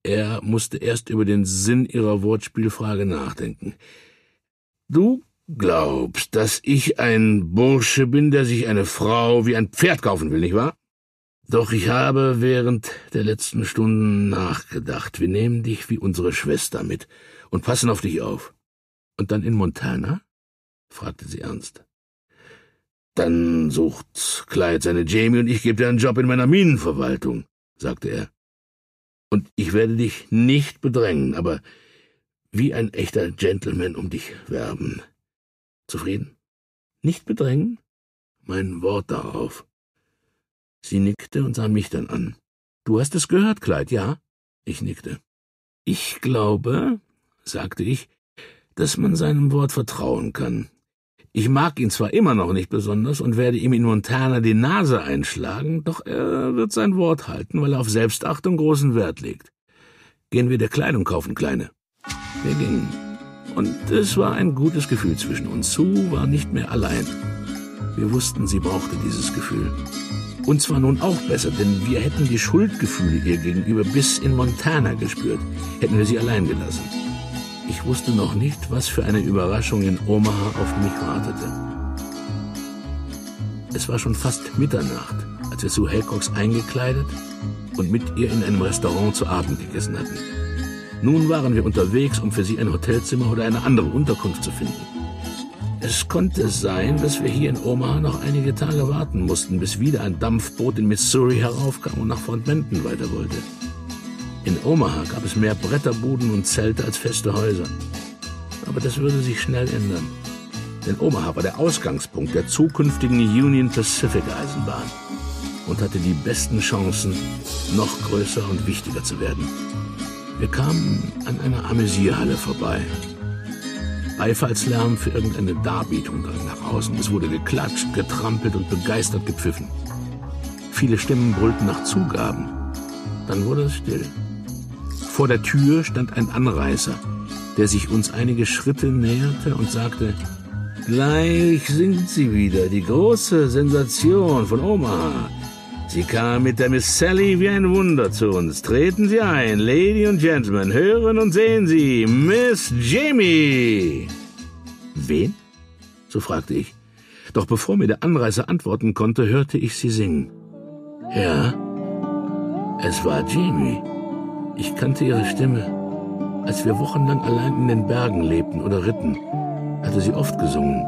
Er musste erst über den Sinn ihrer Wortspielfrage nachdenken. »Du glaubst, dass ich ein Bursche bin, der sich eine Frau wie ein Pferd kaufen will, nicht wahr? Doch ich habe während der letzten Stunden nachgedacht. Wir nehmen dich wie unsere Schwester mit und passen auf dich auf.« »Und dann in Montana?« fragte sie ernst. »Dann sucht Clyde seine Jamie und ich gebe dir einen Job in meiner Minenverwaltung«, sagte er. »Und ich werde dich nicht bedrängen, aber wie ein echter Gentleman um dich werben. Zufrieden?« »Nicht bedrängen?« »Mein Wort darauf.« Sie nickte und sah mich dann an. »Du hast es gehört, Clyde, ja?« Ich nickte. »Ich glaube«, sagte ich, »dass man seinem Wort vertrauen kann. Ich mag ihn zwar immer noch nicht besonders und werde ihm in Montana die Nase einschlagen, doch er wird sein Wort halten, weil er auf Selbstachtung großen Wert legt. Gehen wir der Kleidung kaufen, Kleine.« Wir gingen. Und es war ein gutes Gefühl zwischen uns. Sue war nicht mehr allein. Wir wussten, sie brauchte dieses Gefühl. Uns war nun auch besser, denn wir hätten die Schuldgefühle ihr gegenüber bis in Montana gespürt, hätten wir sie allein gelassen. Ich wusste noch nicht, was für eine Überraschung in Omaha auf mich wartete. Es war schon fast Mitternacht, als wir Sue Hacox eingekleidet und mit ihr in einem Restaurant zu Abend gegessen hatten. Nun waren wir unterwegs, um für sie ein Hotelzimmer oder eine andere Unterkunft zu finden. Es konnte sein, dass wir hier in Omaha noch einige Tage warten mussten, bis wieder ein Dampfboot in Missouri heraufkam und nach Fort Benton weiter wollte. In Omaha gab es mehr Bretterbuden und Zelte als feste Häuser. Aber das würde sich schnell ändern. Denn Omaha war der Ausgangspunkt der zukünftigen Union Pacific Eisenbahn und hatte die besten Chancen, noch größer und wichtiger zu werden. Wir kamen an einer Amüsierhalle vorbei. Beifallslärm für irgendeine Darbietung drang nach außen. Es wurde geklatscht, getrampelt und begeistert gepfiffen. Viele Stimmen brüllten nach Zugaben. Dann wurde es still. Vor der Tür stand ein Anreißer, der sich uns einige Schritte näherte und sagte, »Gleich singt sie wieder, die große Sensation von Omaha. Sie kam mit der Miss Sally wie ein Wunder zu uns. Treten Sie ein, Lady und Gentlemen, hören und sehen Sie, Miss Jamie!« »Wen?« so fragte ich. Doch bevor mir der Anreißer antworten konnte, hörte ich sie singen. Ja, es war Jamie. Ich kannte ihre Stimme. Als wir wochenlang allein in den Bergen lebten oder ritten, hatte sie oft gesungen.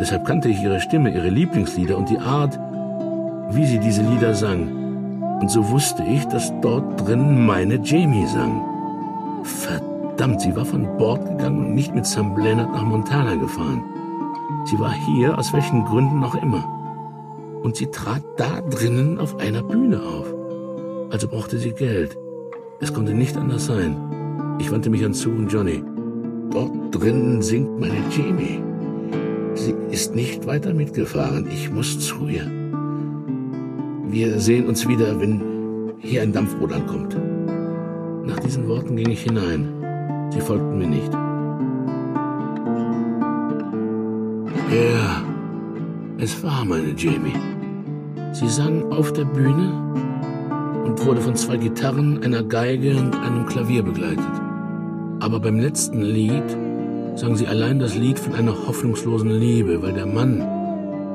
Deshalb kannte ich ihre Stimme, ihre Lieblingslieder und die Art, wie sie diese Lieder sang. Und so wusste ich, dass dort drin meine Jamie sang. Verdammt, sie war von Bord gegangen und nicht mit Sam Blanard nach Montana gefahren. Sie war hier, aus welchen Gründen auch immer. Und sie trat da drinnen auf einer Bühne auf. Also brauchte sie Geld. Es konnte nicht anders sein. Ich wandte mich an Sue und Johnny. Dort drinnen singt meine Jamie. Sie ist nicht weiter mitgefahren. Ich muss zu ihr. Wir sehen uns wieder, wenn hier ein Dampfboot ankommt. Nach diesen Worten ging ich hinein. Sie folgten mir nicht. Ja, es war meine Jamie. Sie sang auf der Bühne und wurde von zwei Gitarren, einer Geige und einem Klavier begleitet. Aber beim letzten Lied sang sie allein das Lied von einer hoffnungslosen Liebe, weil der Mann,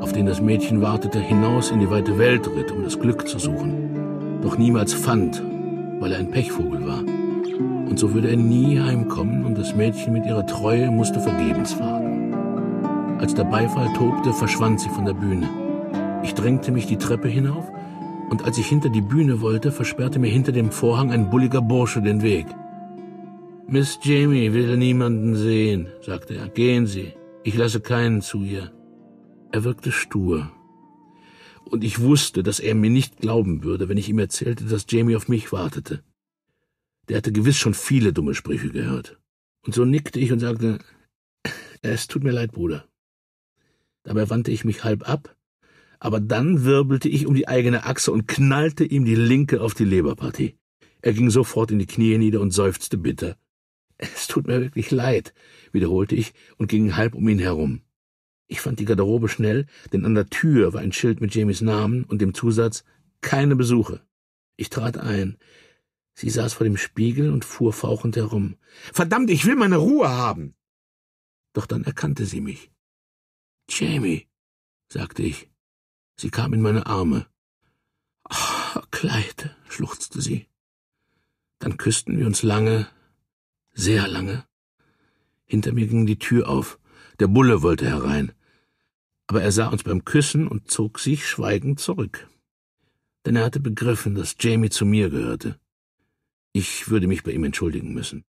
auf den das Mädchen wartete, hinaus in die weite Welt ritt, um das Glück zu suchen, doch niemals fand, weil er ein Pechvogel war. Und so würde er nie heimkommen und das Mädchen mit ihrer Treue musste vergebens warten. Als der Beifall tobte, verschwand sie von der Bühne. Ich drängte mich die Treppe hinauf und als ich hinter die Bühne wollte, versperrte mir hinter dem Vorhang ein bulliger Bursche den Weg. »Miss Jamie will niemanden sehen«, sagte er. »Gehen Sie, ich lasse keinen zu ihr.« Er wirkte stur. Und ich wusste, dass er mir nicht glauben würde, wenn ich ihm erzählte, dass Jamie auf mich wartete. Der hatte gewiss schon viele dumme Sprüche gehört. Und so nickte ich und sagte, »Es tut mir leid, Bruder.« Dabei wandte ich mich halb ab, aber dann wirbelte ich um die eigene Achse und knallte ihm die linke auf die Leberpartie. Er ging sofort in die Knie nieder und seufzte bitter. »Es tut mir wirklich leid«, wiederholte ich und ging halb um ihn herum. Ich fand die Garderobe schnell, denn an der Tür war ein Schild mit Jamies Namen und dem Zusatz »Keine Besuche«. Ich trat ein. Sie saß vor dem Spiegel und fuhr fauchend herum. »Verdammt, ich will meine Ruhe haben!« Doch dann erkannte sie mich. »Jamie«, sagte ich. Sie kam in meine Arme. »Ach, Kleid«, schluchzte sie. Dann küssten wir uns lange, sehr lange. Hinter mir ging die Tür auf. Der Bulle wollte herein, aber er sah uns beim Küssen und zog sich schweigend zurück. Denn er hatte begriffen, dass Jamie zu mir gehörte. Ich würde mich bei ihm entschuldigen müssen.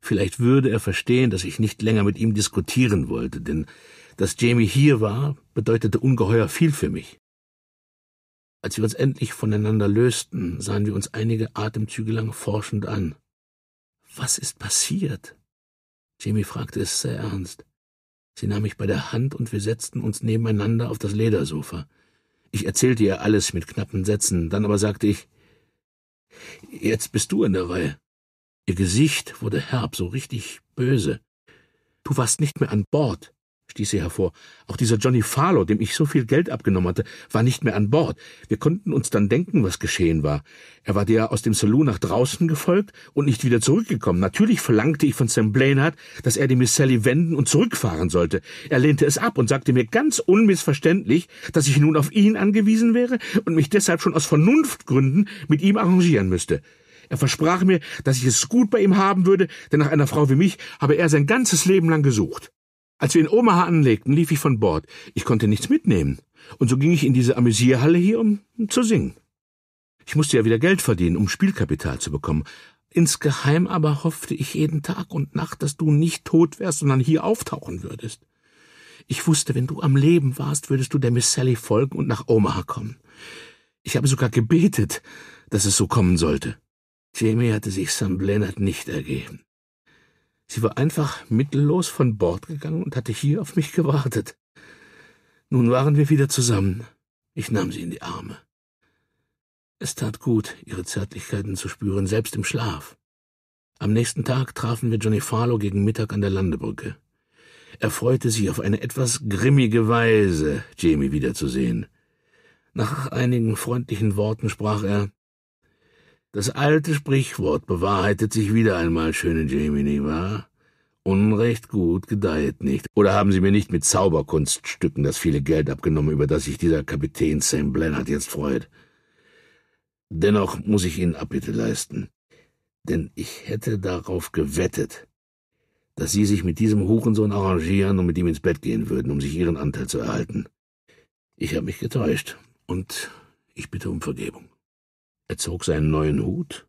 Vielleicht würde er verstehen, dass ich nicht länger mit ihm diskutieren wollte, denn dass Jamie hier war, bedeutete ungeheuer viel für mich. Als wir uns endlich voneinander lösten, sahen wir uns einige Atemzüge lang forschend an. »Was ist passiert?« Jamie fragte es sehr ernst. Sie nahm mich bei der Hand und wir setzten uns nebeneinander auf das Ledersofa. Ich erzählte ihr alles mit knappen Sätzen, dann aber sagte ich, »Jetzt bist du in der Reihe.« Ihr Gesicht wurde herb, so richtig böse. »Du warst nicht mehr an Bord«, stieß sie hervor. »Auch dieser Johnny Farlow, dem ich so viel Geld abgenommen hatte, war nicht mehr an Bord. Wir konnten uns dann denken, was geschehen war. Er war dir aus dem Saloon nach draußen gefolgt und nicht wieder zurückgekommen. Natürlich verlangte ich von Sam Blanard, dass er die Miss Sally wenden und zurückfahren sollte. Er lehnte es ab und sagte mir ganz unmissverständlich, dass ich nun auf ihn angewiesen wäre und mich deshalb schon aus Vernunftgründen mit ihm arrangieren müsste. Er versprach mir, dass ich es gut bei ihm haben würde, denn nach einer Frau wie mich habe er sein ganzes Leben lang gesucht. Als wir in Omaha anlegten, lief ich von Bord. Ich konnte nichts mitnehmen. Und so ging ich in diese Amüsierhalle hier, um zu singen. Ich musste ja wieder Geld verdienen, um Spielkapital zu bekommen. Insgeheim aber hoffte ich jeden Tag und Nacht, dass du nicht tot wärst, sondern hier auftauchen würdest. Ich wusste, wenn du am Leben warst, würdest du der Miss Sally folgen und nach Omaha kommen. Ich habe sogar gebetet, dass es so kommen sollte. Jamie hatte sich Sam Blanard nicht ergeben. Sie war einfach mittellos von Bord gegangen und hatte hier auf mich gewartet. Nun waren wir wieder zusammen. Ich nahm sie in die Arme. Es tat gut, ihre Zärtlichkeiten zu spüren, selbst im Schlaf. Am nächsten Tag trafen wir Johnny Farlow gegen Mittag an der Landebrücke. Er freute sich auf eine etwas grimmige Weise, Jamie wiederzusehen. Nach einigen freundlichen Worten sprach er, »Das alte Sprichwort bewahrheitet sich wieder einmal, schöne Jamie, nicht wahr? Unrecht gut gedeiht nicht. Oder haben Sie mir nicht mit Zauberkunststücken das viele Geld abgenommen, über das sich dieser Kapitän Sam Blanard jetzt freut? Dennoch muss ich Ihnen Abbitte leisten, denn ich hätte darauf gewettet, dass Sie sich mit diesem Hurensohn arrangieren und mit ihm ins Bett gehen würden, um sich Ihren Anteil zu erhalten. Ich habe mich getäuscht und Ich bitte um Vergebung.« Er zog seinen neuen Hut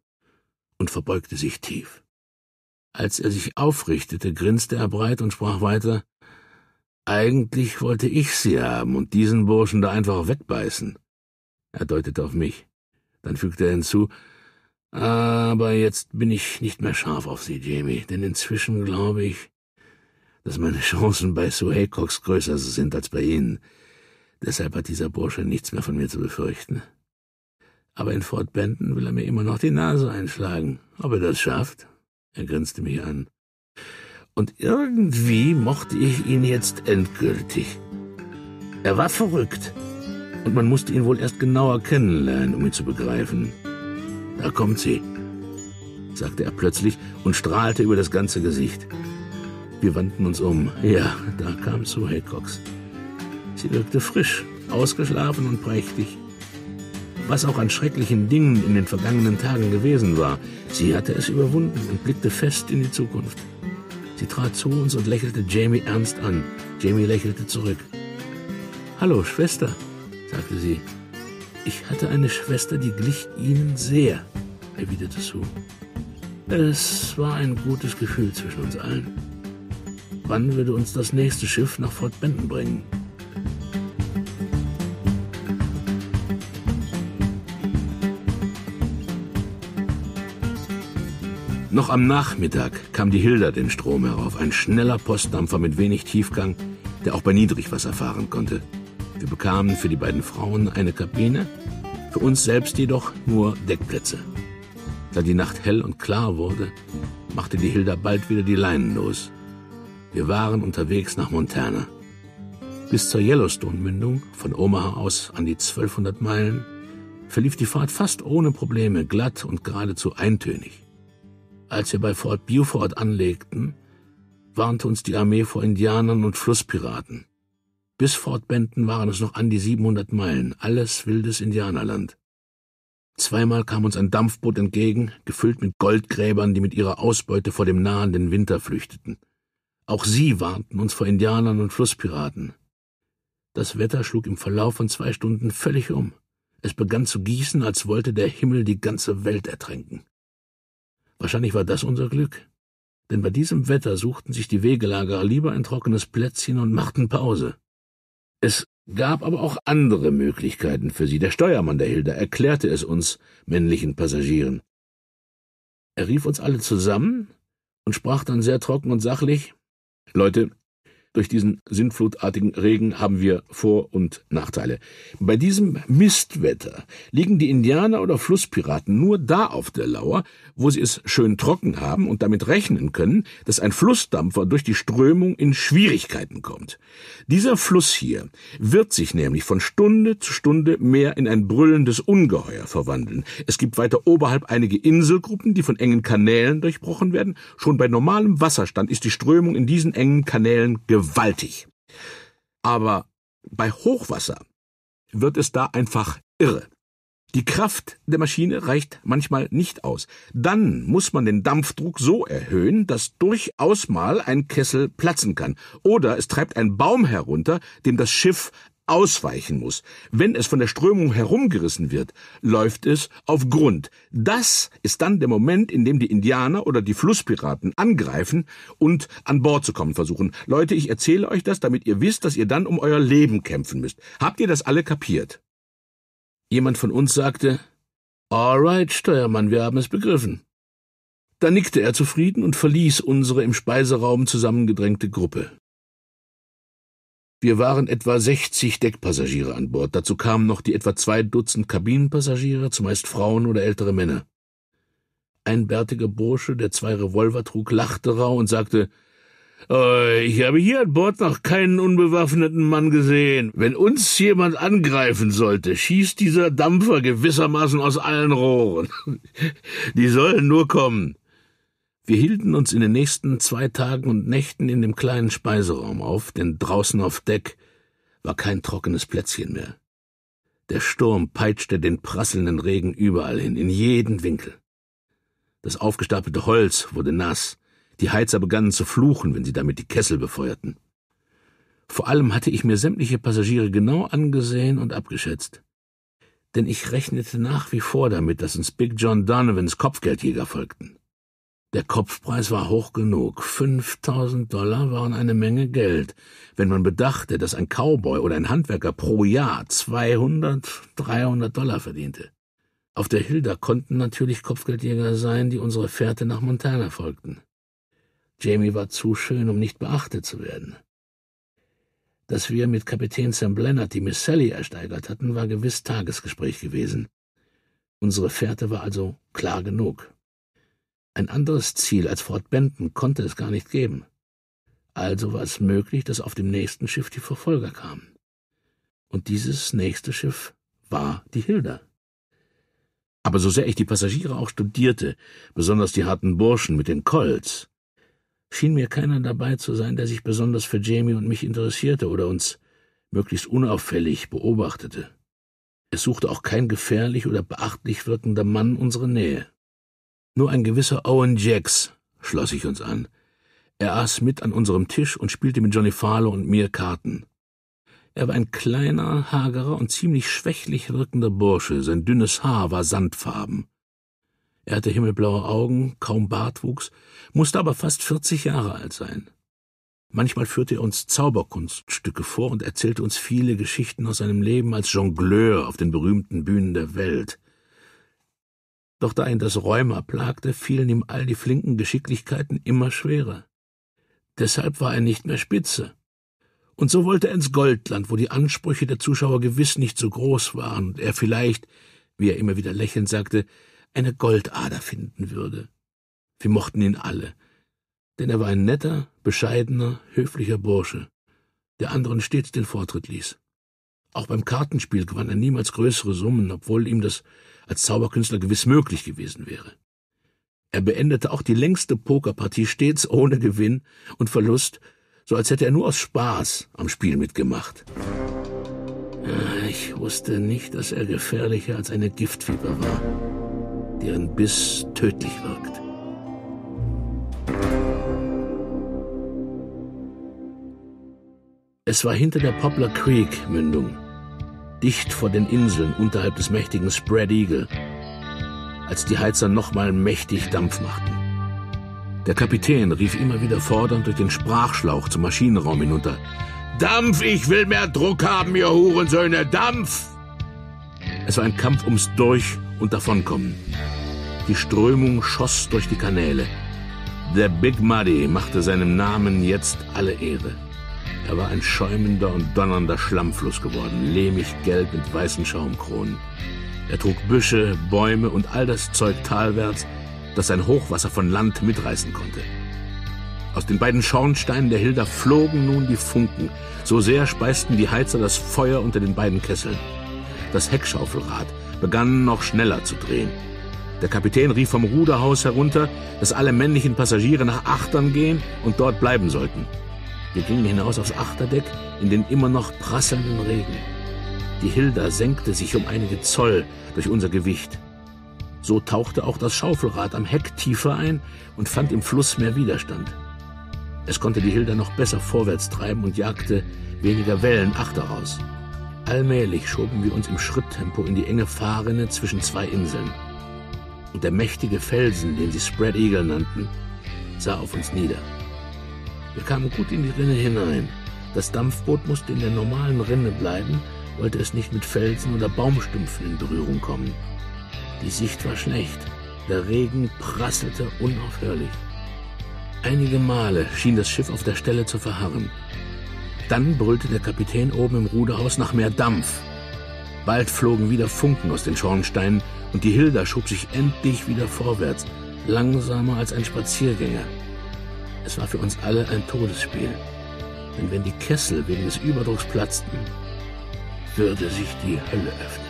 und verbeugte sich tief. Als er sich aufrichtete, grinste er breit und sprach weiter: »Eigentlich wollte ich sie haben und diesen Burschen da einfach wegbeißen.« Er deutete auf mich. Dann fügte er hinzu: »Aber jetzt bin ich nicht mehr scharf auf sie, Jamie, denn inzwischen glaube ich, dass meine Chancen bei Sue Haycox größer sind als bei Ihnen. Deshalb hat dieser Bursche nichts mehr von mir zu befürchten. Aber in Fort Benton will er mir immer noch die Nase einschlagen. Ob er das schafft?« Er grinste mich an. Und irgendwie mochte ich ihn jetzt endgültig. Er war verrückt. Und man musste ihn wohl erst genauer kennenlernen, um ihn zu begreifen. »Da kommt sie«, sagte er plötzlich und strahlte über das ganze Gesicht. Wir wandten uns um. Ja, da kam Sue Haycox. Sie wirkte frisch, ausgeschlafen und prächtig. Was auch an schrecklichen Dingen in den vergangenen Tagen gewesen war, sie hatte es überwunden und blickte fest in die Zukunft. Sie trat zu uns und lächelte Jamie ernst an. Jamie lächelte zurück. »Hallo, Schwester«, sagte sie. »Ich hatte eine Schwester, die glich Ihnen sehr«, erwiderte Sue. Es war ein gutes Gefühl zwischen uns allen. Wann würde uns das nächste Schiff nach Fort Benton bringen? Noch am Nachmittag kam die Hilda den Strom herauf, ein schneller Postdampfer mit wenig Tiefgang, der auch bei Niedrigwasser fahren konnte. Wir bekamen für die beiden Frauen eine Kabine, für uns selbst jedoch nur Deckplätze. Da die Nacht hell und klar wurde, machte die Hilda bald wieder die Leinen los. Wir waren unterwegs nach Montana. Bis zur Yellowstone-Mündung, von Omaha aus an die 1200 Meilen, verlief die Fahrt fast ohne Probleme, glatt und geradezu eintönig. Als wir bei Fort Beaufort anlegten, warnte uns die Armee vor Indianern und Flusspiraten. Bis Fort Benton waren es noch an die 700 Meilen, alles wildes Indianerland. Zweimal kam uns ein Dampfboot entgegen, gefüllt mit Goldgräbern, die mit ihrer Ausbeute vor dem nahenden Winter flüchteten. Auch sie warnten uns vor Indianern und Flusspiraten. Das Wetter schlug im Verlauf von 2 Stunden völlig um. Es begann zu gießen, als wollte der Himmel die ganze Welt ertränken. Wahrscheinlich war das unser Glück. Denn bei diesem Wetter suchten sich die Wegelagerer lieber ein trockenes Plätzchen und machten Pause. Es gab aber auch andere Möglichkeiten für sie. Der Steuermann der Hilda erklärte es uns männlichen Passagieren. Er rief uns alle zusammen und sprach dann sehr trocken und sachlich: »Leute, durch diesen sintflutartigen Regen haben wir Vor- und Nachteile. Bei diesem Mistwetter liegen die Indianer oder Flusspiraten nur da auf der Lauer, wo sie es schön trocken haben und damit rechnen können, dass ein Flussdampfer durch die Strömung in Schwierigkeiten kommt. Dieser Fluss hier wird sich nämlich von Stunde zu Stunde mehr in ein brüllendes Ungeheuer verwandeln. Es gibt weiter oberhalb einige Inselgruppen, die von engen Kanälen durchbrochen werden. Schon bei normalem Wasserstand ist die Strömung in diesen engen Kanälen gewaltig. Aber bei Hochwasser wird es da einfach irre. Die Kraft der Maschine reicht manchmal nicht aus. Dann muss man den Dampfdruck so erhöhen, dass durchaus mal ein Kessel platzen kann. Oder es treibt ein Baum herunter, dem das Schiff ausweichen muss. Wenn es von der Strömung herumgerissen wird, läuft es auf Grund. Das ist dann der Moment, in dem die Indianer oder die Flusspiraten angreifen und an Bord zu kommen versuchen. Leute, ich erzähle euch das, damit ihr wisst, dass ihr dann um euer Leben kämpfen müsst. Habt ihr das alle kapiert?« Jemand von uns sagte: »Alright, Steuermann, wir haben es begriffen.« Da nickte er zufrieden und verließ unsere im Speiseraum zusammengedrängte Gruppe. Wir waren etwa 60 Deckpassagiere an Bord. Dazu kamen noch die etwa 2 Dutzend Kabinenpassagiere, zumeist Frauen oder ältere Männer. Ein bärtiger Bursche, der 2 Revolver trug, lachte rau und sagte: »Ich habe hier an Bord noch keinen unbewaffneten Mann gesehen. Wenn uns jemand angreifen sollte, schießt dieser Dampfer gewissermaßen aus allen Rohren. Die sollen nur kommen.« Wir hielten uns in den nächsten 2 Tagen und Nächten in dem kleinen Speiseraum auf, denn draußen auf Deck war kein trockenes Plätzchen mehr. Der Sturm peitschte den prasselnden Regen überall hin, in jeden Winkel. Das aufgestapelte Holz wurde nass. Die Heizer begannen zu fluchen, wenn sie damit die Kessel befeuerten. Vor allem hatte ich mir sämtliche Passagiere genau angesehen und abgeschätzt. denn ich rechnete nach wie vor damit, dass uns Big John Donovans Kopfgeldjäger folgten. Der Kopfpreis war hoch genug. 5.000 Dollar waren eine Menge Geld, wenn man bedachte, dass ein Cowboy oder ein Handwerker pro Jahr 200, 300 Dollar verdiente. Auf der Hilda konnten natürlich Kopfgeldjäger sein, die unsere Fährte nach Montana folgten. Jamie war zu schön, um nicht beachtet zu werden. Dass wir mit Kapitän Sam Blennard die Miss Sally ersteigert hatten, war gewiss Tagesgespräch gewesen. Unsere Fährte war also klar genug. Ein anderes Ziel als Fort Benton konnte es gar nicht geben. Also war es möglich, dass auf dem nächsten Schiff die Verfolger kamen. Und dieses nächste Schiff war die Hilda. Aber so sehr ich die Passagiere auch studierte, besonders die harten Burschen mit den Colts, schien mir keiner dabei zu sein, der sich besonders für Jamie und mich interessierte oder uns möglichst unauffällig beobachtete. Es suchte auch kein gefährlich oder beachtlich wirkender Mann unsere Nähe. Nur ein gewisser Owen Jacks schloss sich uns an. Er aß mit an unserem Tisch und spielte mit Johnny Farlow und mir Karten. Er war ein kleiner, hagerer und ziemlich schwächlich wirkender Bursche. Sein dünnes Haar war sandfarben. Er hatte himmelblaue Augen, kaum Bartwuchs, musste aber fast 40 Jahre alt sein. Manchmal führte er uns Zauberkunststücke vor und erzählte uns viele Geschichten aus seinem Leben als Jongleur auf den berühmten Bühnen der Welt. Doch da ihn das Rheuma plagte, fielen ihm all die flinken Geschicklichkeiten immer schwerer. Deshalb war er nicht mehr Spitze. Und so wollte er ins Goldland, wo die Ansprüche der Zuschauer gewiss nicht so groß waren und er vielleicht, wie er immer wieder lächelnd sagte, eine Goldader finden würde. Wir mochten ihn alle, denn er war ein netter, bescheidener, höflicher Bursche, der anderen stets den Vortritt ließ. Auch beim Kartenspiel gewann er niemals größere Summen, obwohl ihm das als Zauberkünstler gewiss möglich gewesen wäre. Er beendete auch die längste Pokerpartie stets ohne Gewinn und Verlust, so als hätte er nur aus Spaß am Spiel mitgemacht. Ich wusste nicht, dass er gefährlicher als eine Giftfieber war, deren Biss tödlich wirkt. Es war hinter der Poplar Creek-Mündung, dicht vor den Inseln unterhalb des mächtigen Spread Eagle, als die Heizer nochmal mächtig Dampf machten. Der Kapitän rief immer wieder fordernd durch den Sprachschlauch zum Maschinenraum hinunter. »Dampf, ich will mehr Druck haben, ihr Hurensöhne, Dampf!« Es war ein Kampf ums Durch- und Davonkommen. Die Strömung schoss durch die Kanäle. Der Big Muddy machte seinem Namen jetzt alle Ehre. Er war ein schäumender und donnernder Schlammfluss geworden, lehmig-gelb mit weißen Schaumkronen. Er trug Büsche, Bäume und all das Zeug talwärts, das sein Hochwasser von Land mitreißen konnte. Aus den beiden Schornsteinen der Hilda flogen nun die Funken. So sehr speisten die Heizer das Feuer unter den beiden Kesseln. Das Heckschaufelrad begann noch schneller zu drehen. Der Kapitän rief vom Ruderhaus herunter, dass alle männlichen Passagiere nach Achtern gehen und dort bleiben sollten. Wir gingen hinaus aufs Achterdeck in den immer noch prasselnden Regen. Die Hilda senkte sich um einige Zoll durch unser Gewicht. So tauchte auch das Schaufelrad am Heck tiefer ein und fand im Fluss mehr Widerstand. Es konnte die Hilda noch besser vorwärts treiben und jagte weniger Wellen achter raus. Allmählich schoben wir uns im Schritttempo in die enge Fahrrinne zwischen zwei Inseln. Und der mächtige Felsen, den sie Spread Eagle nannten, sah auf uns nieder. Wir kamen gut in die Rinne hinein. Das Dampfboot musste in der normalen Rinne bleiben, wollte es nicht mit Felsen oder Baumstümpfen in Berührung kommen. Die Sicht war schlecht. Der Regen prasselte unaufhörlich. Einige Male schien das Schiff auf der Stelle zu verharren. Dann brüllte der Kapitän oben im Ruderhaus nach mehr Dampf. Bald flogen wieder Funken aus den Schornsteinen und die Hilda schob sich endlich wieder vorwärts, langsamer als ein Spaziergänger. Es war für uns alle ein Todesspiel, denn wenn die Kessel wegen des Überdrucks platzten, würde sich die Hölle öffnen.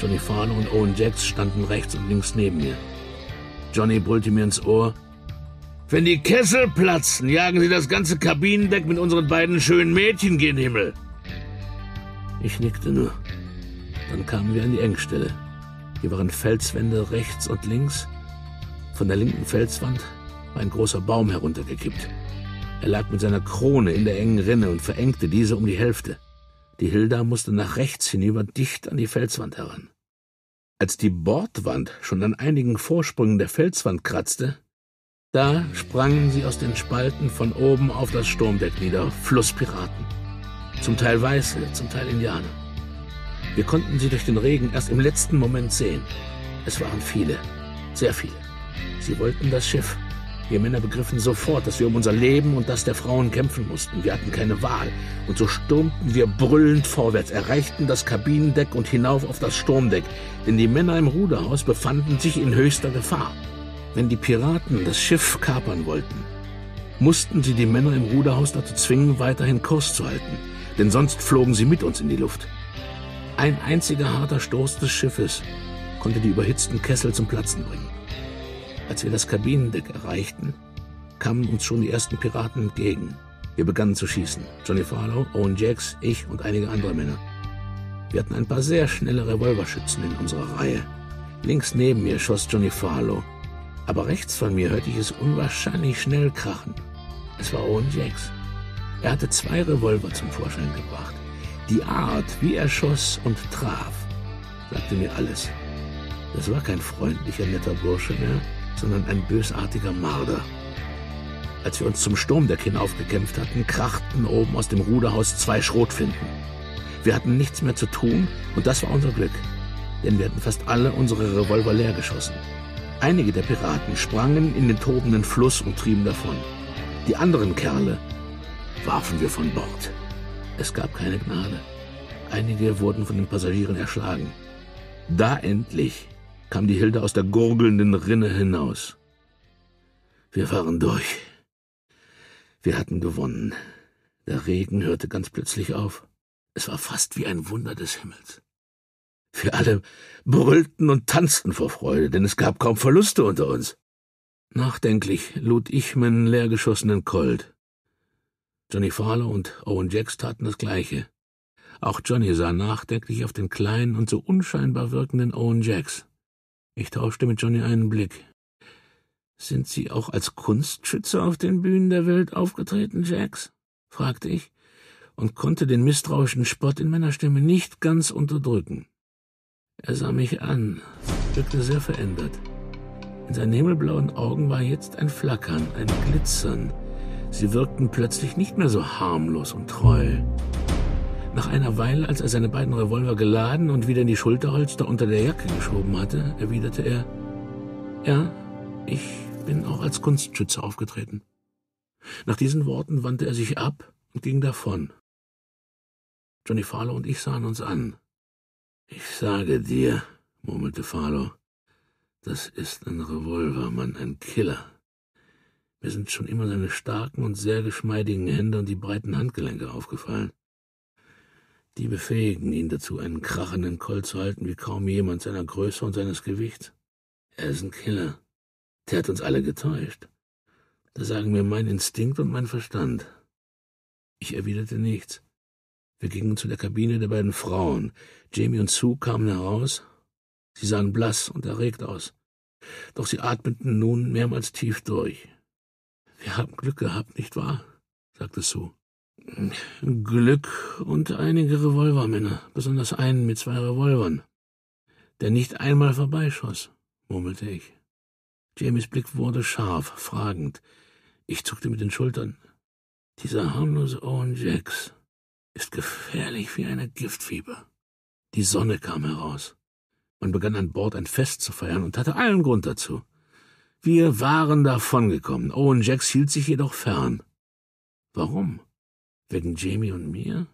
Johnny Farlow und Owen Jacks standen rechts und links neben mir. Johnny brüllte mir ins Ohr, »Wenn die Kessel platzen, jagen Sie das ganze Kabinendeck mit unseren beiden schönen Mädchen gen Himmel!« Ich nickte nur. Dann kamen wir an die Engstelle. Hier waren Felswände rechts und links. Von der linken Felswand war ein großer Baum heruntergekippt. Er lag mit seiner Krone in der engen Rinne und verengte diese um die Hälfte. Die Hilda musste nach rechts hinüber dicht an die Felswand heran. Als die Bordwand schon an einigen Vorsprüngen der Felswand kratzte, da sprangen sie aus den Spalten von oben auf das Sturmdeck nieder, Flusspiraten. Zum Teil Weiße, zum Teil Indianer. Wir konnten sie durch den Regen erst im letzten Moment sehen. Es waren viele, sehr viele. Sie wollten das Schiff. Wir Männer begriffen sofort, dass wir um unser Leben und das der Frauen kämpfen mussten. Wir hatten keine Wahl. Und so stürmten wir brüllend vorwärts, erreichten das Kabinendeck und hinauf auf das Sturmdeck. Denn die Männer im Ruderhaus befanden sich in höchster Gefahr. Wenn die Piraten das Schiff kapern wollten, mussten sie die Männer im Ruderhaus dazu zwingen, weiterhin Kurs zu halten. Denn sonst flogen sie mit uns in die Luft. Ein einziger harter Stoß des Schiffes konnte die überhitzten Kessel zum Platzen bringen. Als wir das Kabinendeck erreichten, kamen uns schon die ersten Piraten entgegen. Wir begannen zu schießen. Johnny Farlow, Owen Jacks, ich und einige andere Männer. Wir hatten ein paar sehr schnelle Revolverschützen in unserer Reihe. Links neben mir schoss Johnny Farlow, aber rechts von mir hörte ich es unwahrscheinlich schnell krachen. Es war Owen Jacks. Er hatte 2 Revolver zum Vorschein gebracht. Die Art, wie er schoss und traf, sagte mir alles. Das war kein freundlicher, netter Bursche mehr, sondern ein bösartiger Marder. Als wir uns zum Sturmdeck hinaufgekämpft hatten, krachten oben aus dem Ruderhaus 2 Schrotflinten. Wir hatten nichts mehr zu tun und das war unser Glück, denn wir hatten fast alle unsere Revolver leer geschossen. Einige der Piraten sprangen in den tobenden Fluss und trieben davon. Die anderen Kerle warfen wir von Bord. Es gab keine Gnade. Einige wurden von den Passagieren erschlagen. Da endlich kam die Hilde aus der gurgelnden Rinne hinaus. Wir waren durch. Wir hatten gewonnen. Der Regen hörte ganz plötzlich auf. Es war fast wie ein Wunder des Himmels. Wir alle brüllten und tanzten vor Freude, denn es gab kaum Verluste unter uns. Nachdenklich lud ich meinen leergeschossenen Colt. Johnny Farlow und Owen Jacks taten das Gleiche. Auch Johnny sah nachdenklich auf den kleinen und so unscheinbar wirkenden Owen Jacks. Ich tauschte mit Johnny einen Blick. »Sind Sie auch als Kunstschütze auf den Bühnen der Welt aufgetreten, Jacks?« fragte ich und konnte den misstrauischen Spott in meiner Stimme nicht ganz unterdrücken. Er sah mich an, wirkte sehr verändert. In seinen himmelblauen Augen war jetzt ein Flackern, ein Glitzern. Sie wirkten plötzlich nicht mehr so harmlos und treu. Nach einer Weile, als er seine beiden Revolver geladen und wieder in die Schulterholster unter der Jacke geschoben hatte, erwiderte er, »Ja, ich bin auch als Kunstschütze aufgetreten.« Nach diesen Worten wandte er sich ab und ging davon. Johnny Farlow und ich sahen uns an. »Ich sage dir«, murmelte Farlow, »das ist ein Revolvermann, ein Killer. Mir sind schon immer seine starken und sehr geschmeidigen Hände und die breiten Handgelenke aufgefallen. Die befähigen ihn dazu, einen krachenden Colt zu halten, wie kaum jemand seiner Größe und seines Gewichts. Er ist ein Killer. Der hat uns alle getäuscht. Das sagen mir mein Instinkt und mein Verstand.« Ich erwiderte nichts. Wir gingen zu der Kabine der beiden Frauen. Jamie und Sue kamen heraus. Sie sahen blass und erregt aus. Doch sie atmeten nun mehrmals tief durch. »Wir haben Glück gehabt, nicht wahr?« sagte Sue. »Glück und einige Revolvermänner, besonders einen mit 2 Revolvern, der nicht einmal vorbeischoss«, murmelte ich. Jamies Blick wurde scharf, fragend. Ich zuckte mit den Schultern. »Dieser harmlose Owen Jacks ist gefährlich wie eine Giftfieber.« Die Sonne kam heraus. Man begann an Bord ein Fest zu feiern und hatte allen Grund dazu. Wir waren davongekommen. Owen Jacks hielt sich jedoch fern. Warum? Wegen Jamie und mir?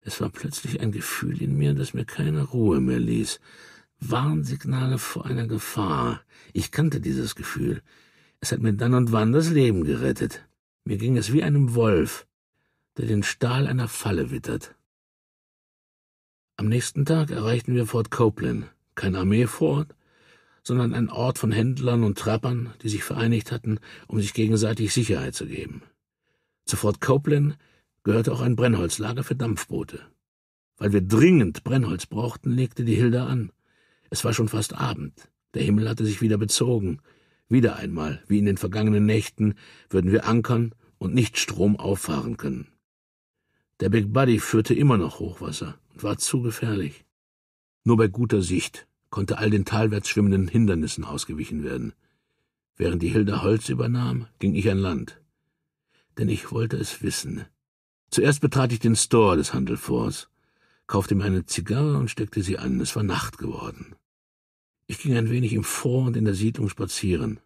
Es war plötzlich ein Gefühl in mir, das mir keine Ruhe mehr ließ. Warnsignale vor einer Gefahr. Ich kannte dieses Gefühl. Es hat mir dann und wann das Leben gerettet. Mir ging es wie einem Wolf, der den Stahl einer Falle wittert. Am nächsten Tag erreichten wir Fort Copeland. Kein Armeefort, sondern ein Ort von Händlern und Trappern, die sich vereinigt hatten, um sich gegenseitig Sicherheit zu geben. Zu Fort Copeland gehörte auch ein Brennholzlager für Dampfboote. Weil wir dringend Brennholz brauchten, legte die Hilda an. Es war schon fast Abend. Der Himmel hatte sich wieder bezogen. Wieder einmal, wie in den vergangenen Nächten, würden wir ankern und nicht stromauf fahren können. Der Big Buddy führte immer noch Hochwasser und war zu gefährlich. Nur bei guter Sicht konnte all den talwärts schwimmenden Hindernissen ausgewichen werden. Während die Hilda Holz übernahm, ging ich an Land. Denn ich wollte es wissen. Zuerst betrat ich den Store des Handelforts, kaufte mir eine Zigarre und steckte sie an. Es war Nacht geworden. Ich ging ein wenig im Fort und in der Siedlung spazieren.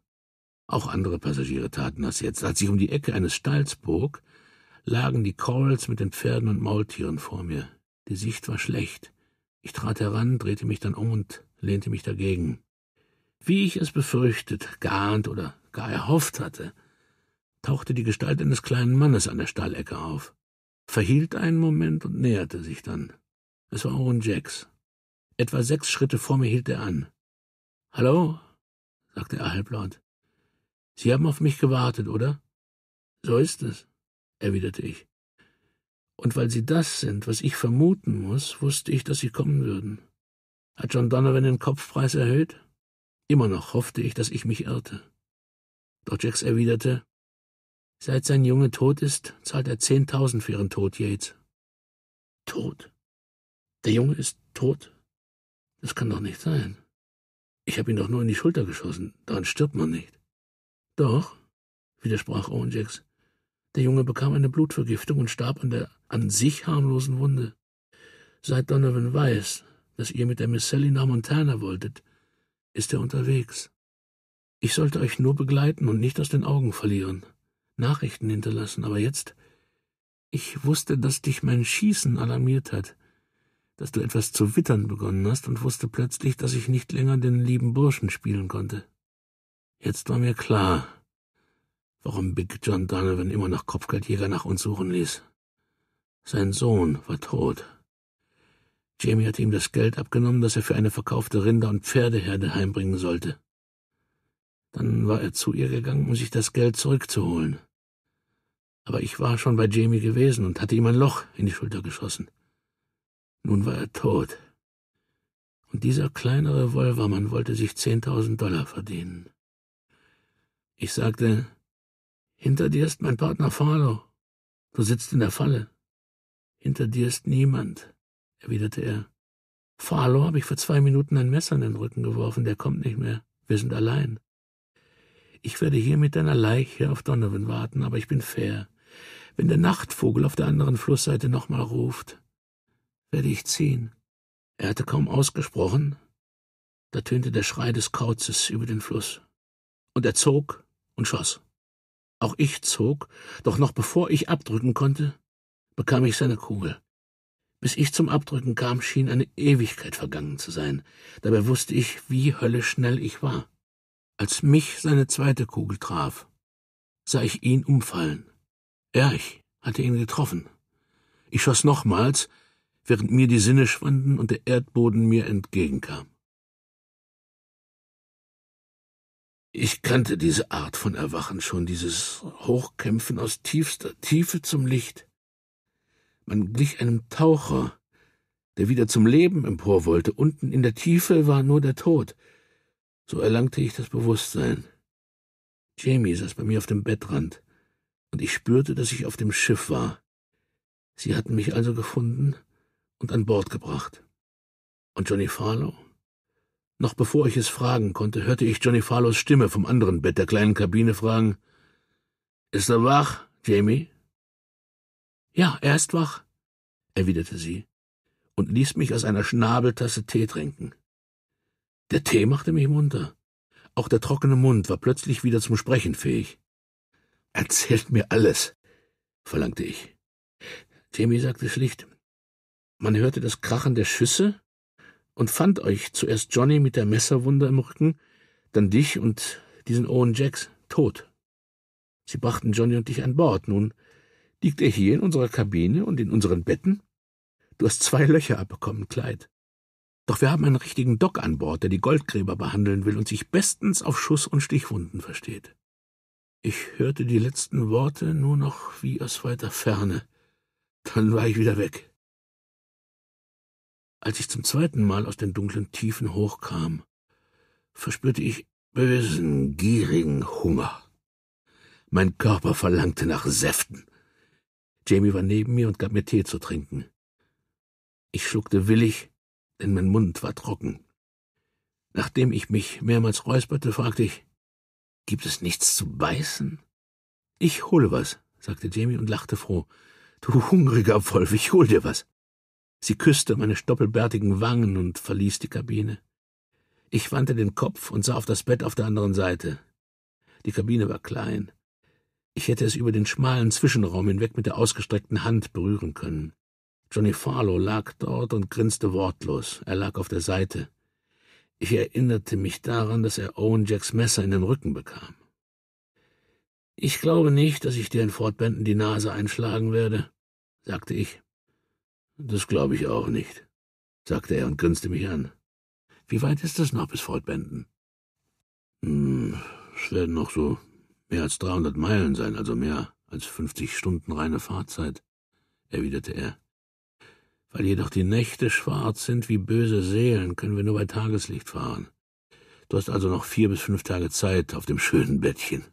Auch andere Passagiere taten das jetzt. Als ich um die Ecke eines Stalls bog, lagen die Corals mit den Pferden und Maultieren vor mir. Die Sicht war schlecht. Ich trat heran, drehte mich dann um und lehnte mich dagegen. Wie ich es befürchtet, geahnt oder gar erhofft hatte, tauchte die Gestalt eines kleinen Mannes an der Stallecke auf, verhielt einen Moment und näherte sich dann. Es war Owen Jacks. Etwa 6 Schritte vor mir hielt er an. »Hallo«, sagte er halblaut. »Sie haben auf mich gewartet, oder?« »So ist es«, erwiderte ich. »Und weil Sie das sind, was ich vermuten muss, wusste ich, dass Sie kommen würden. Hat John Donovan den Kopfpreis erhöht?« Immer noch hoffte ich, dass ich mich irrte. Doch Jacks erwiderte, »Seit sein Junge tot ist, zahlt er 10.000 für ihren Tod, Yates.« »Tot? Der Junge ist tot? Das kann doch nicht sein. Ich habe ihn doch nur in die Schulter geschossen. Daran stirbt man nicht.« »Doch«, widersprach Owen Jacks. »Der Junge bekam eine Blutvergiftung und starb an der an sich harmlosen Wunde. Seit Donovan weiß, dass ihr mit der Miss Sally nach Montana wolltet, ist er unterwegs. Ich sollte euch nur begleiten und nicht aus den Augen verlieren, Nachrichten hinterlassen, aber jetzt, ich wusste, dass dich mein Schießen alarmiert hat, dass du etwas zu wittern begonnen hast und wusste plötzlich, dass ich nicht länger den lieben Burschen spielen konnte. Jetzt war mir klar, warum Big John Donovan immer nach Kopfgeldjäger nach uns suchen ließ. Sein Sohn war tot. Jamie hatte ihm das Geld abgenommen, das er für eine verkaufte Rinder- und Pferdeherde heimbringen sollte. Dann war er zu ihr gegangen, um sich das Geld zurückzuholen. Aber ich war schon bei Jamie gewesen und hatte ihm ein Loch in die Schulter geschossen. Nun war er tot. Und dieser kleine Revolvermann wollte sich 10.000 Dollar verdienen. Ich sagte, »Hinter dir ist mein Partner Farlow. Du sitzt in der Falle.« »Hinter dir ist niemand«, erwiderte er. »Farlow habe ich vor 2 Minuten ein Messer in den Rücken geworfen. Der kommt nicht mehr. Wir sind allein. Ich werde hier mit deiner Leiche auf Donovan warten, aber ich bin fair. Wenn der Nachtvogel auf der anderen Flussseite nochmal ruft, werde ich ziehen.« Er hatte kaum ausgesprochen, da tönte der Schrei des Kauzes über den Fluss. Und er zog und schoss. Auch ich zog, doch noch bevor ich abdrücken konnte, bekam ich seine Kugel. Bis ich zum Abdrücken kam, schien eine Ewigkeit vergangen zu sein. Dabei wusste ich, wie hölleschnell ich war. Als mich seine zweite Kugel traf, sah ich ihn umfallen. Ich hatte ihn getroffen. Ich schoss nochmals, während mir die Sinne schwanden und der Erdboden mir entgegenkam. Ich kannte diese Art von Erwachen schon, dieses Hochkämpfen aus tiefster Tiefe zum Licht. Man glich einem Taucher, der wieder zum Leben empor wollte. Unten in der Tiefe war nur der Tod. So erlangte ich das Bewusstsein. Jamie saß bei mir auf dem Bettrand, und ich spürte, dass ich auf dem Schiff war. Sie hatten mich also gefunden und an Bord gebracht. Und Johnny Farlow? Noch bevor ich es fragen konnte, hörte ich Johnny Farlows Stimme vom anderen Bett der kleinen Kabine fragen, »Ist er wach, Jamie?« »Ja, er ist wach«, erwiderte sie und ließ mich aus einer Schnabeltasse Tee trinken. Der Tee machte mich munter. Auch der trockene Mund war plötzlich wieder zum Sprechen fähig. »Erzählt mir alles«, verlangte ich. Jamie sagte schlicht, »Man hörte das Krachen der Schüsse und fand euch, zuerst Johnny mit der Messerwunde im Rücken, dann dich und diesen Owen Jacks tot. Sie brachten Johnny und dich an Bord. Nun liegt er hier in unserer Kabine und in unseren Betten? Du hast 2 Löcher abbekommen, Clyde. Doch wir haben einen richtigen Doc an Bord, der die Goldgräber behandeln will und sich bestens auf Schuss- und Stichwunden versteht.« Ich hörte die letzten Worte nur noch wie aus weiter Ferne. Dann war ich wieder weg. Als ich zum 2. Mal aus den dunklen Tiefen hochkam, verspürte ich bösen, gierigen Hunger. Mein Körper verlangte nach Säften. Jamie war neben mir und gab mir Tee zu trinken. Ich schluckte willig, denn mein Mund war trocken. Nachdem ich mich mehrmals räusperte, fragte ich, »Gibt es nichts zu beißen?« »Ich hole was«, sagte Jamie und lachte froh. »Du hungriger Wolf, ich hol dir was.« Sie küsste meine stoppelbärtigen Wangen und verließ die Kabine. Ich wandte den Kopf und sah auf das Bett auf der anderen Seite. Die Kabine war klein. Ich hätte es über den schmalen Zwischenraum hinweg mit der ausgestreckten Hand berühren können. Johnny Farlow lag dort und grinste wortlos. Er lag auf der Seite. Ich erinnerte mich daran, dass er Owen Jacks Messer in den Rücken bekam. »Ich glaube nicht, dass ich dir in Fort Benton die Nase einschlagen werde«, sagte ich. »Das glaube ich auch nicht«, sagte er und grinste mich an. »Wie weit ist es noch bis Fort Benton?« »Es werden noch so mehr als 300 Meilen sein, also mehr als 50 Stunden reine Fahrzeit«, erwiderte er. »Weil jedoch die Nächte schwarz sind wie böse Seelen, können wir nur bei Tageslicht fahren. Du hast also noch 4 bis 5 Tage Zeit auf dem schönen Bettchen.«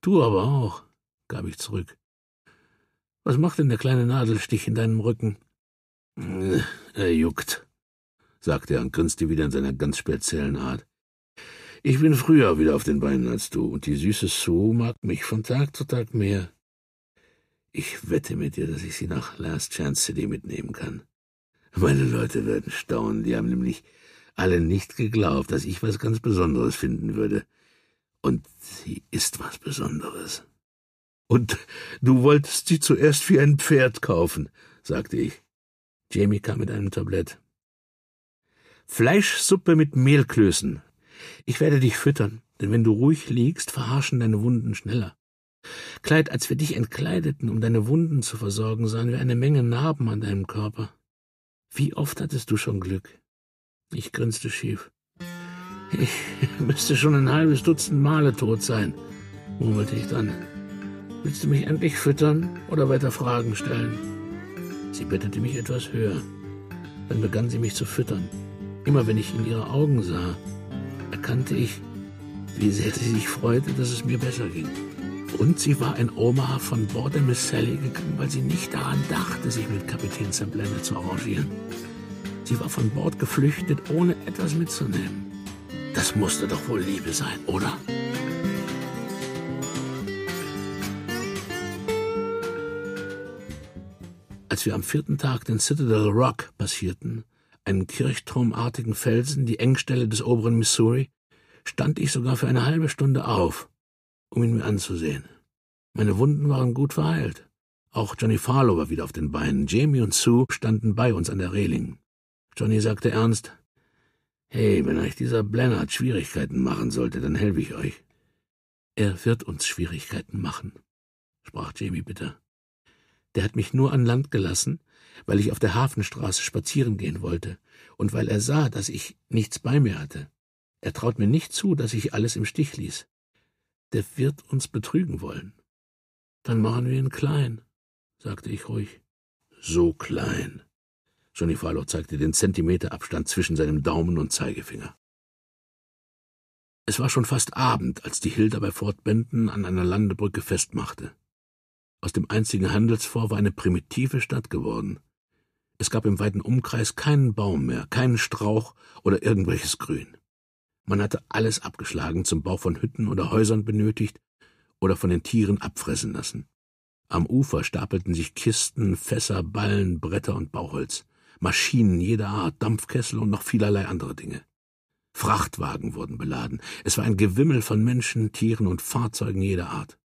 »Du aber auch«, gab ich zurück. »Was macht denn der kleine Nadelstich in deinem Rücken?« »Er juckt«, sagte er und grinste wieder in seiner ganz speziellen Art. »Ich bin früher wieder auf den Beinen als du, und die süße Sue mag mich von Tag zu Tag mehr. Ich wette mit dir, dass ich sie nach Last Chance City mitnehmen kann. Meine Leute werden staunen, die haben nämlich alle nicht geglaubt, dass ich was ganz Besonderes finden würde.« Und sie ist was Besonderes. »Und du wolltest sie zuerst wie ein Pferd kaufen«, sagte ich. Jamie kam mit einem Tablett. »Fleischsuppe mit Mehlklößen. Ich werde dich füttern, denn wenn du ruhig liegst, verharschen deine Wunden schneller. Als wir dich entkleideten, um deine Wunden zu versorgen, sahen wir eine Menge Narben an deinem Körper. Wie oft hattest du schon Glück?« Ich grinste schief. »Ich müsste schon ein halbes Dutzend Male tot sein«, murmelte ich dann. »Willst du mich endlich füttern oder weiter Fragen stellen?« Sie bettete mich etwas höher. Dann begann sie mich zu füttern. Immer wenn ich in ihre Augen sah, erkannte ich, wie sehr sie sich freute, dass es mir besser ging. Und sie war in Omaha von Bord der Miss Sally gegangen, weil sie nicht daran dachte, sich mit Kapitän Sam Bennett zu arrangieren. Sie war von Bord geflüchtet, ohne etwas mitzunehmen. Das musste doch wohl Liebe sein, oder? Als wir am 4. Tag den Citadel Rock passierten, einen kirchturmartigen Felsen, die Engstelle des oberen Missouri, stand ich sogar für eine halbe Stunde auf, um ihn mir anzusehen. Meine Wunden waren gut verheilt. Auch Johnny Farlow war wieder auf den Beinen. Jamie und Sue standen bei uns an der Reling. Johnny sagte ernst, »Hey, wenn euch dieser Blennard Schwierigkeiten machen sollte, dann helfe ich euch.« »Er wird uns Schwierigkeiten machen«, sprach Jamie bitter. »Der hat mich nur an Land gelassen, weil ich auf der Hafenstraße spazieren gehen wollte und weil er sah, dass ich nichts bei mir hatte. Er traut mir nicht zu, dass ich alles im Stich ließ. Der wird uns betrügen wollen.« »Dann machen wir ihn klein«, sagte ich ruhig. »So klein.« Johnny Farlow zeigte den Zentimeterabstand zwischen seinem Daumen und Zeigefinger. Es war schon fast Abend, als die Hilda bei Fort Benton an einer Landebrücke festmachte. Aus dem einzigen Handelsfort war eine primitive Stadt geworden. Es gab im weiten Umkreis keinen Baum mehr, keinen Strauch oder irgendwelches Grün. Man hatte alles abgeschlagen, zum Bau von Hütten oder Häusern benötigt oder von den Tieren abfressen lassen. Am Ufer stapelten sich Kisten, Fässer, Ballen, Bretter und Bauholz. Maschinen jeder Art, Dampfkessel und noch vielerlei andere Dinge. Frachtwagen wurden beladen. Es war ein Gewimmel von Menschen, Tieren und Fahrzeugen jeder Art.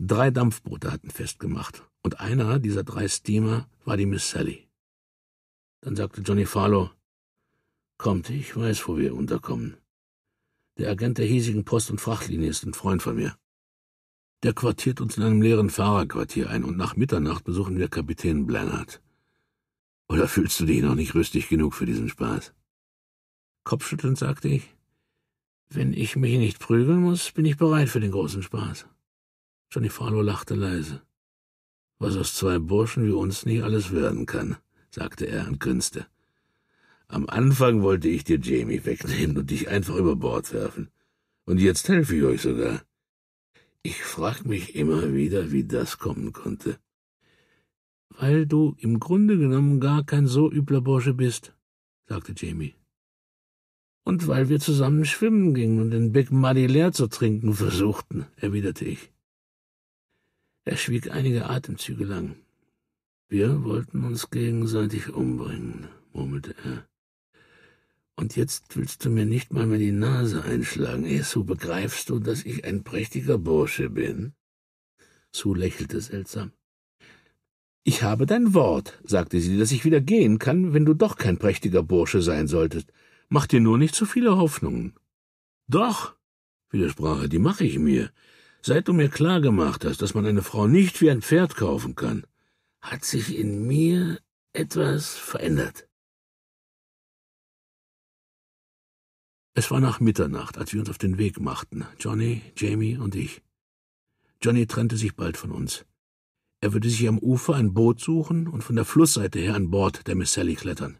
3 Dampfboote hatten festgemacht, und einer dieser 3 Steamer war die Miss Sally. Dann sagte Johnny Farlow, »Kommt, ich weiß, wo wir unterkommen. Der Agent der hiesigen Post- und Frachtlinie ist ein Freund von mir. Der quartiert uns in einem leeren Fahrerquartier ein, und nach Mitternacht besuchen wir Kapitän Blennard. Oder fühlst du dich noch nicht rüstig genug für diesen Spaß?« Kopfschüttelnd sagte ich, »Wenn ich mich nicht prügeln muss, bin ich bereit für den großen Spaß.« Johnny Farlow lachte leise. »Was aus 2 Burschen wie uns nicht alles werden kann«, sagte er und grinste. »Am Anfang wollte ich dir Jamie wegnehmen und dich einfach über Bord werfen. Und jetzt helfe ich euch sogar. Ich frag mich immer wieder, wie das kommen konnte. weil du im Grunde genommen gar kein so übler Bursche bist, sagte Jamie. Und weil wir zusammen schwimmen gingen und den Becken Muddy leer zu trinken versuchten, erwiderte ich. Er schwieg einige Atemzüge lang. Wir wollten uns gegenseitig umbringen, murmelte er. Und jetzt willst du mir nicht mal mehr die Nase einschlagen. Sue, begreifst du, dass ich ein prächtiger Bursche bin? Sue lächelte seltsam. Ich habe dein Wort, sagte sie, dass ich wieder gehen kann, wenn du doch kein prächtiger Bursche sein solltest. Mach dir nur nicht zu viele Hoffnungen. Doch, widersprach er, die mache ich mir. Seit du mir klar gemacht hast, dass man eine Frau nicht wie ein Pferd kaufen kann, hat sich in mir etwas verändert. Es war nach Mitternacht, als wir uns auf den Weg machten, Johnny, Jamie und ich. Johnny trennte sich bald von uns. Er würde sich am Ufer ein Boot suchen und von der Flussseite her an Bord der Miss Sally klettern.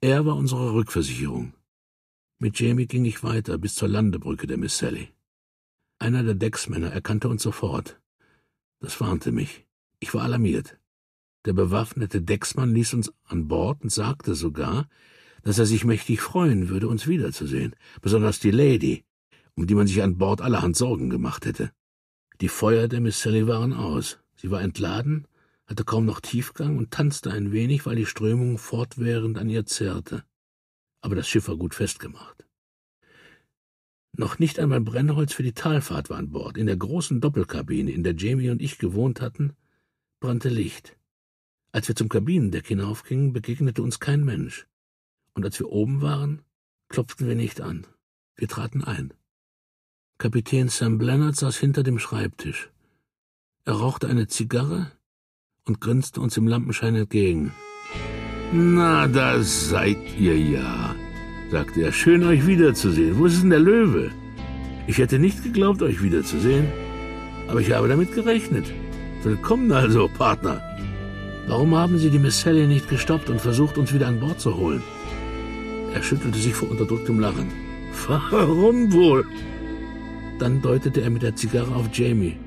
Er war unsere Rückversicherung. Mit Jamie ging ich weiter bis zur Landebrücke der Miss Sally. Einer der Decksmänner erkannte uns sofort. Das warnte mich. Ich war alarmiert. Der bewaffnete Decksmann ließ uns an Bord und sagte sogar, dass er sich mächtig freuen würde, uns wiederzusehen, besonders die Lady, um die man sich an Bord allerhand Sorgen gemacht hätte. Die Feuer der Miss Sally waren aus. Sie war entladen, hatte kaum noch Tiefgang und tanzte ein wenig, weil die Strömung fortwährend an ihr zerrte. Aber das Schiff war gut festgemacht. Noch nicht einmal Brennholz für die Talfahrt war an Bord. In der großen Doppelkabine, in der Jamie und ich gewohnt hatten, brannte Licht. Als wir zum Kabinendeck hinaufgingen, begegnete uns kein Mensch. Und als wir oben waren, klopften wir nicht an. Wir traten ein. Kapitän Sam Blanard saß hinter dem Schreibtisch. Er rauchte eine Zigarre und grinste uns im Lampenschein entgegen. »Na, da seid ihr ja«, sagte er. »Schön, euch wiederzusehen. Wo ist denn der Löwe? Ich hätte nicht geglaubt, euch wiederzusehen, aber ich habe damit gerechnet. Willkommen also, Partner. Warum haben Sie die Miss Sally nicht gestoppt und versucht, uns wieder an Bord zu holen?« Er schüttelte sich vor unterdrücktem Lachen. »Warum wohl?« Dann deutete er mit der Zigarre auf Jamie.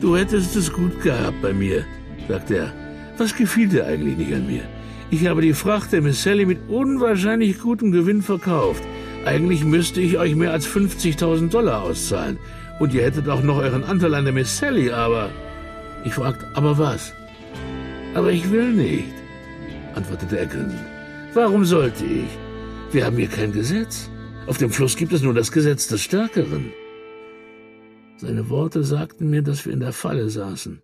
»Du hättest es gut gehabt bei mir«, sagte er. »Was gefiel dir eigentlich nicht an mir? Ich habe die Fracht der Miss Sally mit unwahrscheinlich gutem Gewinn verkauft. Eigentlich müsste ich euch mehr als 50.000 $ auszahlen. Und ihr hättet auch noch euren Anteil an der Miss Sally, aber...« Ich fragte, »aber was?« »Aber ich will nicht«, antwortete er grinsend. »Warum sollte ich? Wir haben hier kein Gesetz. Auf dem Fluss gibt es nur das Gesetz des Stärkeren.« Seine Worte sagten mir, dass wir in der Falle saßen.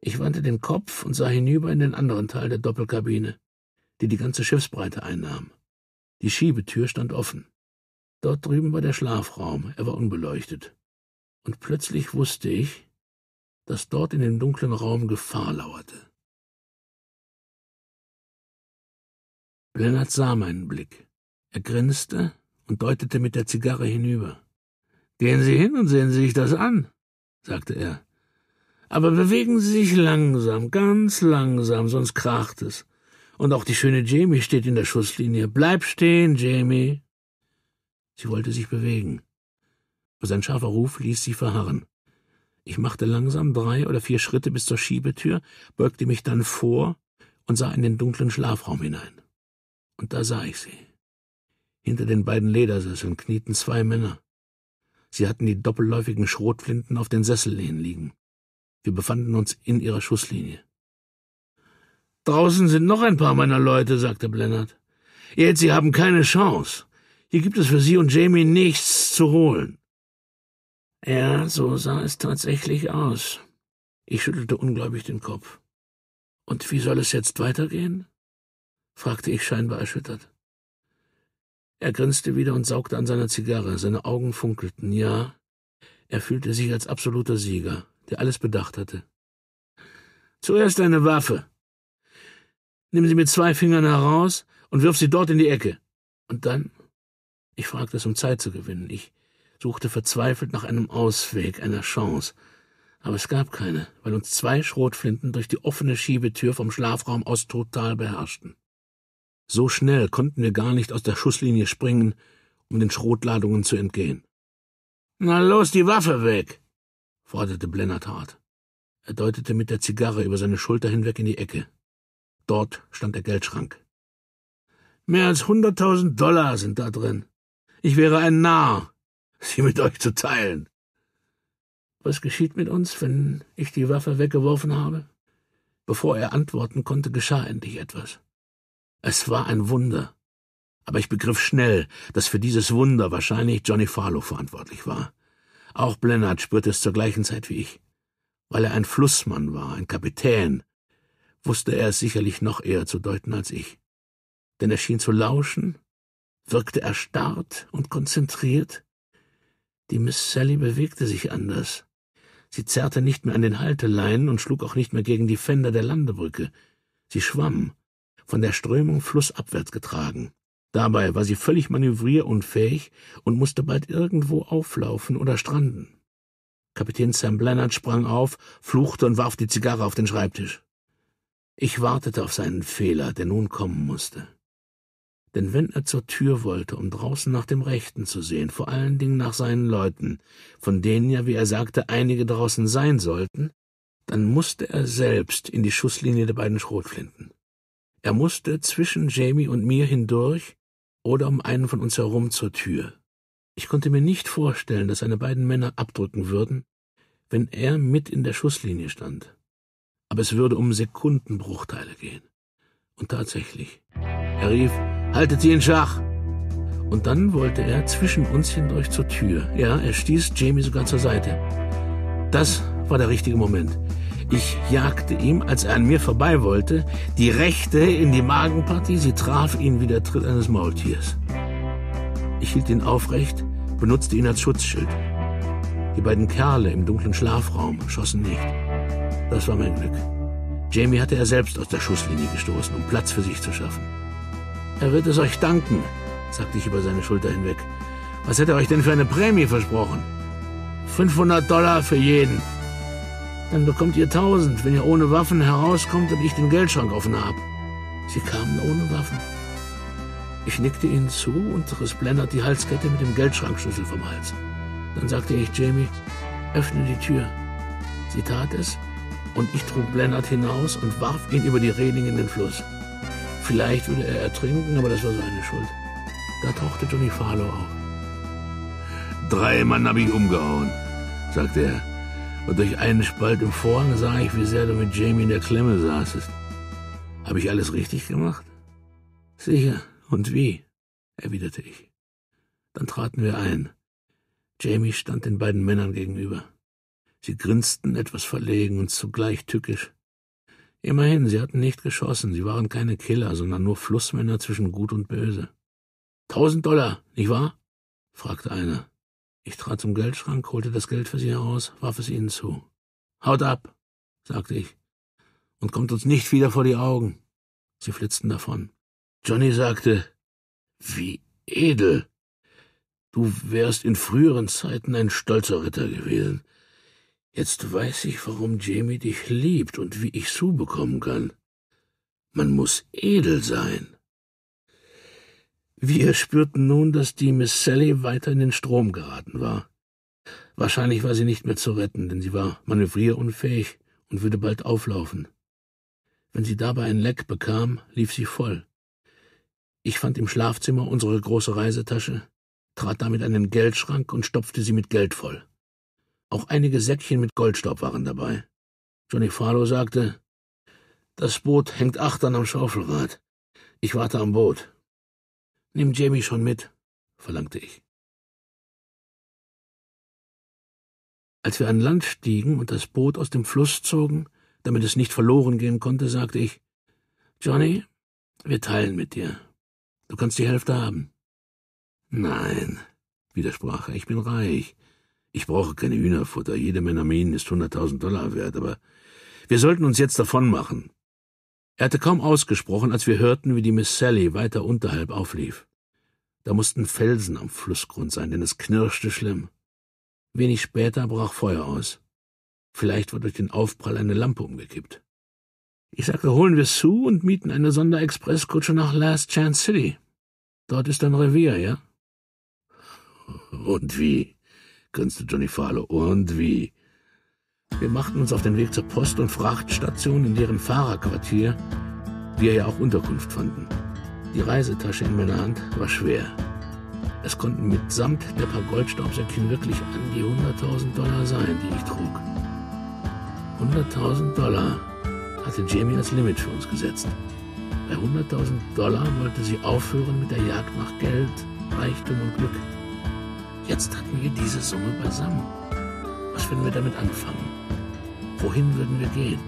Ich wandte den Kopf und sah hinüber in den anderen Teil der Doppelkabine, die die ganze Schiffsbreite einnahm. Die Schiebetür stand offen. Dort drüben war der Schlafraum, er war unbeleuchtet. Und plötzlich wusste ich, dass dort in dem dunklen Raum Gefahr lauerte. Blanard sah meinen Blick. Er grinste und deutete mit der Zigarre hinüber. »Gehen Sie hin und sehen Sie sich das an«, sagte er. »Aber bewegen Sie sich langsam, ganz langsam, sonst kracht es. Und auch die schöne Jamie steht in der Schusslinie. Bleib stehen, Jamie!« Sie wollte sich bewegen, aber sein scharfer Ruf ließ sie verharren. Ich machte langsam 3 oder 4 Schritte bis zur Schiebetür, beugte mich dann vor und sah in den dunklen Schlafraum hinein. Und da sah ich sie. Hinter den beiden Ledersesseln knieten 2 Männer. Sie hatten die doppelläufigen Schrotflinten auf den Sessellehnen liegen. Wir befanden uns in ihrer Schusslinie. »Draußen sind noch ein paar meiner Leute«, sagte Blanard. »Jetzt, Sie haben keine Chance. Hier gibt es für Sie und Jamie nichts zu holen.« Ja, so sah es tatsächlich aus. Ich schüttelte ungläubig den Kopf. »Und wie soll es jetzt weitergehen?« fragte ich scheinbar erschüttert. Er grinste wieder und saugte an seiner Zigarre. Seine Augen funkelten. Ja, er fühlte sich als absoluter Sieger, der alles bedacht hatte. »Zuerst eine Waffe. Nimm sie mit 2 Fingern heraus und wirf sie dort in die Ecke. Und dann?« Ich fragte es, um Zeit zu gewinnen. Ich suchte verzweifelt nach einem Ausweg, einer Chance. Aber es gab keine, weil uns 2 Schrotflinten durch die offene Schiebetür vom Schlafraum aus total beherrschten. So schnell konnten wir gar nicht aus der Schusslinie springen, um den Schrotladungen zu entgehen. »Na los, die Waffe weg«, forderte Blanard hart. Er deutete mit der Zigarre über seine Schulter hinweg in die Ecke. Dort stand der Geldschrank. »Mehr als 100.000 Dollar sind da drin. Ich wäre ein Narr, sie mit euch zu teilen.« »Was geschieht mit uns, wenn ich die Waffe weggeworfen habe?« Bevor er antworten konnte, geschah endlich etwas. Es war ein Wunder, aber ich begriff schnell, dass für dieses Wunder wahrscheinlich Johnny Farlow verantwortlich war. Auch Blennard spürte es zur gleichen Zeit wie ich. Weil er ein Flussmann war, ein Kapitän, wusste er es sicherlich noch eher zu deuten als ich. Denn er schien zu lauschen, wirkte erstarrt und konzentriert. Die Miss Sally bewegte sich anders. Sie zerrte nicht mehr an den Halteleinen und schlug auch nicht mehr gegen die Fender der Landebrücke. Sie schwamm, von der Strömung flussabwärts getragen. Dabei war sie völlig manövrierunfähig und musste bald irgendwo auflaufen oder stranden. Kapitän Sam Blennard sprang auf, fluchte und warf die Zigarre auf den Schreibtisch. Ich wartete auf seinen Fehler, der nun kommen musste. Denn wenn er zur Tür wollte, um draußen nach dem Rechten zu sehen, vor allen Dingen nach seinen Leuten, von denen ja, wie er sagte, einige draußen sein sollten, dann musste er selbst in die Schusslinie der beiden Schrotflinten. Er musste zwischen Jamie und mir hindurch oder um einen von uns herum zur Tür. Ich konnte mir nicht vorstellen, dass seine beiden Männer abdrücken würden, wenn er mit in der Schusslinie stand. Aber es würde um Sekundenbruchteile gehen. Und tatsächlich. Er rief, »Haltet sie in Schach!« Und dann wollte er zwischen uns hindurch zur Tür. Ja, er stieß Jamie sogar zur Seite. Das war der richtige Moment. Ich jagte ihm, als er an mir vorbei wollte, die rechte in die Magenpartie. Sie traf ihn wie der Tritt eines Maultiers. Ich hielt ihn aufrecht, benutzte ihn als Schutzschild. Die beiden Kerle im dunklen Schlafraum schossen nicht. Das war mein Glück. Jamie hatte er selbst aus der Schusslinie gestoßen, um Platz für sich zu schaffen. »Er wird es euch danken«, sagte ich über seine Schulter hinweg. »Was hätte er euch denn für eine Prämie versprochen?« $500 für jeden. Dann bekommt ihr 1.000, wenn ihr ohne Waffen herauskommt und ich den Geldschrank offen habe.« Sie kamen ohne Waffen. Ich nickte ihnen zu und riss Blennard die Halskette mit dem Geldschrankschlüssel vom Hals. Dann sagte ich Jamie, öffne die Tür. Sie tat es und ich trug Blennard hinaus und warf ihn über die Reling in den Fluss. Vielleicht würde er ertrinken, aber das war seine Schuld. Da tauchte Johnny Farlow auf. 3 Mann habe ich umgehauen, sagte er. Und durch einen Spalt im Vorhang sah ich, wie sehr du mit Jamie in der Klemme saßest. Habe ich alles richtig gemacht? Sicher. »Und wie?« erwiderte ich. Dann traten wir ein. Jamie stand den beiden Männern gegenüber. Sie grinsten etwas verlegen und zugleich tückisch. Immerhin, sie hatten nicht geschossen, sie waren keine Killer, sondern nur Flussmänner zwischen Gut und Böse. $1.000, nicht wahr?« fragte einer. Ich trat zum Geldschrank, holte das Geld für sie heraus, warf es ihnen zu. »Haut ab«, sagte ich, »und kommt uns nicht wieder vor die Augen.« Sie flitzten davon. Johnny sagte, »Wie edel! Du wärst in früheren Zeiten ein stolzer Ritter gewesen. Jetzt weiß ich, warum Jamie dich liebt und wie ich Sue bekommen kann. Man muss edel sein.« Wir spürten nun, dass die Miss Sally weiter in den Strom geraten war. Wahrscheinlich war sie nicht mehr zu retten, denn sie war manövrierunfähig und würde bald auflaufen. Wenn sie dabei ein Leck bekam, lief sie voll. Ich fand im Schlafzimmer unsere große Reisetasche, trat damit an den Geldschrank und stopfte sie mit Geld voll. Auch einige Säckchen mit Goldstaub waren dabei. Johnny Farlow sagte, »Das Boot hängt achtern am Schaufelrad. Ich warte am Boot.« »Nimm Jamie schon mit«, verlangte ich. Als wir an Land stiegen und das Boot aus dem Fluss zogen, damit es nicht verloren gehen konnte, sagte ich, »Johnny, wir teilen mit dir. Du kannst die Hälfte haben.« »Nein«, widersprach er, »ich bin reich. Ich brauche keine Hühnerfutter. Jede Menamin ist $100.000 wert, aber wir sollten uns jetzt davon machen.« Er hatte kaum ausgesprochen, als wir hörten, wie die Miss Sally weiter unterhalb auflief. Da mussten Felsen am Flussgrund sein, denn es knirschte schlimm. Wenig später brach Feuer aus. Vielleicht war durch den Aufprall eine Lampe umgekippt. Ich sagte, holen wir Sue und mieten eine Sonderexpresskutsche nach Last Chance City. Dort ist ein Revier, ja? »Und wie?«, grinste Johnny Farlow. »Und wie?« Wir machten uns auf den Weg zur Post- und Frachtstation, in deren Fahrerquartier wir ja auch Unterkunft fanden. Die Reisetasche in meiner Hand war schwer. Es konnten mitsamt der paar Goldstaubsäckchen wirklich an die 100.000 Dollar sein, die ich trug. 100.000 Dollar hatte Jamie als Limit für uns gesetzt. Bei 100.000 Dollar wollte sie aufhören mit der Jagd nach Geld, Reichtum und Glück. Jetzt hatten wir diese Summe beisammen. Was würden wir damit anfangen? Wohin würden wir gehen?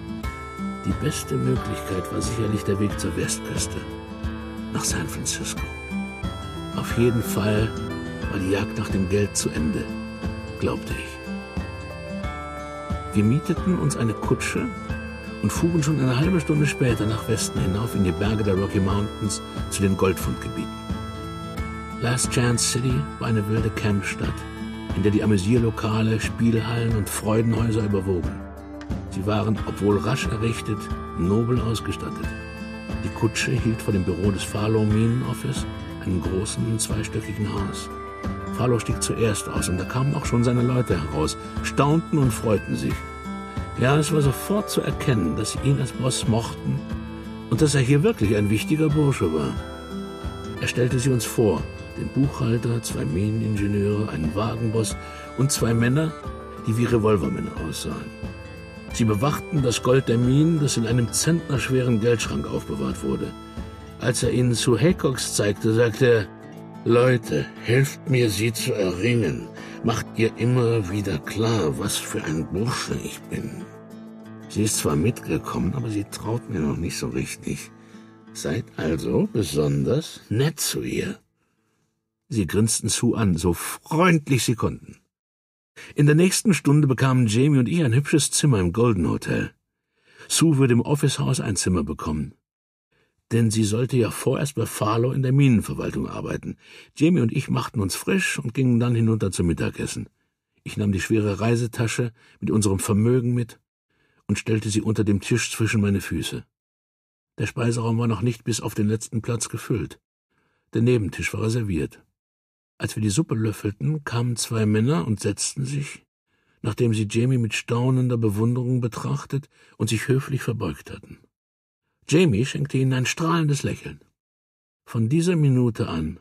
Die beste Möglichkeit war sicherlich der Weg zur Westküste, nach San Francisco. Auf jeden Fall war die Jagd nach dem Geld zu Ende, glaubte ich. Wir mieteten uns eine Kutsche und fuhren schon eine halbe Stunde später nach Westen hinauf in die Berge der Rocky Mountains zu den Goldfundgebieten. Last Chance City war eine wilde Campstadt, in der die Amüsierlokale, Spielhallen und Freudenhäuser überwogen. Sie waren, obwohl rasch errichtet, nobel ausgestattet. Die Kutsche hielt vor dem Büro des Farlow Minen Office, einem großen, zweistöckigen Haus. Farlow stieg zuerst aus und da kamen auch schon seine Leute heraus, staunten und freuten sich. Ja, es war sofort zu erkennen, dass sie ihn als Boss mochten und dass er hier wirklich ein wichtiger Bursche war. Er stellte sie uns vor, den Buchhalter, zwei Mineningenieure, einen Wagenboss und zwei Männer, die wie Revolvermänner aussahen. Sie bewachten das Gold der Minen, das in einem zentnerschweren Geldschrank aufbewahrt wurde. Als er ihnen Sue Hacox zeigte, sagte er: Leute, helft mir, sie zu erringen. Macht ihr immer wieder klar, was für ein Bursche ich bin. Sie ist zwar mitgekommen, aber sie traut mir noch nicht so richtig. Seid also besonders nett zu ihr. Sie grinsten Sue an, so freundlich sie konnten. In der nächsten Stunde bekamen Jamie und ich ein hübsches Zimmer im Golden Hotel. Sue würde im Office-Haus ein Zimmer bekommen. Denn sie sollte ja vorerst bei Farlow in der Minenverwaltung arbeiten. Jamie und ich machten uns frisch und gingen dann hinunter zum Mittagessen. Ich nahm die schwere Reisetasche mit unserem Vermögen mit und stellte sie unter dem Tisch zwischen meine Füße. Der Speiseraum war noch nicht bis auf den letzten Platz gefüllt. Der Nebentisch war reserviert. Als wir die Suppe löffelten, kamen zwei Männer und setzten sich, nachdem sie Jamie mit staunender Bewunderung betrachtet und sich höflich verbeugt hatten. Jamie schenkte ihnen ein strahlendes Lächeln. Von dieser Minute an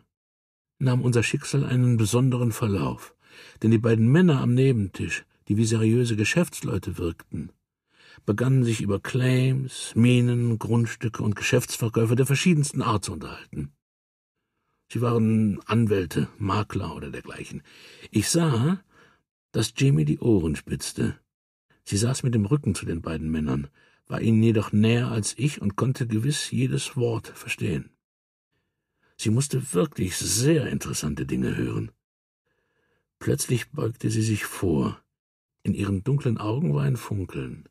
nahm unser Schicksal einen besonderen Verlauf, denn die beiden Männer am Nebentisch, die wie seriöse Geschäftsleute wirkten, begannen sich über Claims, Minen, Grundstücke und Geschäftsverkäufe der verschiedensten Art zu unterhalten. Sie waren Anwälte, Makler oder dergleichen. Ich sah, dass Jamie die Ohren spitzte. Sie saß mit dem Rücken zu den beiden Männern, war ihnen jedoch näher als ich und konnte gewiss jedes Wort verstehen. Sie musste wirklich sehr interessante Dinge hören. Plötzlich beugte sie sich vor. In ihren dunklen Augen war ein Funkeln.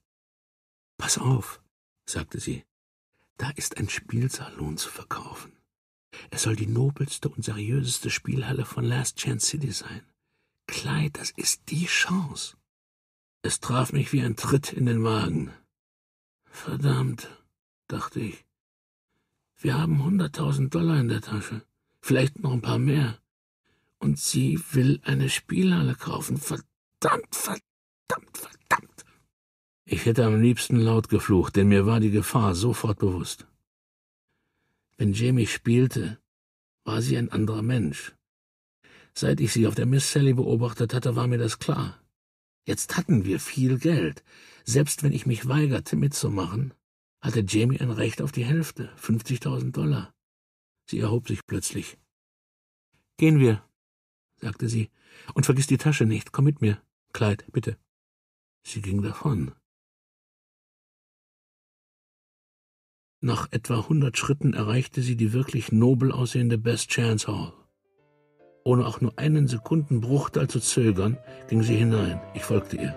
»Pass auf«, sagte sie, »da ist ein Spielsalon zu verkaufen. Es soll die nobelste und seriöseste Spielhalle von Last Chance City sein. Clyde, das ist die Chance.« Es traf mich wie ein Tritt in den Magen. »Verdammt«, dachte ich, »wir haben 100.000 Dollar in der Tasche, vielleicht noch ein paar mehr. Und sie will eine Spielhalle kaufen. Verdammt, verdammt, verdammt!« Ich hätte am liebsten laut geflucht, denn mir war die Gefahr sofort bewusst. Wenn Jamie spielte, war sie ein anderer Mensch. Seit ich sie auf der Miss Sally beobachtet hatte, war mir das klar. Jetzt hatten wir viel Geld. Selbst wenn ich mich weigerte, mitzumachen, hatte Jamie ein Recht auf die Hälfte, 50.000 Dollar. Sie erhob sich plötzlich. »Gehen wir«, sagte sie, »und vergiss die Tasche nicht. Komm mit mir, Clyde, bitte.« Sie ging davon. Nach etwa 100 Schritten erreichte sie die wirklich nobel aussehende Best Chance Hall. Ohne auch nur einen Sekundenbruchteil zu zögern, ging sie hinein. Ich folgte ihr.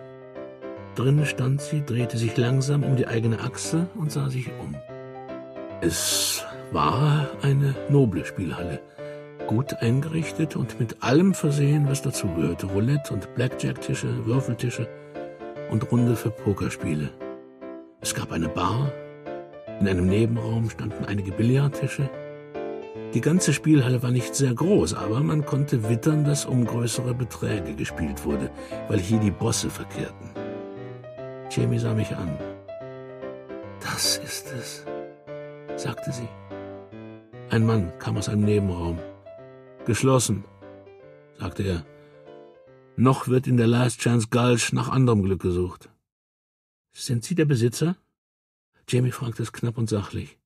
Drinnen stand sie, drehte sich langsam um die eigene Achse und sah sich um. Es war eine noble Spielhalle, gut eingerichtet und mit allem versehen, was dazugehörte: Roulette- und Blackjack-Tische, Würfeltische und Runde für Pokerspiele. Es gab eine Bar, in einem Nebenraum standen einige Billardtische. Die ganze Spielhalle war nicht sehr groß, aber man konnte wittern, dass um größere Beträge gespielt wurde, weil hier die Bosse verkehrten. Jamie sah mich an. »Das ist es«, sagte sie. Ein Mann kam aus einem Nebenraum. »Geschlossen«, sagte er. »Noch wird in der Last Chance Gulch nach anderem Glück gesucht.« »Sind Sie der Besitzer?« Jamie fragte es knapp und sachlich.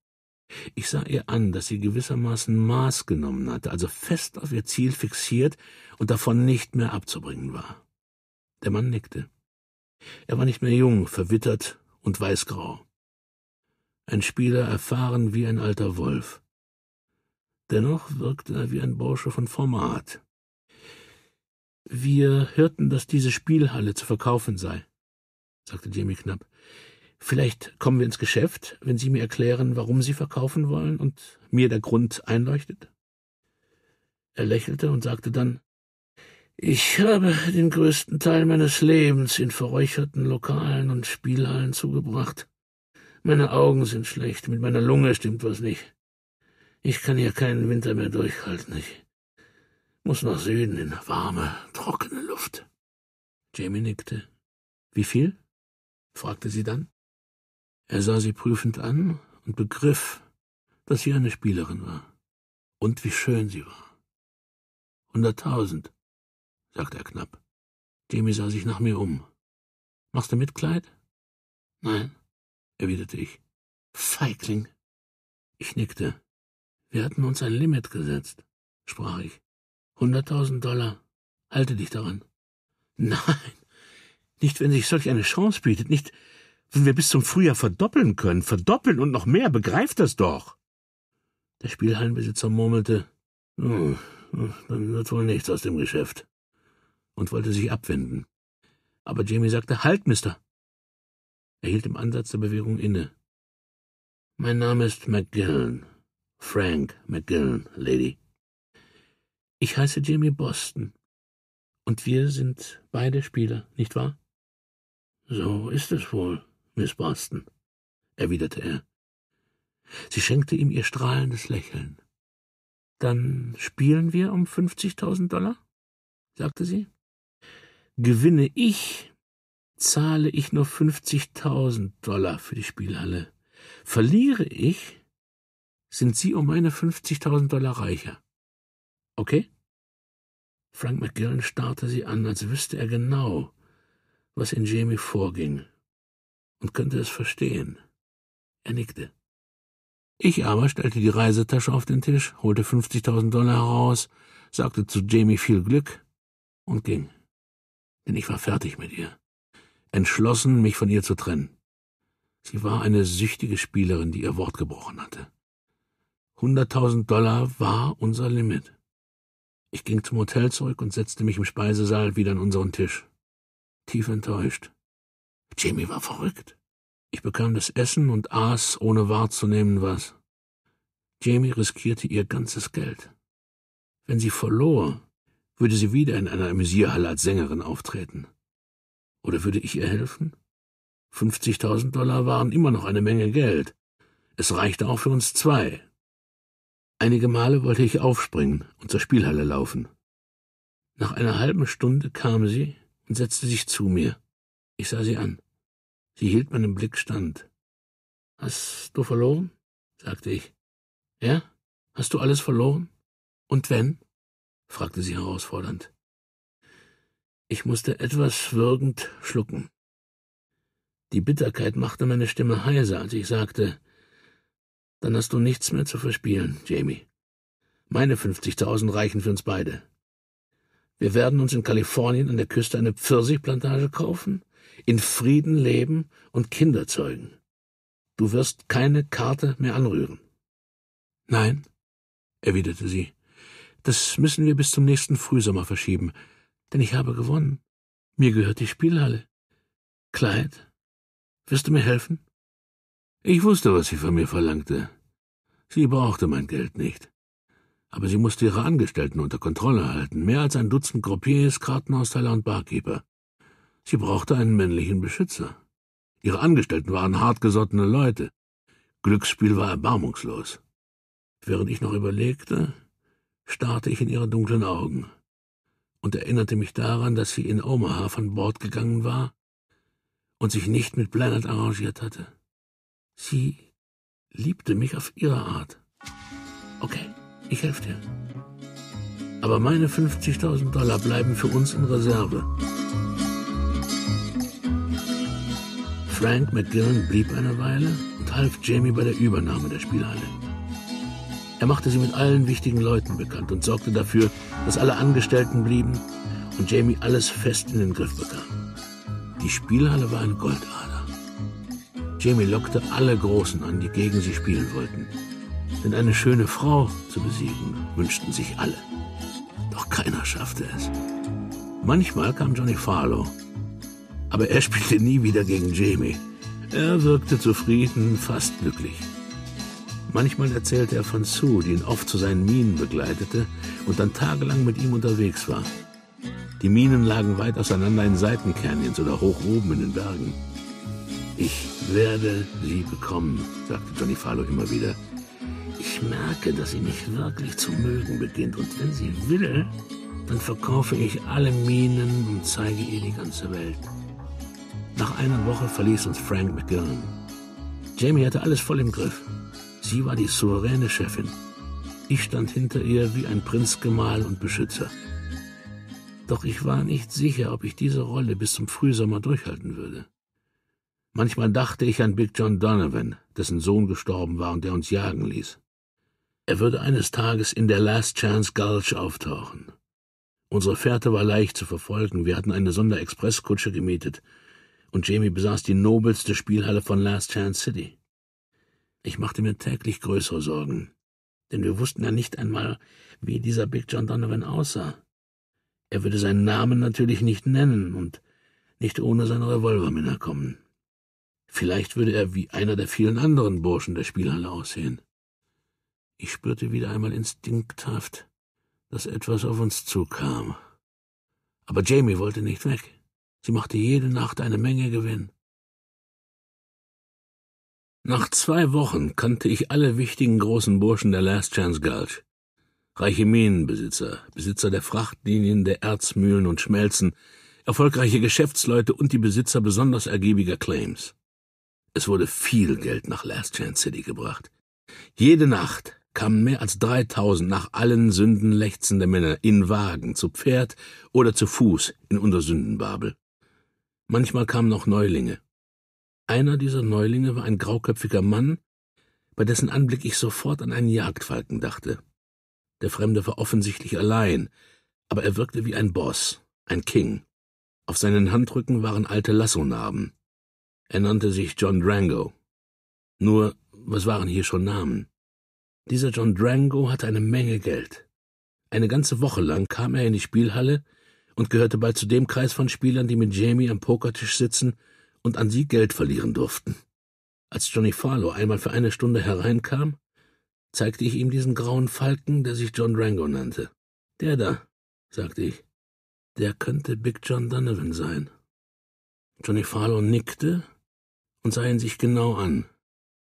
Ich sah ihr an, dass sie gewissermaßen Maß genommen hatte, also fest auf ihr Ziel fixiert und davon nicht mehr abzubringen war. Der Mann nickte. Er war nicht mehr jung, verwittert und weißgrau. Ein Spieler erfahren wie ein alter Wolf. Dennoch wirkte er wie ein Bursche von Format. »Wir hörten, dass diese Spielhalle zu verkaufen sei«, sagte Jamie knapp. »Vielleicht kommen wir ins Geschäft, wenn Sie mir erklären, warum Sie verkaufen wollen und mir der Grund einleuchtet?« Er lächelte und sagte dann, »Ich habe den größten Teil meines Lebens in verräucherten Lokalen und Spielhallen zugebracht. Meine Augen sind schlecht, mit meiner Lunge stimmt was nicht. Ich kann hier keinen Winter mehr durchhalten. Ich muss nach Süden in warme, trockene Luft.« Jamie nickte. »Wie viel?« fragte sie dann. Er sah sie prüfend an und begriff, dass sie eine Spielerin war. Und wie schön sie war. 100.000, sagte er knapp. Jamie sah sich nach mir um. »Machst du mit, Kleid?« »Nein«, erwiderte ich. »Feigling!« Ich nickte. »Wir hatten uns ein Limit gesetzt«, sprach ich. $100.000. Halte dich daran.« »Nein, nicht, wenn sich solch eine Chance bietet, nicht... Wenn wir bis zum Frühjahr verdoppeln können, verdoppeln und noch mehr, begreift das doch.« Der Spielhallenbesitzer murmelte, »Oh, dann wird wohl nichts aus dem Geschäft«, und wollte sich abwenden. Aber Jamie sagte, »Halt, Mister!« Er hielt im Ansatz der Bewegung inne. »Mein Name ist McGillen, Frank McGillen, Lady. Ich heiße Jamie Boston, und wir sind beide Spieler, nicht wahr?« »So ist es wohl, Miss Boston«, erwiderte er. Sie schenkte ihm ihr strahlendes Lächeln. »Dann spielen wir um $50.000?«, sagte sie. »Gewinne ich, zahle ich nur $50.000 für die Spielhalle. Verliere ich, sind Sie um meine $50.000 reicher. Okay?« Frank McGillen starrte sie an, als wüsste er genau, was in Jamie vorging, und könnte es verstehen. Er nickte. Ich aber stellte die Reisetasche auf den Tisch, holte $50.000 heraus, sagte zu Jamie viel Glück und ging. Denn ich war fertig mit ihr, entschlossen, mich von ihr zu trennen. Sie war eine süchtige Spielerin, die ihr Wort gebrochen hatte. $100.000 war unser Limit. Ich ging zum Hotel zurück und setzte mich im Speisesaal wieder an unseren Tisch. Tief enttäuscht. Jamie war verrückt. Ich bekam das Essen und aß, ohne wahrzunehmen, was. Jamie riskierte ihr ganzes Geld. Wenn sie verlor, würde sie wieder in einer Amüsierhalle als Sängerin auftreten. Oder würde ich ihr helfen? $50.000 waren immer noch eine Menge Geld. Es reichte auch für uns zwei. Einige Male wollte ich aufspringen und zur Spielhalle laufen. Nach einer halben Stunde kam sie und setzte sich zu mir. Ich sah sie an. Sie hielt meinem Blick stand. »Hast du verloren?«, sagte ich. »Ja? Hast du alles verloren? Und wenn?«, fragte sie herausfordernd. Ich musste etwas würgend schlucken. Die Bitterkeit machte meine Stimme heiser, als ich sagte, »Dann hast du nichts mehr zu verspielen, Jamie. Meine 50.000 reichen für uns beide. Wir werden uns in Kalifornien an der Küste eine Pfirsichplantage kaufen, in Frieden leben und Kinder zeugen. Du wirst keine Karte mehr anrühren.« »Nein«, erwiderte sie, »das müssen wir bis zum nächsten Frühsommer verschieben, denn ich habe gewonnen. Mir gehört die Spielhalle. Clyde, wirst du mir helfen?« Ich wusste, was sie von mir verlangte. Sie brauchte mein Geld nicht. Aber sie musste ihre Angestellten unter Kontrolle halten, mehr als ein Dutzend Croupiers, Kartenhausteller und Barkeeper. Sie brauchte einen männlichen Beschützer. Ihre Angestellten waren hartgesottene Leute. Glücksspiel war erbarmungslos. Während ich noch überlegte, starrte ich in ihre dunklen Augen und erinnerte mich daran, dass sie in Omaha von Bord gegangen war und sich nicht mit Blanchard arrangiert hatte. Sie liebte mich auf ihre Art. Okay, ich helfe dir. Aber meine 50.000 Dollar bleiben für uns in Reserve. Frank McGillen blieb eine Weile und half Jamie bei der Übernahme der Spielhalle. Er machte sie mit allen wichtigen Leuten bekannt und sorgte dafür, dass alle Angestellten blieben und Jamie alles fest in den Griff bekam. Die Spielhalle war eine Goldader. Jamie lockte alle Großen an, die gegen sie spielen wollten. Denn eine schöne Frau zu besiegen, wünschten sich alle. Doch keiner schaffte es. Manchmal kam Johnny Farlow. Aber er spielte nie wieder gegen Jamie. Er wirkte zufrieden, fast glücklich. Manchmal erzählte er von Sue, die ihn oft zu seinen Minen begleitete und dann tagelang mit ihm unterwegs war. Die Minen lagen weit auseinander in Seitencanyons oder hoch oben in den Bergen. »Ich werde sie bekommen«, sagte Johnny Farlow immer wieder. »Ich merke, dass sie mich wirklich zu mögen beginnt und wenn sie will, dann verkaufe ich alle Minen und zeige ihr die ganze Welt.« Nach einer Woche verließ uns Frank McGillen. Jamie hatte alles voll im Griff. Sie war die souveräne Chefin. Ich stand hinter ihr wie ein Prinzgemahl und Beschützer. Doch ich war nicht sicher, ob ich diese Rolle bis zum Frühsommer durchhalten würde. Manchmal dachte ich an Big John Donovan, dessen Sohn gestorben war und der uns jagen ließ. Er würde eines Tages in der Last Chance Gulch auftauchen. Unsere Fährte war leicht zu verfolgen. Wir hatten eine Sonderexpresskutsche gemietet. Und Jamie besaß die nobelste Spielhalle von Last Chance City. Ich machte mir täglich größere Sorgen, denn wir wussten ja nicht einmal, wie dieser Big John Donovan aussah. Er würde seinen Namen natürlich nicht nennen und nicht ohne seine Revolvermänner kommen. Vielleicht würde er wie einer der vielen anderen Burschen der Spielhalle aussehen. Ich spürte wieder einmal instinkthaft, dass etwas auf uns zukam. Aber Jamie wollte nicht weg. Sie machte jede Nacht eine Menge Gewinn. Nach 2 Wochen kannte ich alle wichtigen großen Burschen der Last Chance Gulch. Reiche Minenbesitzer, Besitzer der Frachtlinien, der Erzmühlen und Schmelzen, erfolgreiche Geschäftsleute und die Besitzer besonders ergiebiger Claims. Es wurde viel Geld nach Last Chance City gebracht. Jede Nacht kamen mehr als 3.000 nach allen Sünden lechzende Männer in Wagen, zu Pferd oder zu Fuß in unser Sündenbabel. Manchmal kamen noch Neulinge. Einer dieser Neulinge war ein grauköpfiger Mann, bei dessen Anblick ich sofort an einen Jagdfalken dachte. Der Fremde war offensichtlich allein, aber er wirkte wie ein Boss, ein King. Auf seinen Handrücken waren alte Lassonarben. Er nannte sich John Drango. Nur, was waren hier schon Namen? Dieser John Drango hatte eine Menge Geld. Eine ganze Woche lang kam er in die Spielhalle und gehörte bald zu dem Kreis von Spielern, die mit Jamie am Pokertisch sitzen und an sie Geld verlieren durften. Als Johnny Farlow einmal für eine Stunde hereinkam, zeigte ich ihm diesen grauen Falken, der sich John Drango nannte. »Der da«, sagte ich, »der könnte Big John Donovan sein.« Johnny Farlow nickte und sah ihn sich genau an.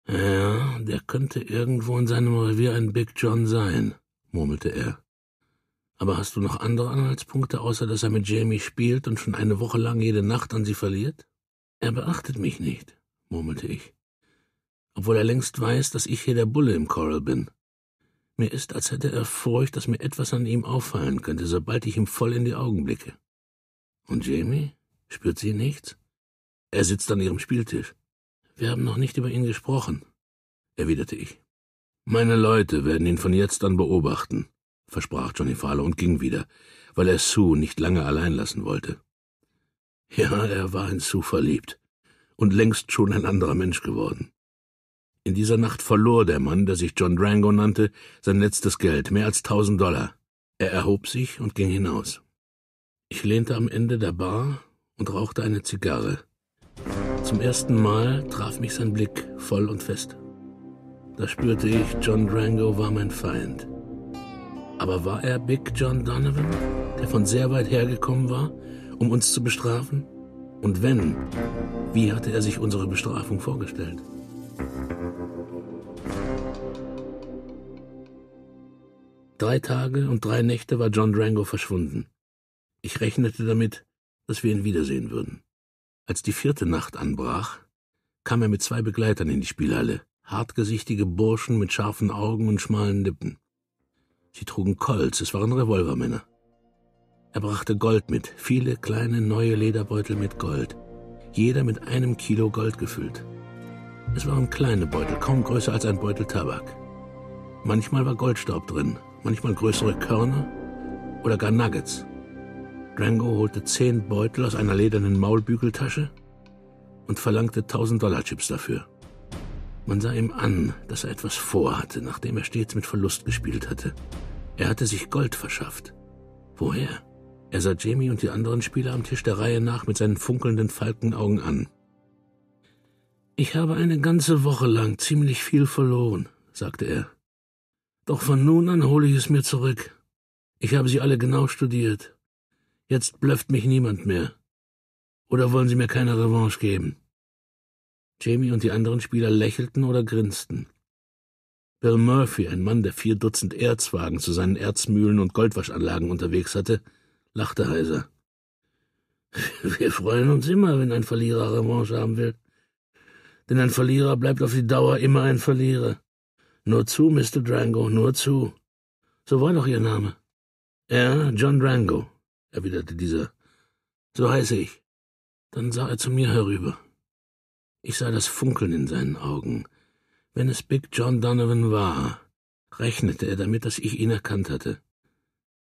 »Ja, der könnte irgendwo in seinem Revier ein Big John sein«, murmelte er. »Aber hast du noch andere Anhaltspunkte, außer dass er mit Jamie spielt und schon eine Woche lang jede Nacht an sie verliert?« »Er beachtet mich nicht«, murmelte ich, »obwohl er längst weiß, dass ich hier der Bulle im Coral bin. Mir ist, als hätte er Furcht, dass mir etwas an ihm auffallen könnte, sobald ich ihm voll in die Augen blicke.« »Und Jamie? Spürt sie nichts?« »Er sitzt an ihrem Spieltisch.« »Wir haben noch nicht über ihn gesprochen«, erwiderte ich. »Meine Leute werden ihn von jetzt an beobachten«, versprach Johnny Farlow und ging wieder, weil er Sue nicht lange allein lassen wollte. Ja, er war in Sue verliebt und längst schon ein anderer Mensch geworden. In dieser Nacht verlor der Mann, der sich John Drango nannte, sein letztes Geld, mehr als 1.000 Dollar. Er erhob sich und ging hinaus. Ich lehnte am Ende der Bar und rauchte eine Zigarre. Zum ersten Mal traf mich sein Blick voll und fest. Da spürte ich, John Drango war mein Feind. Aber war er Big John Donovan, der von sehr weit hergekommen war, um uns zu bestrafen? Und wenn, wie hatte er sich unsere Bestrafung vorgestellt? Drei Tage und 3 Nächte war John Drango verschwunden. Ich rechnete damit, dass wir ihn wiedersehen würden. Als die vierte Nacht anbrach, kam er mit 2 Begleitern in die Spielhalle, hartgesichtige Burschen mit scharfen Augen und schmalen Lippen. Sie trugen Colts, es waren Revolvermänner. Er brachte Gold mit, viele kleine neue Lederbeutel mit Gold, jeder mit 1 Kilo Gold gefüllt. Es waren kleine Beutel, kaum größer als ein Beutel Tabak. Manchmal war Goldstaub drin, manchmal größere Körner oder gar Nuggets. Django holte 10 Beutel aus einer ledernen Maulbügeltasche und verlangte 1000-Dollar-Chips dafür. Man sah ihm an, dass er etwas vorhatte, nachdem er stets mit Verlust gespielt hatte. Er hatte sich Gold verschafft. Woher? Er sah Jamie und die anderen Spieler am Tisch der Reihe nach mit seinen funkelnden Falkenaugen an. »Ich habe eine ganze Woche lang ziemlich viel verloren«, sagte er. »Doch von nun an hole ich es mir zurück. Ich habe sie alle genau studiert. Jetzt blufft mich niemand mehr. Oder wollen Sie mir keine Revanche geben?« Jamie und die anderen Spieler lächelten oder grinsten. Bill Murphy, ein Mann, der 4 Dutzend Erzwagen zu seinen Erzmühlen und Goldwaschanlagen unterwegs hatte, lachte heiser. »Wir freuen uns immer, wenn ein Verlierer Revanche haben will. Denn ein Verlierer bleibt auf die Dauer immer ein Verlierer. Nur zu, Mr. Drango, nur zu. So war doch Ihr Name.« »Ja, John Drango«, erwiderte dieser. »So heiße ich.« Dann sah er zu mir herüber. Ich sah das Funkeln in seinen Augen. Wenn es Big John Donovan war, rechnete er damit, dass ich ihn erkannt hatte.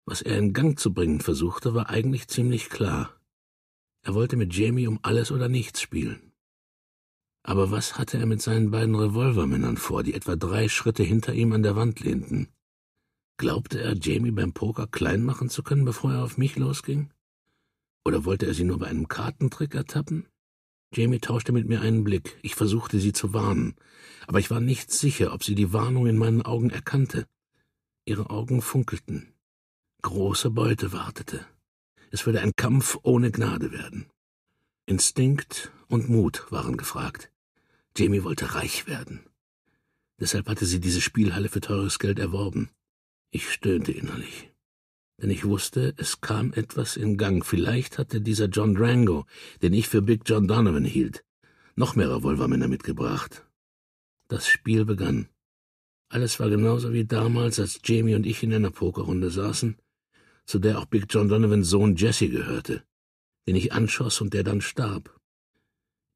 Was er in Gang zu bringen versuchte, war eigentlich ziemlich klar. Er wollte mit Jamie um alles oder nichts spielen. Aber was hatte er mit seinen beiden Revolvermännern vor, die etwa 3 Schritte hinter ihm an der Wand lehnten? Glaubte er, Jamie beim Poker klein machen zu können, bevor er auf mich losging? Oder wollte er sie nur bei einem Kartentrick ertappen? Jamie tauschte mit mir einen Blick. Ich versuchte, sie zu warnen. Aber ich war nicht sicher, ob sie die Warnung in meinen Augen erkannte. Ihre Augen funkelten. Große Beute wartete. Es würde ein Kampf ohne Gnade werden. Instinkt und Mut waren gefragt. Jamie wollte reich werden. Deshalb hatte sie diese Spielhalle für teures Geld erworben. Ich stöhnte innerlich. Denn ich wusste, es kam etwas in Gang. Vielleicht hatte dieser John Drango, den ich für Big John Donovan hielt, noch mehr Revolvermänner mitgebracht. Das Spiel begann. Alles war genauso wie damals, als Jamie und ich in einer Pokerrunde saßen, zu der auch Big John Donovans Sohn Jesse gehörte, den ich anschoss und der dann starb.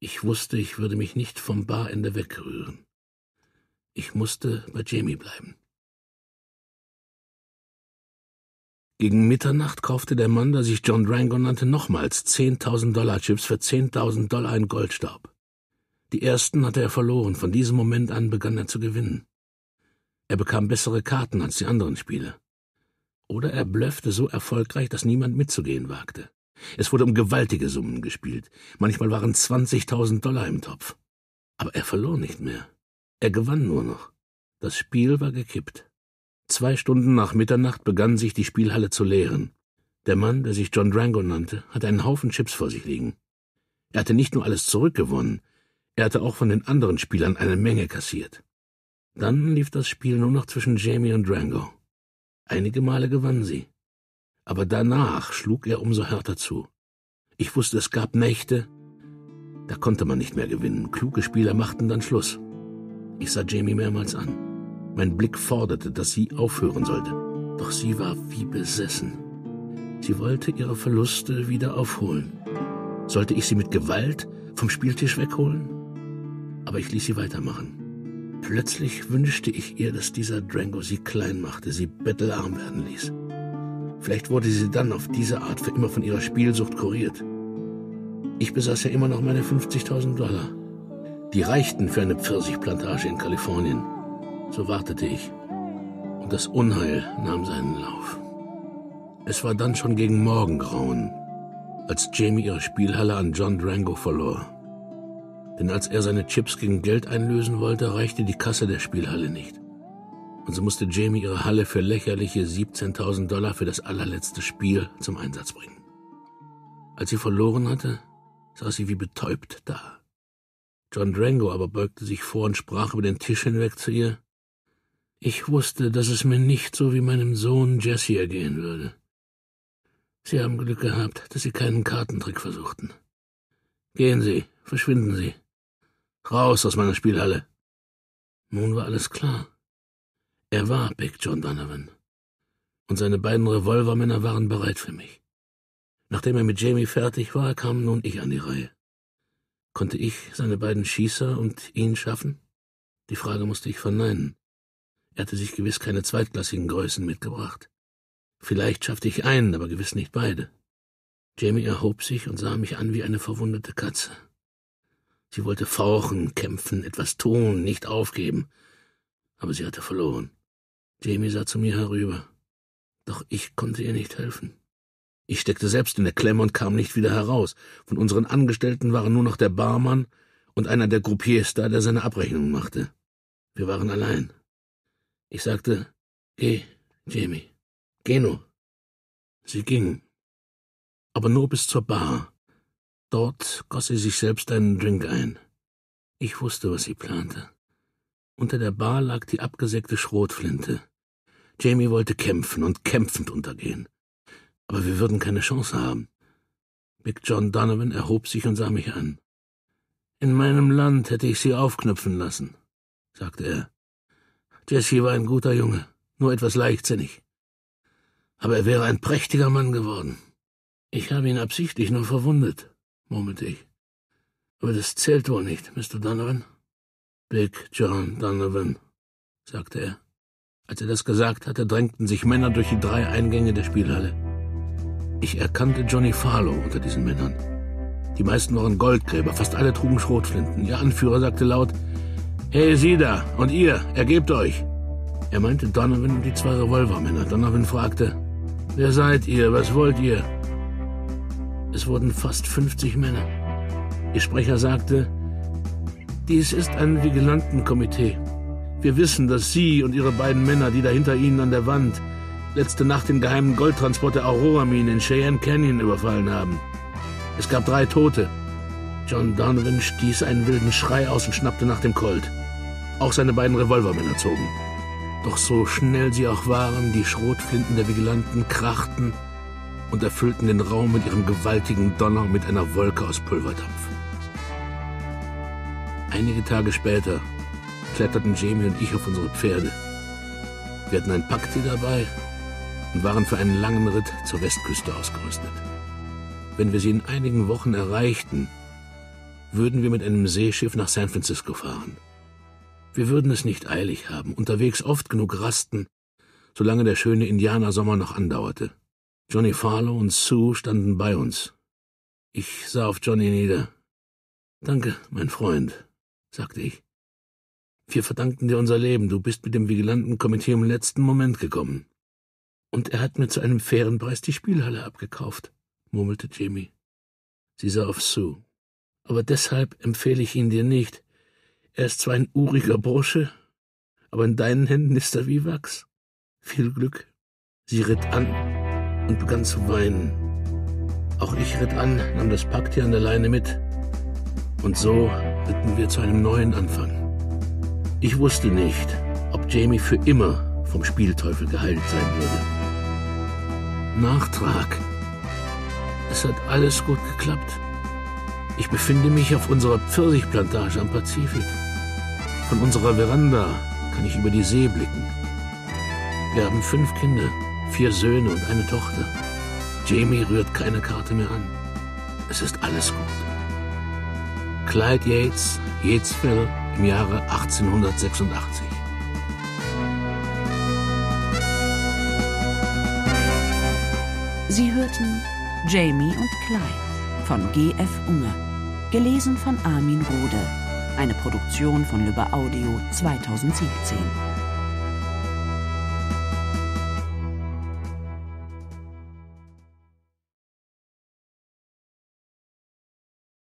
Ich wusste, ich würde mich nicht vom Barende wegrühren. Ich musste bei Jamie bleiben. Gegen Mitternacht kaufte der Mann, der sich John Drango nannte, nochmals 10.000-Dollar-Chips für 10.000 Dollar in Goldstaub. Die ersten hatte er verloren, von diesem Moment an begann er zu gewinnen. Er bekam bessere Karten als die anderen Spieler. Oder er bluffte so erfolgreich, dass niemand mitzugehen wagte. Es wurde um gewaltige Summen gespielt, manchmal waren 20.000 Dollar im Topf. Aber er verlor nicht mehr, er gewann nur noch. Das Spiel war gekippt. 2 Stunden nach Mitternacht begann sich die Spielhalle zu leeren. Der Mann, der sich John Drango nannte, hatte einen Haufen Chips vor sich liegen. Er hatte nicht nur alles zurückgewonnen, er hatte auch von den anderen Spielern eine Menge kassiert. Dann lief das Spiel nur noch zwischen Jamie und Drango. Einige Male gewann sie. Aber danach schlug er umso härter zu. Ich wusste, es gab Nächte, da konnte man nicht mehr gewinnen. Kluge Spieler machten dann Schluss. Ich sah Jamie mehrmals an. Mein Blick forderte, dass sie aufhören sollte. Doch sie war wie besessen. Sie wollte ihre Verluste wieder aufholen. Sollte ich sie mit Gewalt vom Spieltisch wegholen? Aber ich ließ sie weitermachen. Plötzlich wünschte ich ihr, dass dieser Drango sie klein machte, sie bettelarm werden ließ. Vielleicht wurde sie dann auf diese Art für immer von ihrer Spielsucht kuriert. Ich besaß ja immer noch meine 50.000 Dollar. Die reichten für eine Pfirsichplantage in Kalifornien. So wartete ich, und das Unheil nahm seinen Lauf. Es war dann schon gegen Morgengrauen, als Jamie ihre Spielhalle an John Drango verlor. Denn als er seine Chips gegen Geld einlösen wollte, reichte die Kasse der Spielhalle nicht. Und so musste Jamie ihre Halle für lächerliche 17.000 Dollar für das allerletzte Spiel zum Einsatz bringen. Als sie verloren hatte, saß sie wie betäubt da. John Drango aber beugte sich vor und sprach über den Tisch hinweg zu ihr. Ich wusste, dass es mir nicht so wie meinem Sohn Jesse ergehen würde. Sie haben Glück gehabt, dass Sie keinen Kartentrick versuchten. Gehen Sie, verschwinden Sie. Raus aus meiner Spielhalle. Nun war alles klar. Er war Big John Donovan. Und seine beiden Revolvermänner waren bereit für mich. Nachdem er mit Jamie fertig war, kam nun ich an die Reihe. Konnte ich seine beiden Schießer und ihn schaffen? Die Frage musste ich verneinen. Er hatte sich gewiss keine zweitklassigen Größen mitgebracht. Vielleicht schaffte ich einen, aber gewiss nicht beide. Jamie erhob sich und sah mich an wie eine verwundete Katze. Sie wollte fauchen, kämpfen, etwas tun, nicht aufgeben. Aber sie hatte verloren. Jamie sah zu mir herüber. Doch ich konnte ihr nicht helfen. Ich steckte selbst in der Klemme und kam nicht wieder heraus. Von unseren Angestellten waren nur noch der Barmann und einer der Groupiers da, der seine Abrechnung machte. Wir waren allein. Ich sagte, »Geh, Jamie, geh nur.« Sie ging. Aber nur bis zur Bar. Dort goss sie sich selbst einen Drink ein. Ich wusste, was sie plante. Unter der Bar lag die abgesägte Schrotflinte. Jamie wollte kämpfen und kämpfend untergehen. Aber wir würden keine Chance haben. Big John Donovan erhob sich und sah mich an. »In meinem Land hätte ich sie aufknüpfen lassen«, sagte er. Jesse war ein guter Junge, nur etwas leichtsinnig. Aber er wäre ein prächtiger Mann geworden. Ich habe ihn absichtlich nur verwundet, murmelte ich. Aber das zählt wohl nicht, Mr. Donovan. Big John Donovan, sagte er. Als er das gesagt hatte, drängten sich Männer durch die 3 Eingänge der Spielhalle. Ich erkannte Johnny Farlow unter diesen Männern. Die meisten waren Goldgräber, fast alle trugen Schrotflinten. Ihr Anführer sagte laut, »Hey, Sie da, und ihr, ergebt euch!« Er meinte Donovan und die 2 Revolvermänner. Donovan fragte, »Wer seid ihr, was wollt ihr?« Es wurden fast 50 Männer. Ihr Sprecher sagte, »Dies ist ein Vigilantenkomitee. Wir wissen, dass Sie und Ihre beiden Männer, die da hinter Ihnen an der Wand, letzte Nacht den geheimen Goldtransport der Aurora-Mine in Cheyenne Canyon überfallen haben. Es gab 3 Tote.« John Donovan stieß einen wilden Schrei aus und schnappte nach dem Colt. Auch seine beiden Revolvermänner zogen. Doch so schnell sie auch waren, die Schrotflinten der Vigilanten krachten und erfüllten den Raum mit ihrem gewaltigen Donner mit einer Wolke aus Pulverdampf. Einige Tage später kletterten Jamie und ich auf unsere Pferde. Wir hatten ein Packtee dabei und waren für einen langen Ritt zur Westküste ausgerüstet. Wenn wir sie in einigen Wochen erreichten, würden wir mit einem Seeschiff nach San Francisco fahren. Wir würden es nicht eilig haben, unterwegs oft genug rasten, solange der schöne Indianersommer noch andauerte. Johnny Farlow und Sue standen bei uns. Ich sah auf Johnny nieder. »Danke, mein Freund«, sagte ich. »Wir verdanken dir unser Leben. Du bist mit dem Vigilantenkomitee im letzten Moment gekommen.« »Und er hat mir zu einem fairen Preis die Spielhalle abgekauft«, murmelte Jamie. Sie sah auf Sue. »Aber deshalb empfehle ich ihn dir nicht. Er ist zwar ein uriger Bursche, aber in deinen Händen ist er wie Wachs. Viel Glück.« Sie ritt an und begann zu weinen. Auch ich ritt an, nahm das Packtier an der Leine mit. Und so ritten wir zu einem neuen Anfang. Ich wusste nicht, ob Jamie für immer vom Spielteufel geheilt sein würde. Nachtrag. Es hat alles gut geklappt. Ich befinde mich auf unserer Pfirsichplantage am Pazifik. Von unserer Veranda kann ich über die See blicken. Wir haben 5 Kinder, 4 Söhne und eine Tochter. Jamie rührt keine Karte mehr an. Es ist alles gut. Clyde Yates, Yatesville, im Jahre 1886. Sie hörten Jamie und Clyde von G.F. Unger. Gelesen von Armin Rohde. Eine Produktion von Lübbe Audio 2017.